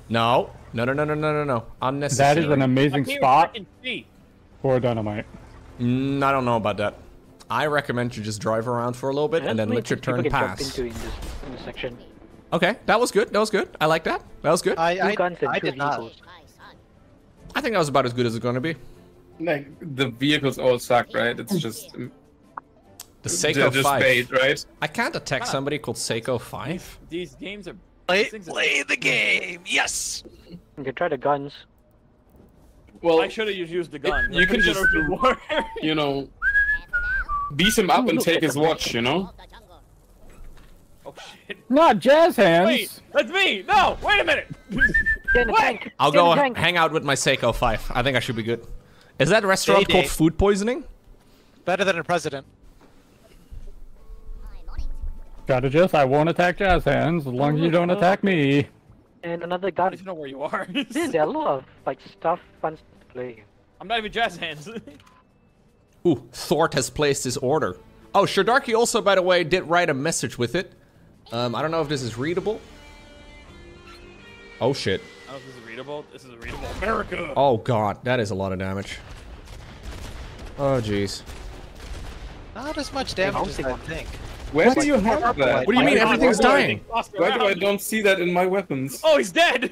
No. No, no, no, no, no, no, no. Unnecessary. That is an amazing spot for dynamite. Mm, I don't know about that. I recommend you just drive around for a little bit and then let your turn pass. In this, in this section. Okay, that was good. That was good. I like that. That was good. I, I, I did not. I think that was about as good as it's gonna be. Like, the vehicles all suck, right? It's just... The Seiko just five. Bait, right? I can't attack somebody called Seiko five. These, these games are. Play, these play are... the game. Yes. You can try the guns. Well, I should have used the gun. You, you can just, you know, beat him up and take his watch, you know? Oh shit. Not jazz hands! Wait, that's me! No! Wait a minute! Wait! I'll go hang out with my Seiko five. I think I should be good. Is that restaurant called Food Poisoning? Better than a president. Strategist, I won't attack jazz hands as long as you don't attack me. And another guy. I don't know where you are. Dude, there are a lot of like stuff fun to play. I'm not even jazz hands. Ooh, Thort has placed his order. Oh, Shardarki also, by the way, did write a message with it. Um, I don't know if this is readable. Oh shit. I don't know if this is readable. This is readable. America! Oh god, that is a lot of damage. Oh jeez. Not as much damage as I think. Where what do you have that? What do you mean everything's dying? Why do I don't see that in my weapons? Oh, he's dead!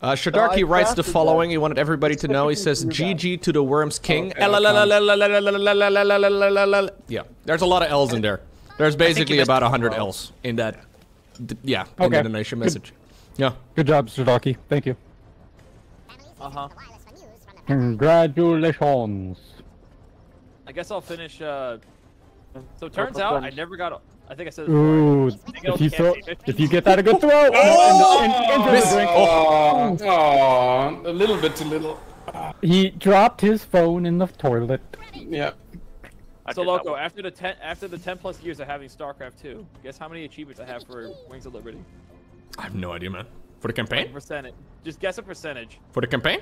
uh, Shadarki writes the following. He wanted everybody to know. He says, G G to the Worms King. Yeah, there's a lot of L's in there. There's basically about one hundred L's in that. Yeah, in the donation message. Yeah. Good job, Shadarki. Thank you. Uh-huh. Congratulations. I guess I'll finish, uh... So it turns out I never got. I think I said. Ooh! If you, throw, if you get that a good throw. Oh! And, and, and, and the drink. Oh, oh, oh, a little bit too little. He dropped his phone in the toilet. Yeah. So Lowko, after the ten, after the ten plus years of having StarCraft two, guess how many achievements I have for Wings of Liberty? I have no idea, man. For the campaign? Like percentage. Just guess a percentage. For the campaign?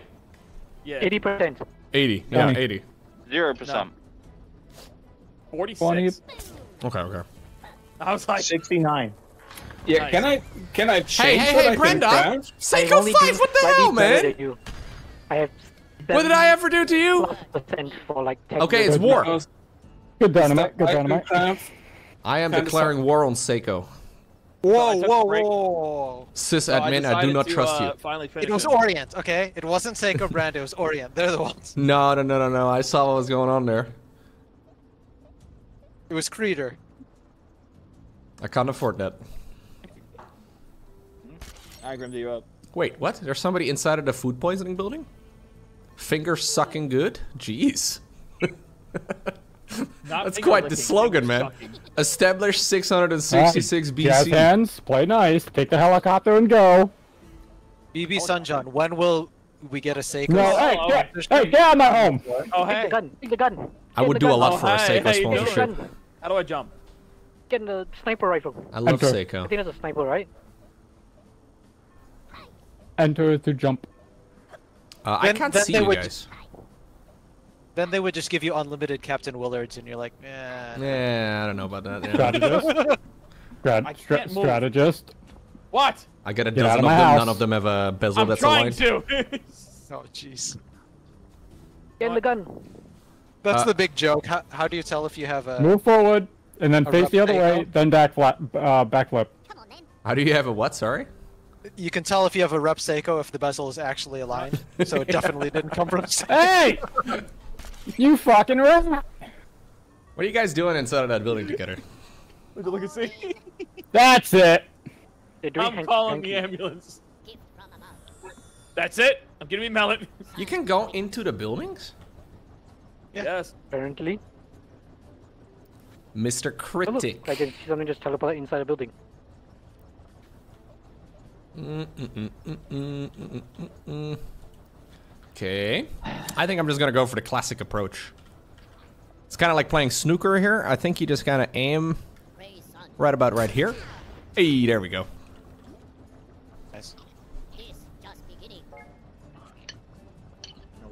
Yeah. Eighty percent. Eighty. Yeah, eighty. Zero percent. forty-six. Okay, okay. I was like sixty-nine. Yeah, nice. can I can I change? Hey, hey, hey, I Brenda! Seiko five, what the hell, man? I have what did I ever do to you? For like okay, it's war. Good dynamite. Good dynamite. I am declaring war on Seiko. Whoa, whoa, whoa! Sysadmin, I do not trust you. It was Orient, okay? It wasn't Seiko brand. It was Orient. They're the ones. No, no, no, no, no. I saw what was going on there. It was Creeder. I can't afford that. I grimmed you up. Wait, what? There's somebody inside of the food poisoning building? Finger sucking good? Jeez. That's quite the slogan, man. Establish six hundred sixty-six uh, B C. Jazz hands, play nice, take the helicopter and go. B B Sunjohn, when will we get a Seiko? No, hey, oh, get, oh, hey, hey, get on my home! Oh, hey. Take the gun, take the gun. I would do a lot oh, for a Seiko hey, sponsorship. Doing? How do I jump? Get the sniper rifle. I love Enter. Seiko. I think that's a sniper, right? Enter to jump. Uh, then, I can't see you would, guys. Then they would just give you unlimited Captain Willards, and you're like, eh. Yeah, I don't know about that. Yeah. Strategist. Grad, stra move. Strategist. What? I got a get dozen of, of them. House. None of them have a bezel I'm that's aligned. I'm trying to. Oh, jeez. Get what? The gun. That's uh, the big joke. How, how do you tell if you have a... Move forward, and then face the other way, then back flat, uh, backflip. Come on, man. How do you have a what, sorry? You can tell if you have a rep Seiko if the bezel is actually aligned. So it definitely didn't come from Seiko. Hey! You fucking rep! What are you guys doing inside of that building together? Look at look and see. That's it! I'm calling the ambulance. That's it! I'm gonna be melon. You can go into the buildings? Yes. Apparently. Mister Critic. I can see something just teleport inside a building. Mm, mm, mm, mm, mm, mm, mm, mm. Okay. I think I'm just gonna go for the classic approach. It's kind of like playing snooker here. I think you just kind of aim right about right here. Hey, there we go. Nice.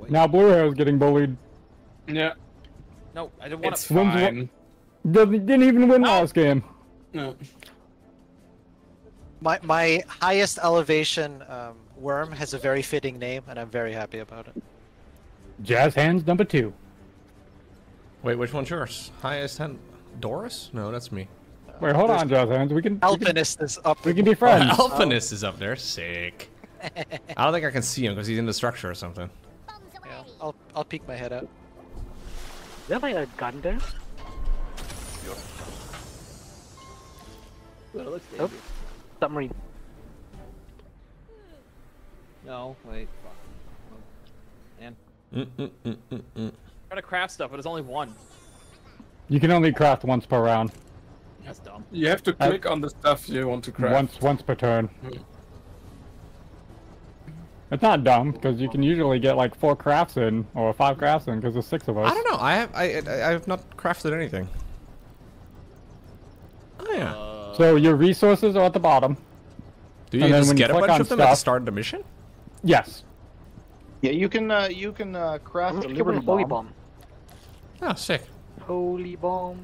Now Blue Hair is getting bullied. Yeah. No, I didn't want to. Fine. Didn't even win last game. No. My my highest elevation um, worm has a very fitting name, and I'm very happy about it. Jazz hands number two. Wait, which one's yours? Highest hand, Doris? No, that's me. Wait, hold There's... on, Jazz hands. We can. Alpinist is up. We can be friends. Oh, Alpinist oh. is up there. Sick. I don't think I can see him because he's in the structure or something. Yeah, I'll I'll peek my head out. Is there like a gun there? Oh, oh. Submarine. No, wait. Man. Mm, mm, mm, mm, mm. I'm trying to craft stuff, but there's only one. You can only craft once per round. That's dumb. You have to click uh, on the stuff you want to craft. Once, once per turn. Mm. It's not dumb, because you can usually get like four crafts in, or five crafts in, because there's six of us. I don't know, I have I, I, I have not crafted anything. Oh yeah. Uh, so your resources are at the bottom. Do you just get a bunch of them at the start of the mission? Yes. Yeah, you can uh, you can uh, craft a Liberty Holy Bomb. Oh, sick. Holy Bomb.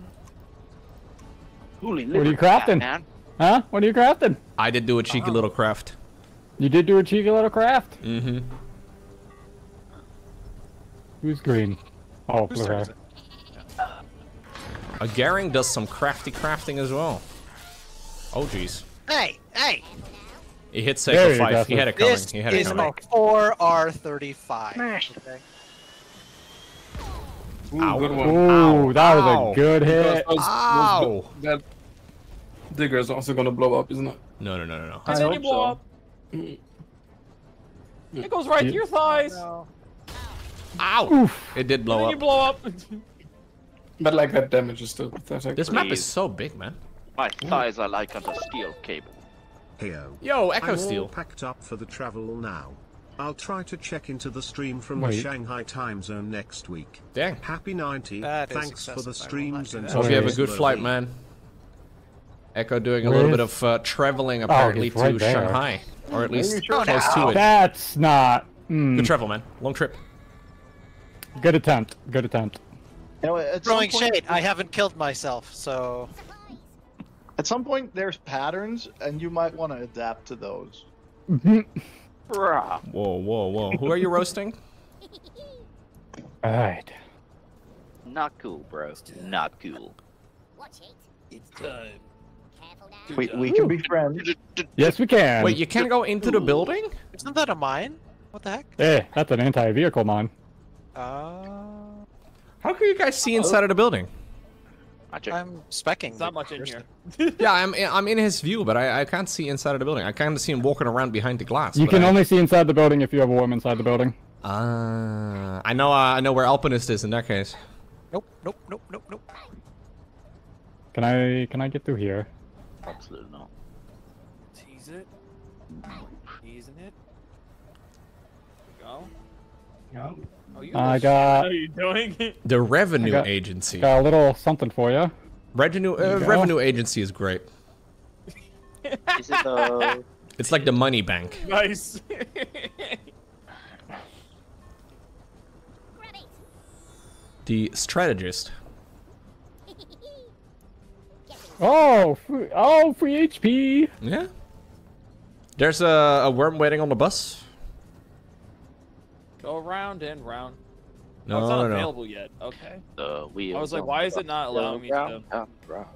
Holy Liberty. What are you crafting? Man. Huh? What are you crafting? I did do a cheeky uh-huh. little craft. You did do a cheeky little craft? Mm-hmm. Who's green? Oh, blue hair. Yeah. A Garing does some crafty crafting as well. Oh, jeez. Hey, hey! He hit Seiko five. He had it coming. This he had it coming. This is a four R thirty-five. Okay. Ooh, Ow. Good one. Ooh, Ow. That was Ow. a good hit. Those, Ow. Those, those, that digger is also gonna blow up, isn't it? No, no, no, no, no. I hope blow so. up. It goes right yeah. to your thighs. Oh, no. Ow! Oof. It did blow and then up. You blow up. But like that damage is still pathetic. This map is so big, man. My thighs are like on a steel cable. Heyo. Yo, Echo I'm Steel. All packed up for the travel now. I'll try to check into the stream from Wait. the Shanghai time zone next week. Dang. Happy ninety. That Thanks for the streams and. Hope you have a good flight, man. Echo doing a Where little is... bit of uh, traveling apparently oh, right to there. Shanghai, or at least sure close now. to it. That's not mm. good travel, man. Long trip. Good attempt. Good attempt. You know, throwing point, shade. I haven't killed myself, so. At some point, there's patterns, and you might want to adapt to those. whoa, whoa, whoa! Who are you roasting? All right. Not cool, bro. Not cool. Watch it. It's time. We, we can be friends. Yes, we can. Wait, you can't go into the building? Isn't that a mine? What the heck? Eh, that's an anti-vehicle mine. Uh... How can you guys see inside of the building? I'm specking. There's not much in here. Yeah, I'm I'm in his view, but I, I can't see inside of the building. I can't see him walking around behind the glass. You can I... only see inside the building if you have a worm inside the building. Ah, uh, I know. Uh, I know where Alpinist is in that case. Nope, nope, nope, nope, nope. Can I can I get through here? Absolutely not. Tease it. Teasing it. There we go. Go. Oh, you I got. How are you doing? The revenue got, agency. Got a little something for you. Revenue uh, you revenue agency is great. Is it the... It's like the money bank. Nice. The strategist. Oh, free, oh, free H P. Yeah. There's a, a worm waiting on the bus. Go round and round. No, oh, it's not no, available no. yet. Okay. Uh, we I was like, why is it not allowing me round, to? Round, round,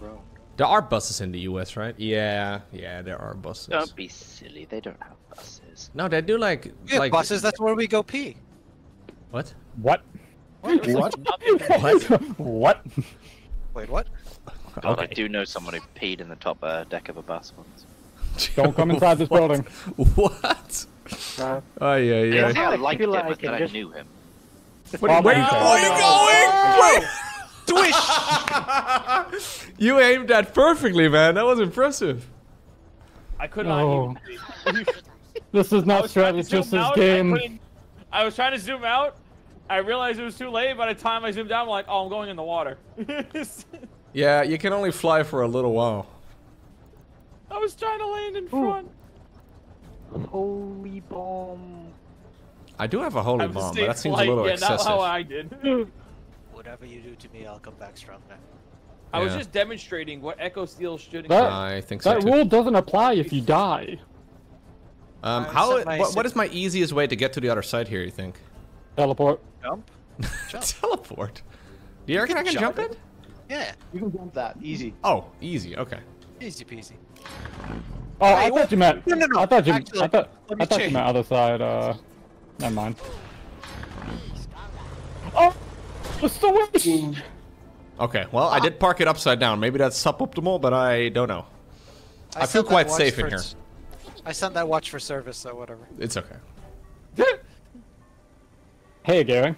round. There are buses in the U S, right? Yeah, yeah, there are buses. Don't be silly. They don't have buses. No, they do like yeah, like buses. That's where we go pee. What? What? What? What? What? What? Wait, what? God, okay. I do know someone who peed in the top uh, deck of a bus once. Don't come inside this building. What? Uh, oh yeah, yeah. How I liked it was like that just... I knew him. What are, where, where are you going? Oh, Swish! You aimed that perfectly, man. That was impressive. I could not. No. This is not strategist's game. I, I was trying to zoom out. I realized it was too late. By the time I zoomed out, I'm like, oh, I'm going in the water. Yeah, you can only fly for a little while. I was trying to land in front. Ooh. Holy bomb. I do have a holy bomb, but that seems flight. a little yeah, excessive. Yeah, not how I did. Whatever you do to me, I'll come back strong now. Yeah. I was just demonstrating what Echo Steel should include. I think so That too. rule doesn't apply if you die. Um, how? What, what is my easiest way to get to the other side here, you think? Teleport. Jump? jump. Teleport? Do you, you reckon I can jump, jump it? it? Yeah, you can jump that easy. Oh, easy. Okay. Easy peasy. Oh, Wait, I thought you meant. No, no, no. I thought you. Actually, I thought. I thought you meant other side. Uh, never mind. Oh, the switch. Okay, well, I did park it upside down. Maybe that's suboptimal, but I don't know. I, I feel quite safe in here. I sent that watch for service, so whatever. It's okay. Hey, Gary.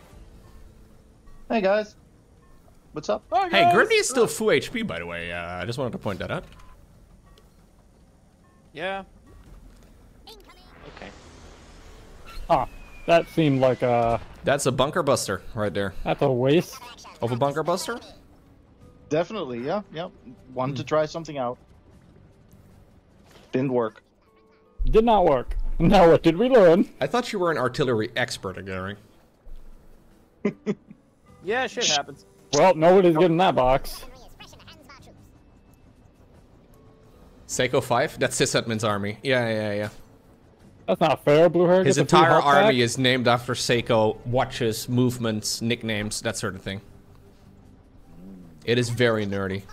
Hey, guys. What's up? Hi, hey, Grimby is still full H P, by the way. Uh, I just wanted to point that out. Yeah. Okay. Huh. That seemed like a... That's a bunker buster right there. That's a waste. Of a bunker buster? Definitely, yeah. Yep. Yeah. Wanted mm. to try something out. Didn't work. Did not work. Now what did we learn? I thought you were an artillery expert, Gary. Yeah, shit happens. Well, nobody's getting that box. Seiko five? That's sysadmin's army. Yeah, yeah, yeah. That's not fair, Blue Herd. His entire army is named after Seiko watches, movements, nicknames, that sort of thing. It is very nerdy.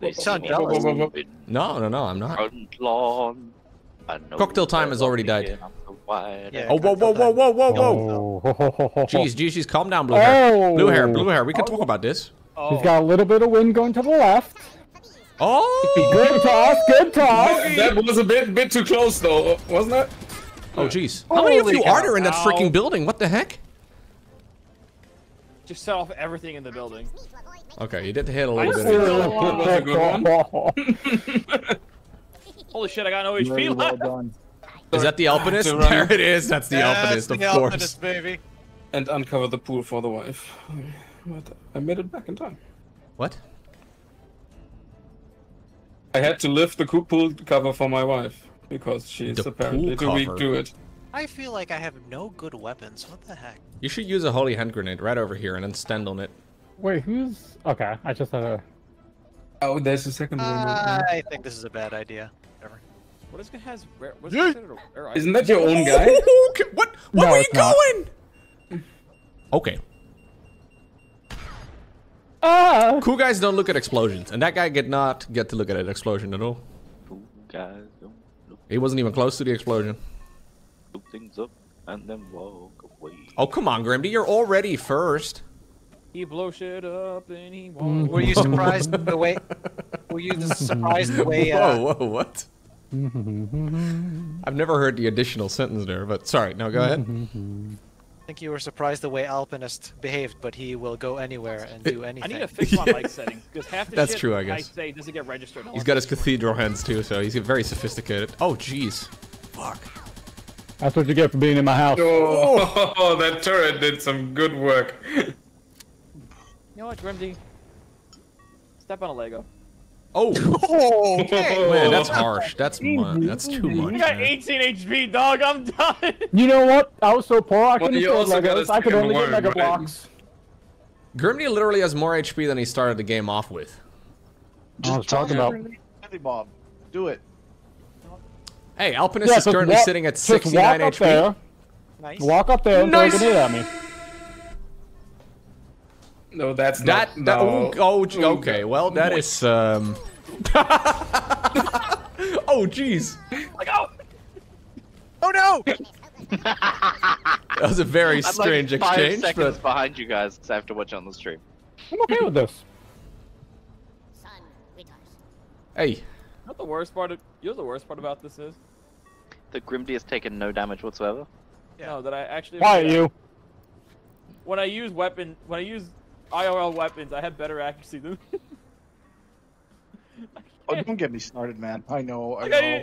They sound jealous. No, no, no, I'm not. Cocktail time has already died. Yeah, oh, whoa, whoa, whoa, whoa, whoa, whoa. Oh. Jeez, jeez, jeez, calm down, Blue Hair. Oh. Blue Hair, Blue Hair, we can oh. talk about this. Oh. He's got a little bit of wind going to the left. Oh! Good toss, good toss. That was a bit bit too close, though, wasn't it? Oh, jeez. How many of you are there in that freaking building? What the heck? Just set off everything in the building. Okay, you did hit a little I bit. Of Holy shit, I got no H P left. Well is that the alpinist? There it is. That's the yeah, alpinist, of the course. Alpinist, baby. And uncover the pool for the wife. But I made it back in time. What? I had to lift the pool cover for my wife because she's the apparently too weak to it. I feel like I have no good weapons. What the heck? You should use a holy hand grenade right over here and then stand on it. Wait, who's? Okay, I just had a. Oh, there's a second one. Uh, I think this is a bad idea. Whatever. What is it has? Where, what's considered a rare item? Isn't that your own guy? What? What were you going? Okay. Ah! Cool guys don't look at explosions, and that guy did not get to look at an explosion at all. Cool guys don't look. He wasn't even close to the explosion. Look things up and then walk away. Oh come on, Grimby, you're already first. He blow shit up and he won't. Were you surprised the way? Were you surprised the way? Uh, whoa, whoa, what? I've never heard the additional sentence there, but sorry. No, go ahead. I think you were surprised the way Alpinist behaved, but he will go anywhere and do anything. I need to fix my mic setting. Half the That's shit true, I guess. I say doesn't get registered. He's got his cathedral hands too, so he's very sophisticated. Oh, jeez. Fuck. That's what you get for being in my house. Oh, oh that turret did some good work. You know what, Grimdy? Step on a Lego. Oh! Oh okay. Man, that's harsh. That's much. That's too much. You got eighteen H P, dog. I'm done. You know what? I was so poor, I couldn't well, get Legos. I could only get Lego blocks. Grimdy literally has more H P than he started the game off with. Just talk about. Bob, do it. Hey, Alpinist yeah, is currently walk, sitting at sixty-nine walk H P. There. Nice. Walk up there and nice. Throw a grenade at me. No, that's that, not... That, no. Oh, oh, okay, well, that is, um... oh, jeez. Like, oh! Oh, no! That was a very strange I'm like five exchange, seconds but... behind you guys, because I have to watch on the stream. I'm okay with this. Hey. Not the worst part of... You know what the worst part about this is? The Grimdy has taken no damage whatsoever. Yeah. No, that I actually... Why are you? When I use weapon... When I use... I R L weapons, I have better accuracy than. Oh, don't get me started, man. I know, I know.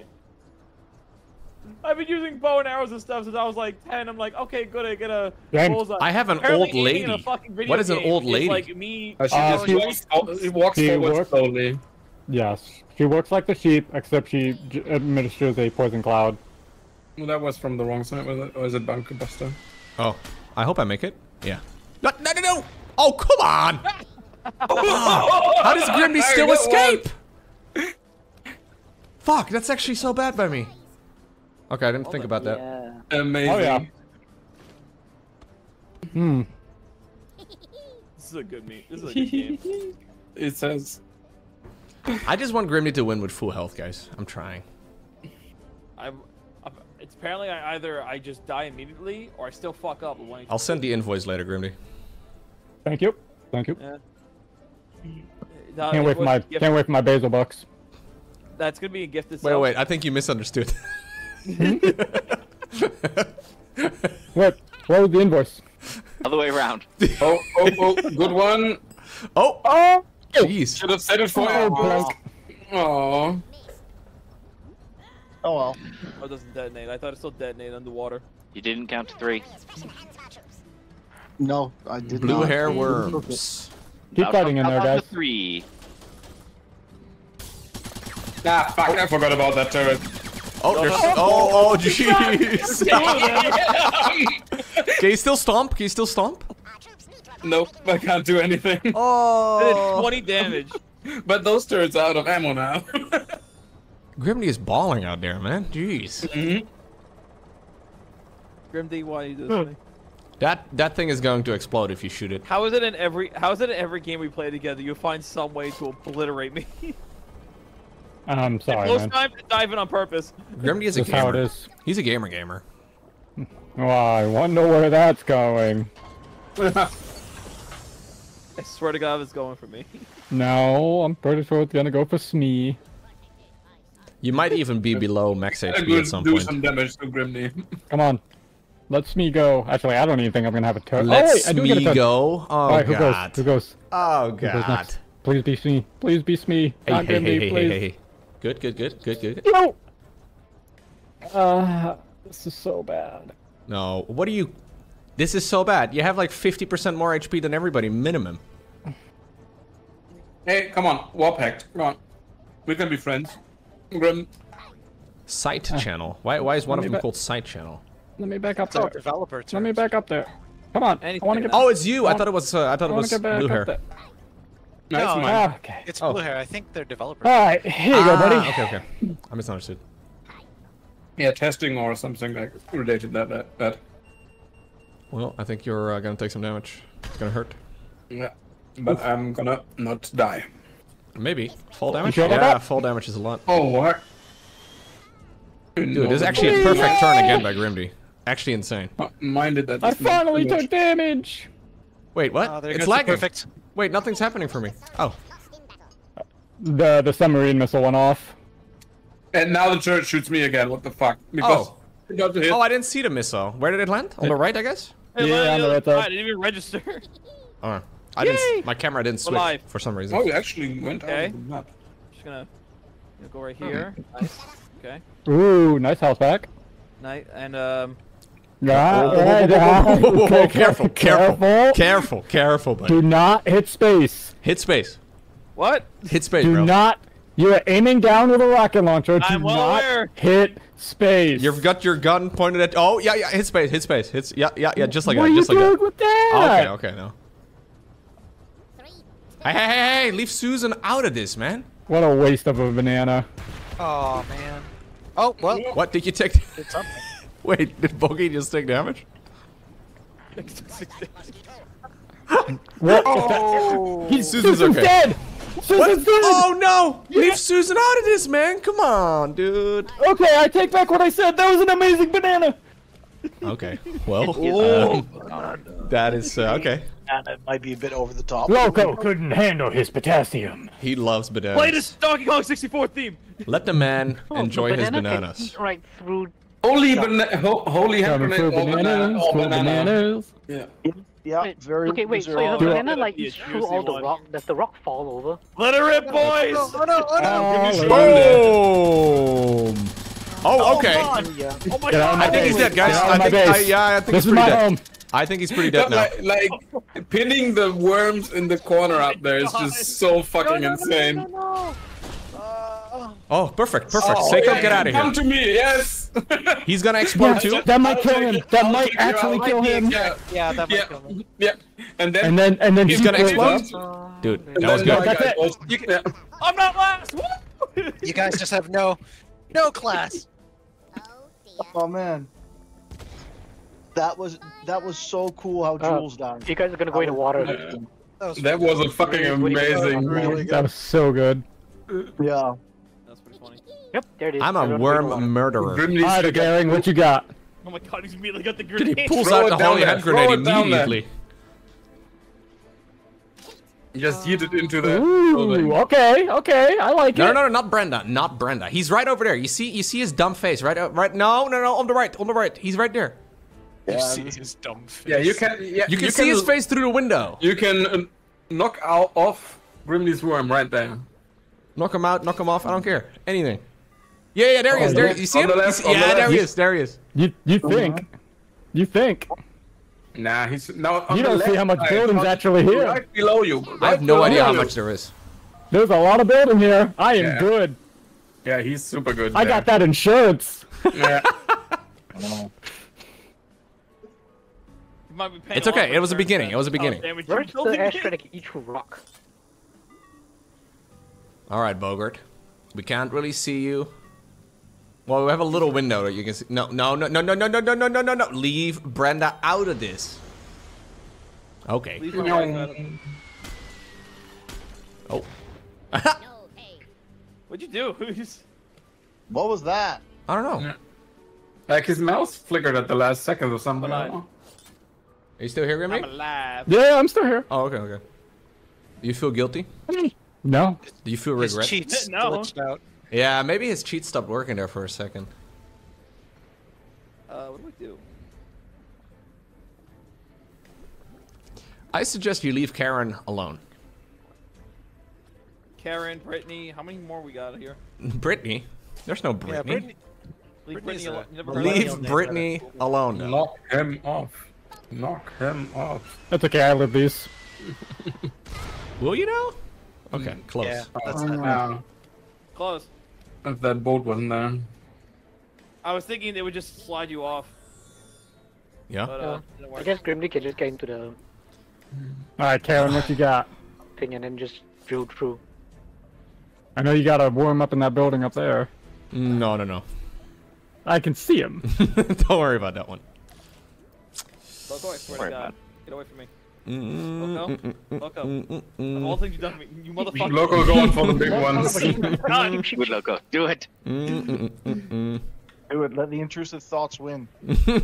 I've been using bow and arrows and stuff since I was like ten. I'm like, okay, good, I get a bullseye. I have an Apparently old lady. A what is an old lady? Like me. Uh, she just she walks, walks, she walks she forward works, slowly. Yes. She works like the sheep, except she administers a poison cloud. Well, that was from the wrong side, was it? Or is it Bunker Buster? Oh. I hope I make it. Yeah. No, no, no, no! Oh, come on! Oh, how does Grimdy still escape? One. Fuck, that's actually so bad by me. Okay, I didn't oh, think about yeah. that. Amazing. Oh, yeah. Hmm. This is a good meet. This is a good game. It says... I just want Grimdy to win with full health, guys. I'm trying. I'm... I'm it's apparently I either I just die immediately, or I still fuck up. When I'll send the invoice later, Grimdy. Thank you, thank you. Yeah. No, can't wait for my can't wait for my basil box. That's gonna be a gift. Itself. Wait, wait. I think you misunderstood. What? What was the invoice? Other way around. Oh, oh, oh, good one. Oh, oh, jeez. Should have said it for you, Blank. Oh. Oh well. Oh, it doesn't detonate. I thought it still detonated underwater. You didn't count to three. No, I did Blue not. Blue hair worms. Keep fighting in there, guys. Three. Nah, fuck, I forgot about that turret. Oh, there's. Oh, oh, jeez. Can you still stomp? Can you still stomp? Nope, I can't do anything. Oh. twenty damage. But those turrets are out of ammo now. Grimdy is balling out there, man. Jeez. Mm-hmm. Grimdy, why are you doing this? That that thing is going to explode if you shoot it. How is it in every how is it in every game we play together? You'll find some way to obliterate me. I'm sorry, man. Most times to dive in on purpose. Grimdy is a gamer. That's how it is. He's a gamer gamer. Well, I wonder where that's going. I swear to God, it's going for me. No, I'm pretty sure it's gonna go for Snee. You might even be below max H P at some do point. Do some damage to Grimdy. Come on. Let's me go. Actually, I don't even think I'm gonna have a turret. Let's oh, wait, me a go. Oh right, who god. Goes? Who goes? Oh god. Who goes next? Please be Smee. Please be Smee. Hey, Not hey, Grimdy, hey, please. Hey, hey, hey. Good, good, good, good, good. No. Uh, this is so bad. No, what are you? This is so bad. You have like fifty percent more H P than everybody, minimum. Hey, come on, Warpact. Come on, we can be friends. Grim. Sight uh, channel. Why? Why is one of them called Sight channel? Let me back up there. Developer turns. Let me back up there. Come on. Anything I want to get. Oh, it's you. I, I thought it was. Uh, I thought I it was blue hair. No, no, it's, oh, okay. it's blue oh. hair. I think they're developers. All right, here you ah, go, buddy. Okay, okay. I misunderstood. Yeah, testing or something like related that that. that. Well, I think you're uh, gonna take some damage. It's gonna hurt. Yeah, but Oof. I'm gonna not die. Maybe fall damage. Sure yeah, fall damage is a lot. Oh what? Dude, no. This is actually a perfect turn again by Grimdy. Actually insane. Mine did that. I finally took damage. Wait, what? Oh, it's lagging. Perfect. Wait, nothing's happening for me. Oh. The the submarine missile went off. And now the turret shoots me again. What the fuck? Because oh. It got to hit. Oh, I didn't see the missile. Where did it land? On the right, I guess. It yeah, landed, on the right. Side. I didn't even register. Oh, I Yay. didn't. My camera didn't switch Alive. for some reason. Oh, it actually went okay. out of the map. Just gonna, gonna go right here. Oh. Nice. Okay. Ooh, nice house back. Nice and um. Yeah. Careful, careful, careful, careful, buddy. Do not hit space. Hit space. What? Hit space, Do bro. Do not. You're aiming down with a rocket launcher. Do I'm well not aware. Hit space. You've got your gun pointed at. Oh yeah, yeah. Hit space. Hit space. Hit. Yeah, yeah, yeah. Just like what that. Are just you like doing that. With that? Oh, okay, okay, no. Hey, hey, hey, hey! Leave Susan out of this, man. What a waste of a banana. Oh man. Oh, well. What did you take? Wait, did Bogey just take damage? What? Oh. He's Susan's okay. dead! Susan's dead! Oh no! Yeah. Leave Susan out of this, man! Come on, dude. Okay, I take back what I said. That was an amazing banana! Okay, well. Oh, um, that is, uh, okay. That might be a bit over the top. Lowko couldn't handle his potassium. He loves bananas. Play this Donkey Kong sixty-four theme. Let the man oh, enjoy the banana his bananas. Right through. Holy banana! Ho holy banana! All bananas! All bananas! Yeah. Yeah. Very. Okay, wait. So her banana like you threw all the rock. Does the rock fall over? Let it rip, boys! Oh no! Oh no! Boom! Oh, okay. Oh my God! I think he's dead, guys. I think. Yeah, I think he's pretty dead. I think he's pretty dead now. Like, like pinning the worms in the corner up there is just so fucking insane. No, no, no, no, no. Uh, oh, perfect, perfect. Oh, Seiko, yeah, get out of here. Come to me, yes. He's gonna explode too. That might kill him. That might actually kill him. Yeah, yeah, that might yeah. kill him. Yeah, and then and then and then he's gonna explode. Dude, that was good. That's it. You, yeah. I'm not last. What? You guys just have no, no class. Oh man. That was that was so cool how Jules uh, died. You guys are gonna go into water. Yeah. That was, that was a fucking really amazing. Really that was so good. Yeah. That's pretty funny. Yep, there it is. I'm a worm murderer. Alright, Garing, what you got? Oh my God, he's immediately got the grenade. Dude, he pulls Throw out the holy hand grenade immediately. You just yeet it into the. Ooh, okay, okay, I like no, it. No, no, no, not Brenda, not Brenda. He's right over there. You see, you see his dumb face, right? Right? No, no, no, on the right, on the right. He's right there. You um, see his dumb face. Yeah, you can. Yeah, you can you see can, his face through the window. You can uh, knock out off Grimly's worm right there. Knock him out. Knock him off. I don't care. Anything. Yeah, yeah. There he is. There you see him? Yeah, there he is. There he is. You you think? You think? Nah, he's no. You don't see how much building's actually here. Right below you. I have no idea how much there is. There's a lot of building here. I am good. Yeah, he's super good. I got that insurance. Yeah. It's okay. It was a beginning. It was a beginning. Where's the ashtray to each rock? All right, Bogart. We can't really see you. Well, we have a little window that you can see. No, no, no, no, no, no, no, no, no, no, no, no. Leave Brenda out of this. Okay. No. Oh. What'd you do? What was that? I don't know. Like his mouse flickered at the last second or something. Are you still here, Remy? I'm alive. Yeah, I'm still here. Oh, okay, okay. Do you feel guilty? No. Do you feel regret? His cheats glitched out. Yeah, maybe his cheats stopped working there for a second. Uh, what do we do? I suggest you leave Karen alone. Karen, Brittany, how many more we got here? Brittany? There's no Brittany. Yeah, Brittany. Leave Brittany alone. Leave Brittany alone. Knock him off. Knock him off. That's okay, I live these. Will you know? Okay, close. Yeah, that's oh, wow. Close. If that bolt wasn't there. I was thinking they would just slide you off. Yeah. But, uh, yeah. I guess Grimly can just get into the... Alright, Karen, what you got? Thing and then just drill through. I know you gotta warm up in that building up there. No, no, no. I can see him. Don't worry about that one. Don't go away, swear to God. Get away from me. Loco, Loco, of all things you've done to me, you motherfucker. Loco going for the big ones. Good Loco, do it. Do it. Let the intrusive thoughts win.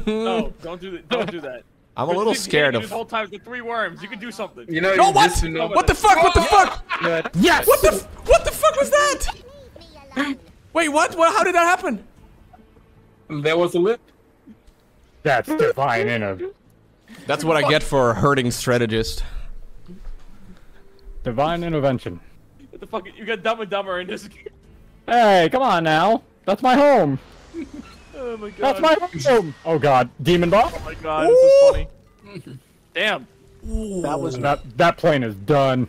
No, don't do that. Don't do that. I'm a little scared of. This whole time the three worms. You can do something. You know. No, what? You know what the fuck? What the fuck? Yes. What the? What the fuck was that? Wait, what? What? How did that happen? There was a lip. That's divine intervention. That's what I get for a herding strategist. Divine intervention. What the fuck? You got Dumb and Dumber in this game. Hey, come on now. That's my home. Oh my god. That's my home. Oh god. Demon Ball? Oh my god, ooh. This is funny. Damn. Ooh. That was that, that plane is done.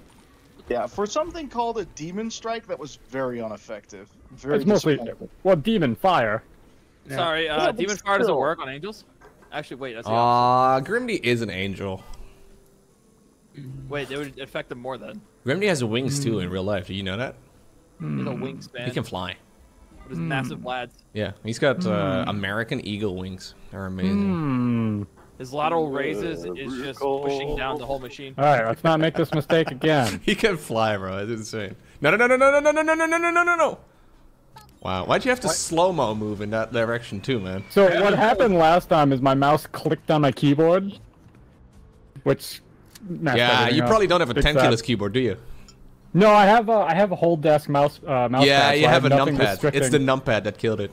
Yeah, for something called a demon strike, that was very ineffective. Very it's mostly well, demon fire. Yeah. Sorry, uh, yeah, demon fire doesn't work on angels. Actually, wait, that's the opposite. Uh, Grimdy is an angel. Wait, it would affect them more then. Grimdy has wings too mm. in real life. Do you know that? Mm. He has a wingspan. He can fly. With his mm. massive lads. Yeah, he's got uh, mm. American eagle wings. They're amazing. Mm. His lateral raises uh, is just cool. pushing down the whole machine. All right, let's not make this mistake again. He can fly, bro. That's insane. No, no, no, no, no, no, no, no, no, no, no, no, no, no. Wow, why'd you have to slow-mo move in that direction too, man? So what happened last time is my mouse clicked on my keyboard, which... Yeah, you probably don't have a ten kilos keyboard, do you? No, I have a, I have a whole desk mouse, uh, mouse yeah, pad, so you have, have a numpad. It's the numpad that killed it.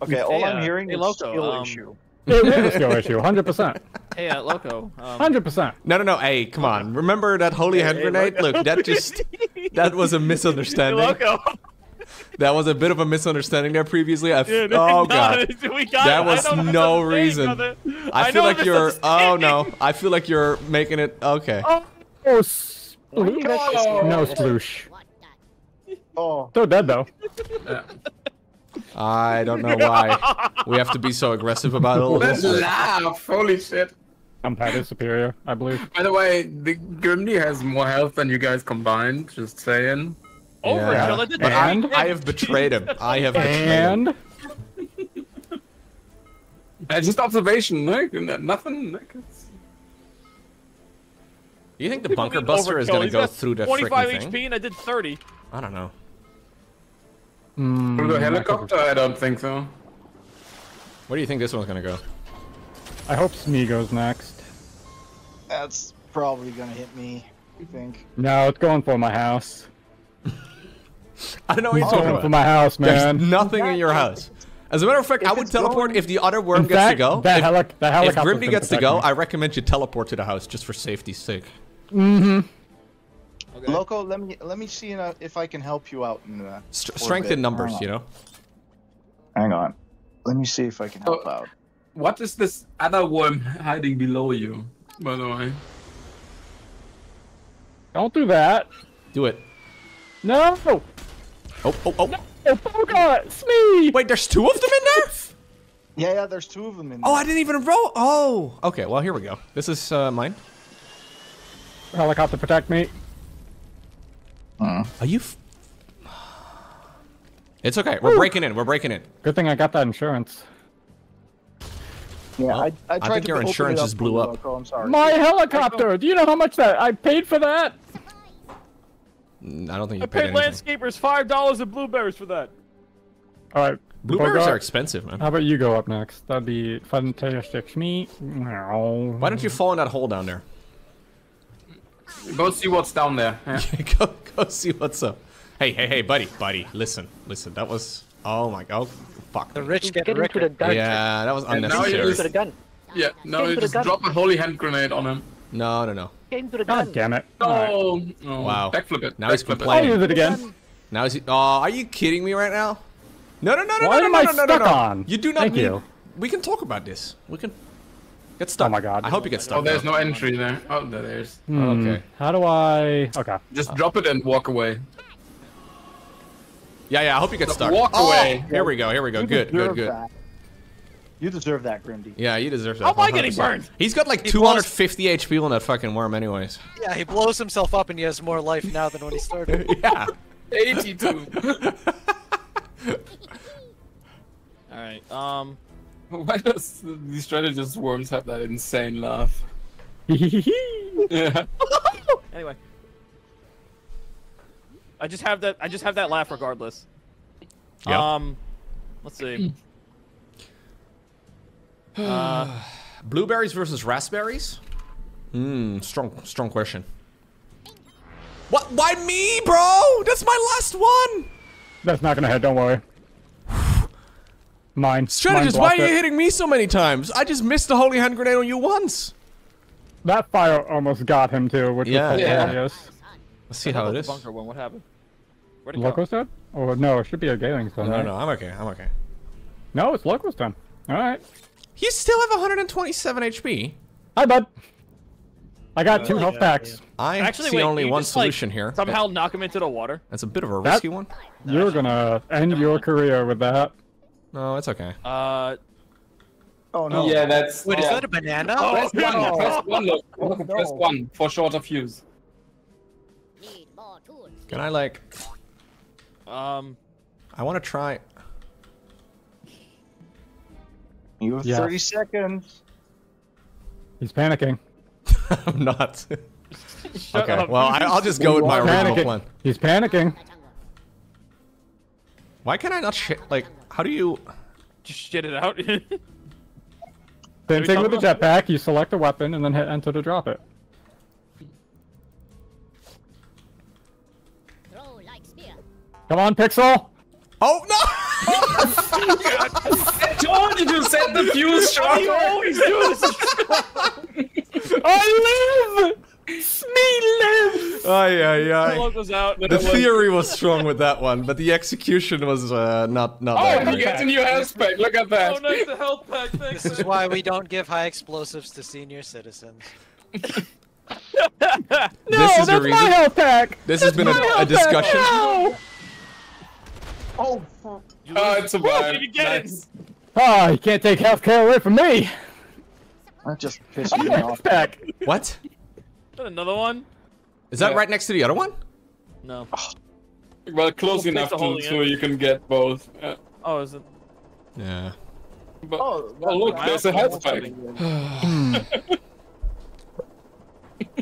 Okay, all hey, I'm uh, hearing hey, is Loco, skill um, issue. It is a skill issue, one hundred percent. Hey, uh, Loco. Um, one hundred percent. No, no, no, hey, come on. Remember that holy hand hey, grenade? Hey, Look, that just... That was a misunderstanding. Loco. That was a bit of a misunderstanding there previously. I f yeah, oh god, we got that was no reason. I, I feel like you're. Oh no, I feel like you're making it. Okay. Oh, oh, oh no, sploosh. Oh, they're dead though. Yeah. I don't know why we have to be so aggressive about all this. Let's laugh! Holy shit. I'm Patty Superior, I believe. By the way, the Grimly has more health than you guys combined. Just saying. Over yeah. I, did that. And? I have betrayed him. I have and? betrayed him. uh, just observation, Nick. Nothing, Nick. It's... You think the bunker buster overkill. is going to go through that freaking thing? twenty-five H P and I did thirty. I don't know. Mm, through the helicopter? I don't think so. Where do you think this one's going to go? I hope Smee goes next. That's probably going to hit me, I think. No, it's going for my house. I don't know what you're talking about. For my house, man. There's nothing in your house. As a matter of fact, if I would teleport going, if the other worm gets fact, to go. That if, heli the helicopter if Grimby gets to go, me. I recommend you teleport to the house just for safety's sake. Mm-hmm. Okay. Lowko, let me let me see you know, if I can help you out in the St strength in numbers, you know. Hang on, let me see if I can help oh, out. What is this other worm hiding below you? By the way, don't do that. Do it. No. Oh, oh, oh. No. Oh God, it's me. Wait, there's two of them in there. Yeah, yeah, there's two of them in there. Oh, I didn't even roll. Oh. Okay, well here we go. This is uh, mine. Helicopter, protect me. Uh-huh. Are you? F it's okay. We're Woo. breaking in. We're breaking in. Good thing I got that insurance. Yeah, well, I, I, tried I think to your insurance just blew up. Local, I'm sorry. My helicopter. Do you know how much that I paid for that? I don't think you I paid, paid landscapers five dollars and blueberries for that. All right, blueberries are expensive, man. How about you go up next? That'd be fantastic. Me. Why don't you fall in that hole down there? Go see what's down there. Yeah. go, go see what's up. Hey, hey, hey, buddy, buddy, listen, listen. That was, oh my god, oh, fuck. The rich get, get richer. Yeah, that was and unnecessary. Now you gun. Yeah, no, you just drop a holy hand grenade on him. No, no, no. God gun. damn it. No. Right. Oh, wow. Backflip it. Now backflip he's complaining. I'll use it again. Now is he? Oh, are you kidding me right now? No, no, no, no, Why no, no, no, no, no, no, no. On? You do not Thank need. You. We can talk about this. We can. Get stuck. Oh my god. I hope you get stuck. Oh, there's no entry there. Oh, there is. Hmm. Okay. How do I... Okay. Just oh. drop it and walk away. Yeah, yeah, I hope you get stuck. Walk oh, away. Here we go, here we go. You good, good, good. That. You deserve that, Grimby. Yeah, you deserve that. How am I getting burned? He's got like he two hundred fifty blows... H P on that fucking worm anyways. Yeah, he blows himself up and he has more life now than when he started. Yeah. eighty-two. Alright, um... Why does the strategist worms have that insane laugh? Yeah. Anyway, I just have that. I just have that laugh regardless. Yep. Um, let's see. uh, blueberries versus raspberries. Hmm. Strong. Strong question. What? Why me, bro? That's my last one. That's not gonna hit. Don't worry. Mine. Strategist, why are you hitting me so many times? I just missed the holy hand grenade on you once. That fire almost got him too, which yeah, was yeah. hilarious. Let's see how it is. Bunker one. What happened? Where'd it go? Loco's done? Oh no, it should be a Galen's done. No, right? no, I'm okay. I'm okay. No, it's Loco's done. All right. You still have one hundred twenty-seven H P. Hi, bud. I got uh, two health yeah, packs. Yeah. I actually see wait, only one just, solution like, here. Somehow yeah. knock him into the water. That's a bit of a risky that, one. You're gonna end your career with that. No, it's okay. Uh, oh no. Yeah, that's. Wait, oh. is that a banana? Oh, press one, no. press one, look. look no. Press one for shorter fuse. Need more tools. Can I like? Um, I want to try. You have yeah. thirty seconds. He's panicking. I'm not. Okay. Up. Well, I, I'll just go with my original panicking. plan. He's panicking. Why can I not shit? Like, how do you just shit it out? Same thing with the jetpack. You select a weapon and then hit enter to drop it. Throw like spear. Come on, Pixel! Oh no! I told you to set the fuse shot. You always do this. I live. Sneeless! Aye, aye, aye. Was out, the theory was strong with that one, but the execution was uh, not not. Oh, that he great. gets a new health pack. Look at that. Oh, nice the health pack. Thanks. This is why we don't give high explosives to senior citizens. no, this is that's my health pack. This that's has been a, a discussion. No. Oh, fuck. Uh, it's a vibe. You get nice. it. Oh, you can't take health care away from me. That just pissed me off. Pack. What? Another one? Is that yeah. right next to the other one? No. Oh. Well, close enough to, so you can get both. Yeah. Oh, is it? Yeah. But, oh, well, look, I there's a health pack.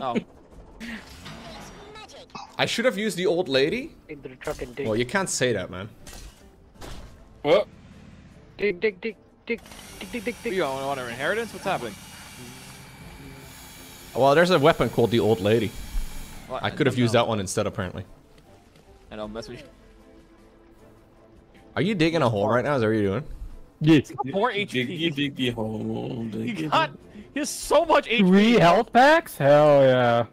Oh. I should have used the old lady. Dig the truck and dig. Well, you can't say that, man. What? Dig, dig, dig, dig, dig, dig, dig, dig. You want our inheritance? What's happening? Well, there's a weapon called the Old Lady. Well, I could have used know. that one instead, apparently. I don't mess with you. Are you digging a hole right now? Is that what you're doing? Yeah. He's got more H P. Diggy, diggy hole, diggy. He got. He has so much H P. Three health packs? Hell yeah.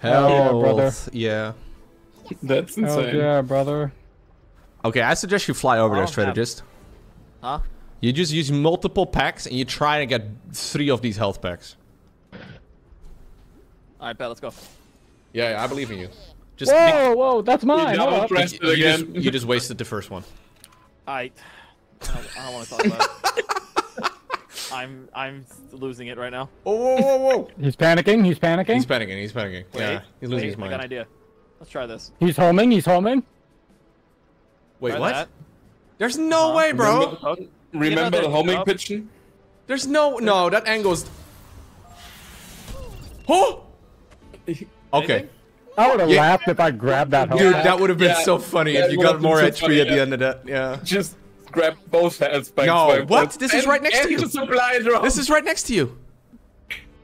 Hell yeah, brother. Yeah. That's insane. Hell yeah, brother. Okay, I suggest you fly over oh, there, strategist. Huh? You just use multiple packs and you try to get three of these health packs. Alright, pal, let's go. Yeah, yeah, I believe in you. Just whoa, pick... whoa, that's mine! You, you, it you, again. Just, you just wasted the first one. Alright. I don't, don't want to talk about it. I'm I'm losing it right now. Oh, whoa, whoa, whoa! He's panicking. He's panicking. He's panicking. He's panicking. Wait, yeah, he's losing wait, his mind. I got an idea. Let's try this. He's homing. He's homing. Wait, try what? That. There's no uh, way, bro. Remember, remember the homing up. Pitching? There's no no that angle's. Oh. Okay. Anything? I would have yeah. laughed if I grabbed that. Dude, that would have been yeah. so funny yeah, if you got more so H P funny, at yeah. the end of that. Yeah. Just. Grab both health packs. No, what? Points. This is and, right next to you. This is right next to you.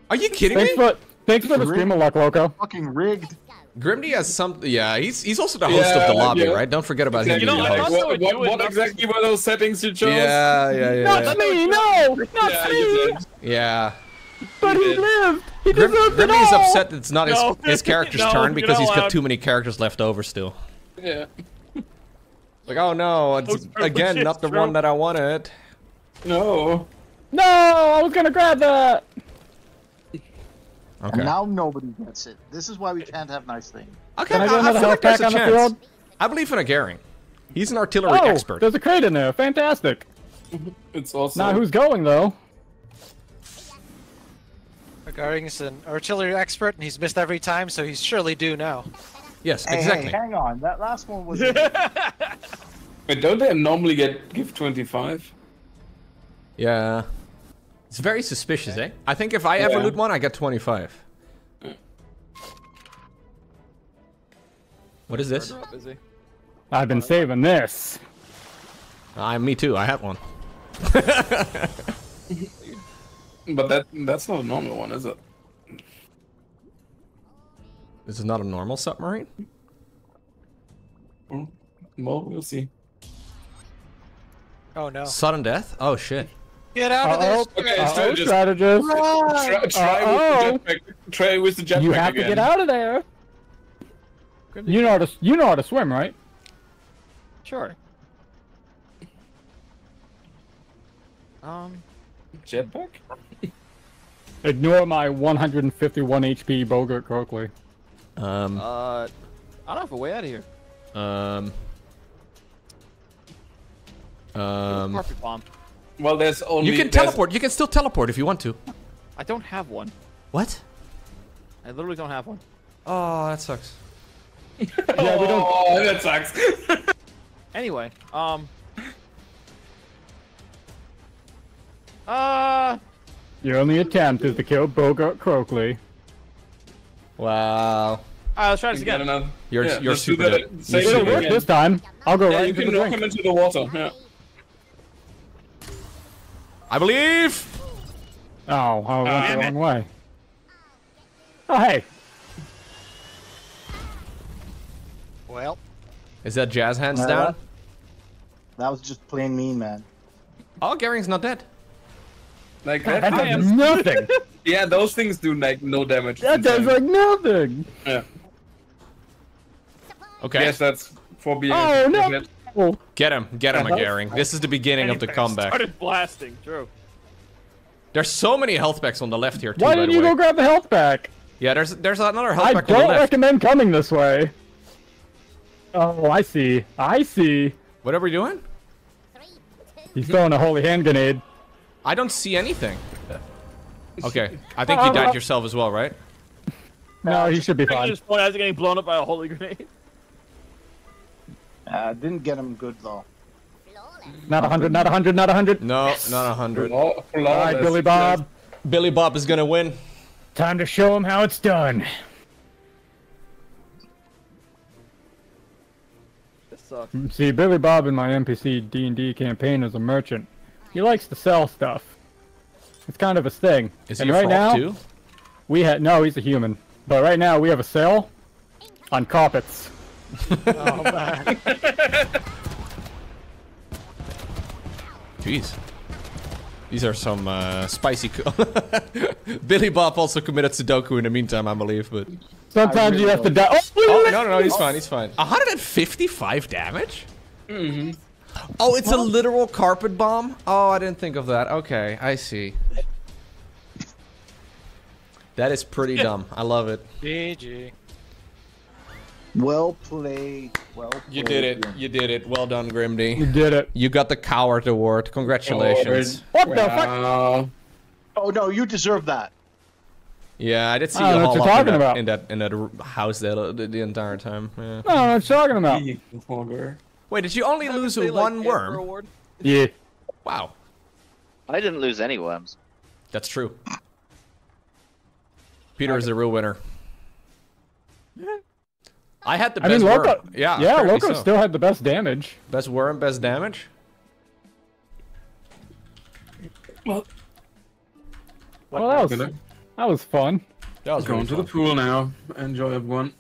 Are you kidding thanks me? For, thanks for the stream of luck, Lowko. Fucking rigged. Grimdy has something. Yeah, he's he's also the host yeah, of the lobby, yeah. right? Don't forget about exactly. him. You know, host. What, what, what exactly were those settings you chose? Yeah, yeah, yeah. Not yeah. me, no, not yeah, me. Yeah. But he lived. He deserved Grim, it Grimdy all. Is upset that it's not no. his, his character's no, turn because he's got allowed. Too many characters left over still. Yeah. Like, oh no, it's again not the one that I wanted. No. No, I was gonna grab that! Okay. And now nobody gets it. This is why we can't have nice things. Okay, Can I, I, I feel like there's a chance. I believe in a Garing. He's an artillery oh, expert. There's a crate in there, fantastic. It's awesome. Now who's going though? Garing's an artillery expert and he's missed every time, so he's surely due now. Yes, hey, exactly. Hey, hang on, that last one was. Wait, don't they normally get give twenty-five? Yeah, it's very suspicious, okay. eh? I think if I yeah. ever loot one, I get twenty-five. Yeah. What is this? I've been saving this. I, uh, me too. I have one. But that that's not a normal one, is it? This is not a normal submarine? Well, we'll see. Oh no. Sudden death? Oh shit. Get out of there! Okay, uh-oh, strategist. strategist. Try, try, uh-oh. with the jetpack. Try with the jetpack. You have again. to get out of there! You know, how to, you know how to swim, right? Sure. Um... Jetpack? Ignore my one hundred fifty-one H P Bogart Croakley. Um, uh, I don't have a way out of here. Um, um, perfect bomb. Well, there's only. You can teleport. You can still teleport if you want to. I don't have one. What? I literally don't have one. Oh, that sucks. yeah, we don't... Oh, that sucks. Anyway, um. Uh. Your only attempt is to kill Bogart Croakley. Wow. Alright, let's try this again. Another... You're, yeah, you're super dead. It'll work this time. I'll go yeah, right into the drink. You can knock him into the water. Yeah. I believe! Oh, I went uh, the wrong way. Oh, hey. Well. Is that Jazz hands uh, down? That was just plain mean, man. Oh, Garing's not dead. Like, that, that does am... nothing. Yeah, those things do like no damage. That does damage. like nothing. Yeah. Okay. Yes, that's for being. Oh no! Oh. Get him! Get him, Garing. This is the beginning Anything of the comeback. Started blasting. True. There's so many health packs on the left here. Too, Why didn't you way. go grab the health pack? Yeah, there's there's another health I pack on the left. I don't recommend coming this way. Oh, I see. I see. What are we doing? He's throwing a holy hand grenade. I don't see anything. Okay, I think you died yourself as well, right? No, he should be fine. Just point, I was getting blown up by a holy grenade. Uh, didn't get him good though. Not a hundred, not a hundred, not a hundred. No, yes. not a hundred. All right, Billy Bob. Billy Bob is gonna win. Time to show him how it's done. This sucks. See, Billy Bob in my N P C D and D campaign is a merchant. He likes to sell stuff. It's kind of his thing. Is and he a right now, too? We had no. He's a human, but right now we have a sale on carpets. Oh, man. Jeez. These are some uh, spicy... Billy Bob also committed Sudoku in the meantime, I believe, but... Sometimes really you have know. to die. Oh, oh, no, no, no, he's fine, he's fine. one hundred fifty-five damage? Mm-hmm. Oh, it's what? a literal carpet bomb? Oh, I didn't think of that. Okay, I see. That is pretty dumb. I love it. G G. Well played. Well played. You did it. You did it. Well done, Grimdy. You did it. You got the coward award. Congratulations. Oh, what the wow. fuck? Oh no, you deserve that. Yeah, I did see I you all what up in, about. That, in that in that house that uh, the entire time. Yeah. I don't know what you're talking about. Wait, did you only lose say, one like, worm? Yeah. Wow. I didn't lose any worms. That's true. Peter is the real winner. Yeah. I had the best I mean, Lowko, worm. Yeah, yeah Lowko so. still had the best damage. Best worm, best damage. Well, what well, that, was, that was fun. That was going really to fun. the pool now. Enjoy everyone.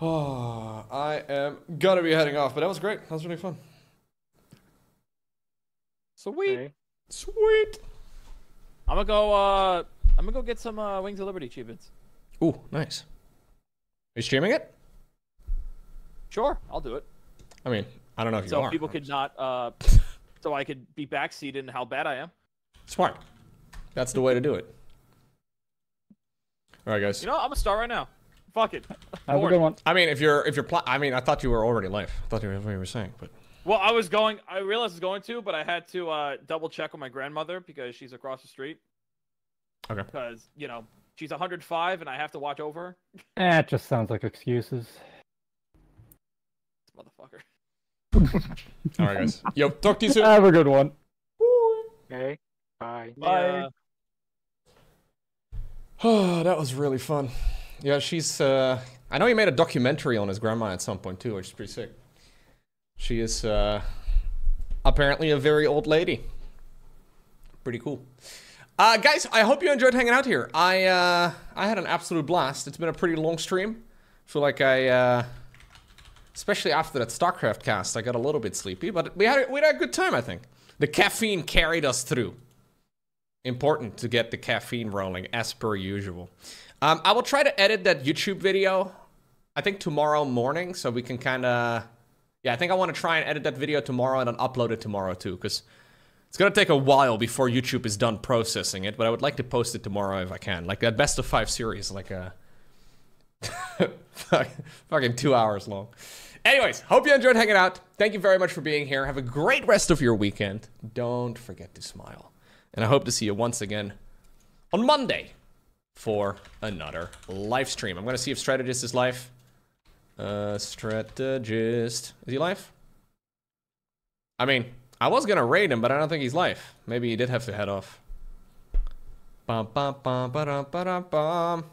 Oh, I am gonna be heading off, but that was great. That was really fun. Sweet, okay. sweet. I'm gonna go. Uh, I'm gonna go get some uh, Wings of Liberty achievements. Ooh, nice. Are you streaming it? Sure, I'll do it. I mean, I don't know if you are. So people could not, uh, so I could be backseated in how bad I am. Smart. That's the way to do it. All right, guys. You know, I'm gonna start right now. Fuck it. Have a good one. I mean, if you're, if you're, pl I mean, I thought you were already live. I thought you were what you were saying, but. Well, I was going. I realized I was going to, but I had to uh, double check with my grandmother because she's across the street. Okay. Because you know. She's one hundred five, and I have to watch over her. Eh, it just sounds like excuses. This motherfucker. All right, guys. Yo, talk to you soon. Have a good one. Okay. Bye. Bye. Oh, that was really fun. Yeah, she's... Uh, I know he made a documentary on his grandma at some point, too, which is pretty sick. She is uh, apparently a very old lady. Pretty cool. Uh, guys, I hope you enjoyed hanging out here. I uh, I had an absolute blast. It's been a pretty long stream. I feel like I, uh, especially after that StarCraft cast, I got a little bit sleepy, but we had we had a good time, I think. The caffeine carried us through. Important to get the caffeine rolling, as per usual. Um, I will try to edit that YouTube video, I think tomorrow morning, so we can kind of... Yeah, I think I want to try and edit that video tomorrow and then upload it tomorrow, too, because... It's gonna take a while before YouTube is done processing it, but I would like to post it tomorrow if I can. Like that best of five series, like a... fucking two hours long. Anyways, hope you enjoyed hanging out. Thank you very much for being here. Have a great rest of your weekend. Don't forget to smile. And I hope to see you once again on Monday for another live stream. I'm gonna see if Strategist is live. Uh, Strategist... Is he live? I mean... I was gonna raid him, but I don't think he's live. Maybe he did have to head off. Bum, bum, bum, ba-dum, ba-dum, bum.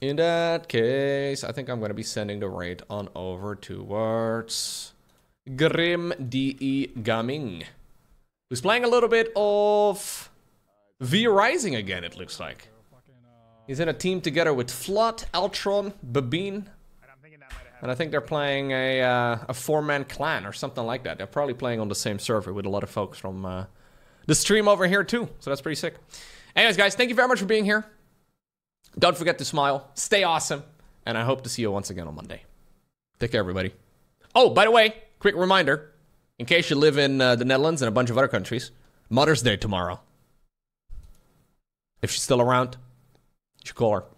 In that case, I think I'm gonna be sending the raid on over towards Grim D E Gaming, who's playing a little bit of V-Rising again, it looks like. He's in a team together with Flood, Altron, Babine. And I think they're playing a, uh, a four-man clan or something like that. They're probably playing on the same server with a lot of folks from uh, the stream over here too. So that's pretty sick. Anyways, guys, thank you very much for being here. Don't forget to smile. Stay awesome. And I hope to see you once again on Monday. Take care, everybody. Oh, by the way, quick reminder. In case you live in uh, the Netherlands and a bunch of other countries, Mother's Day tomorrow. If she's still around, you should call her.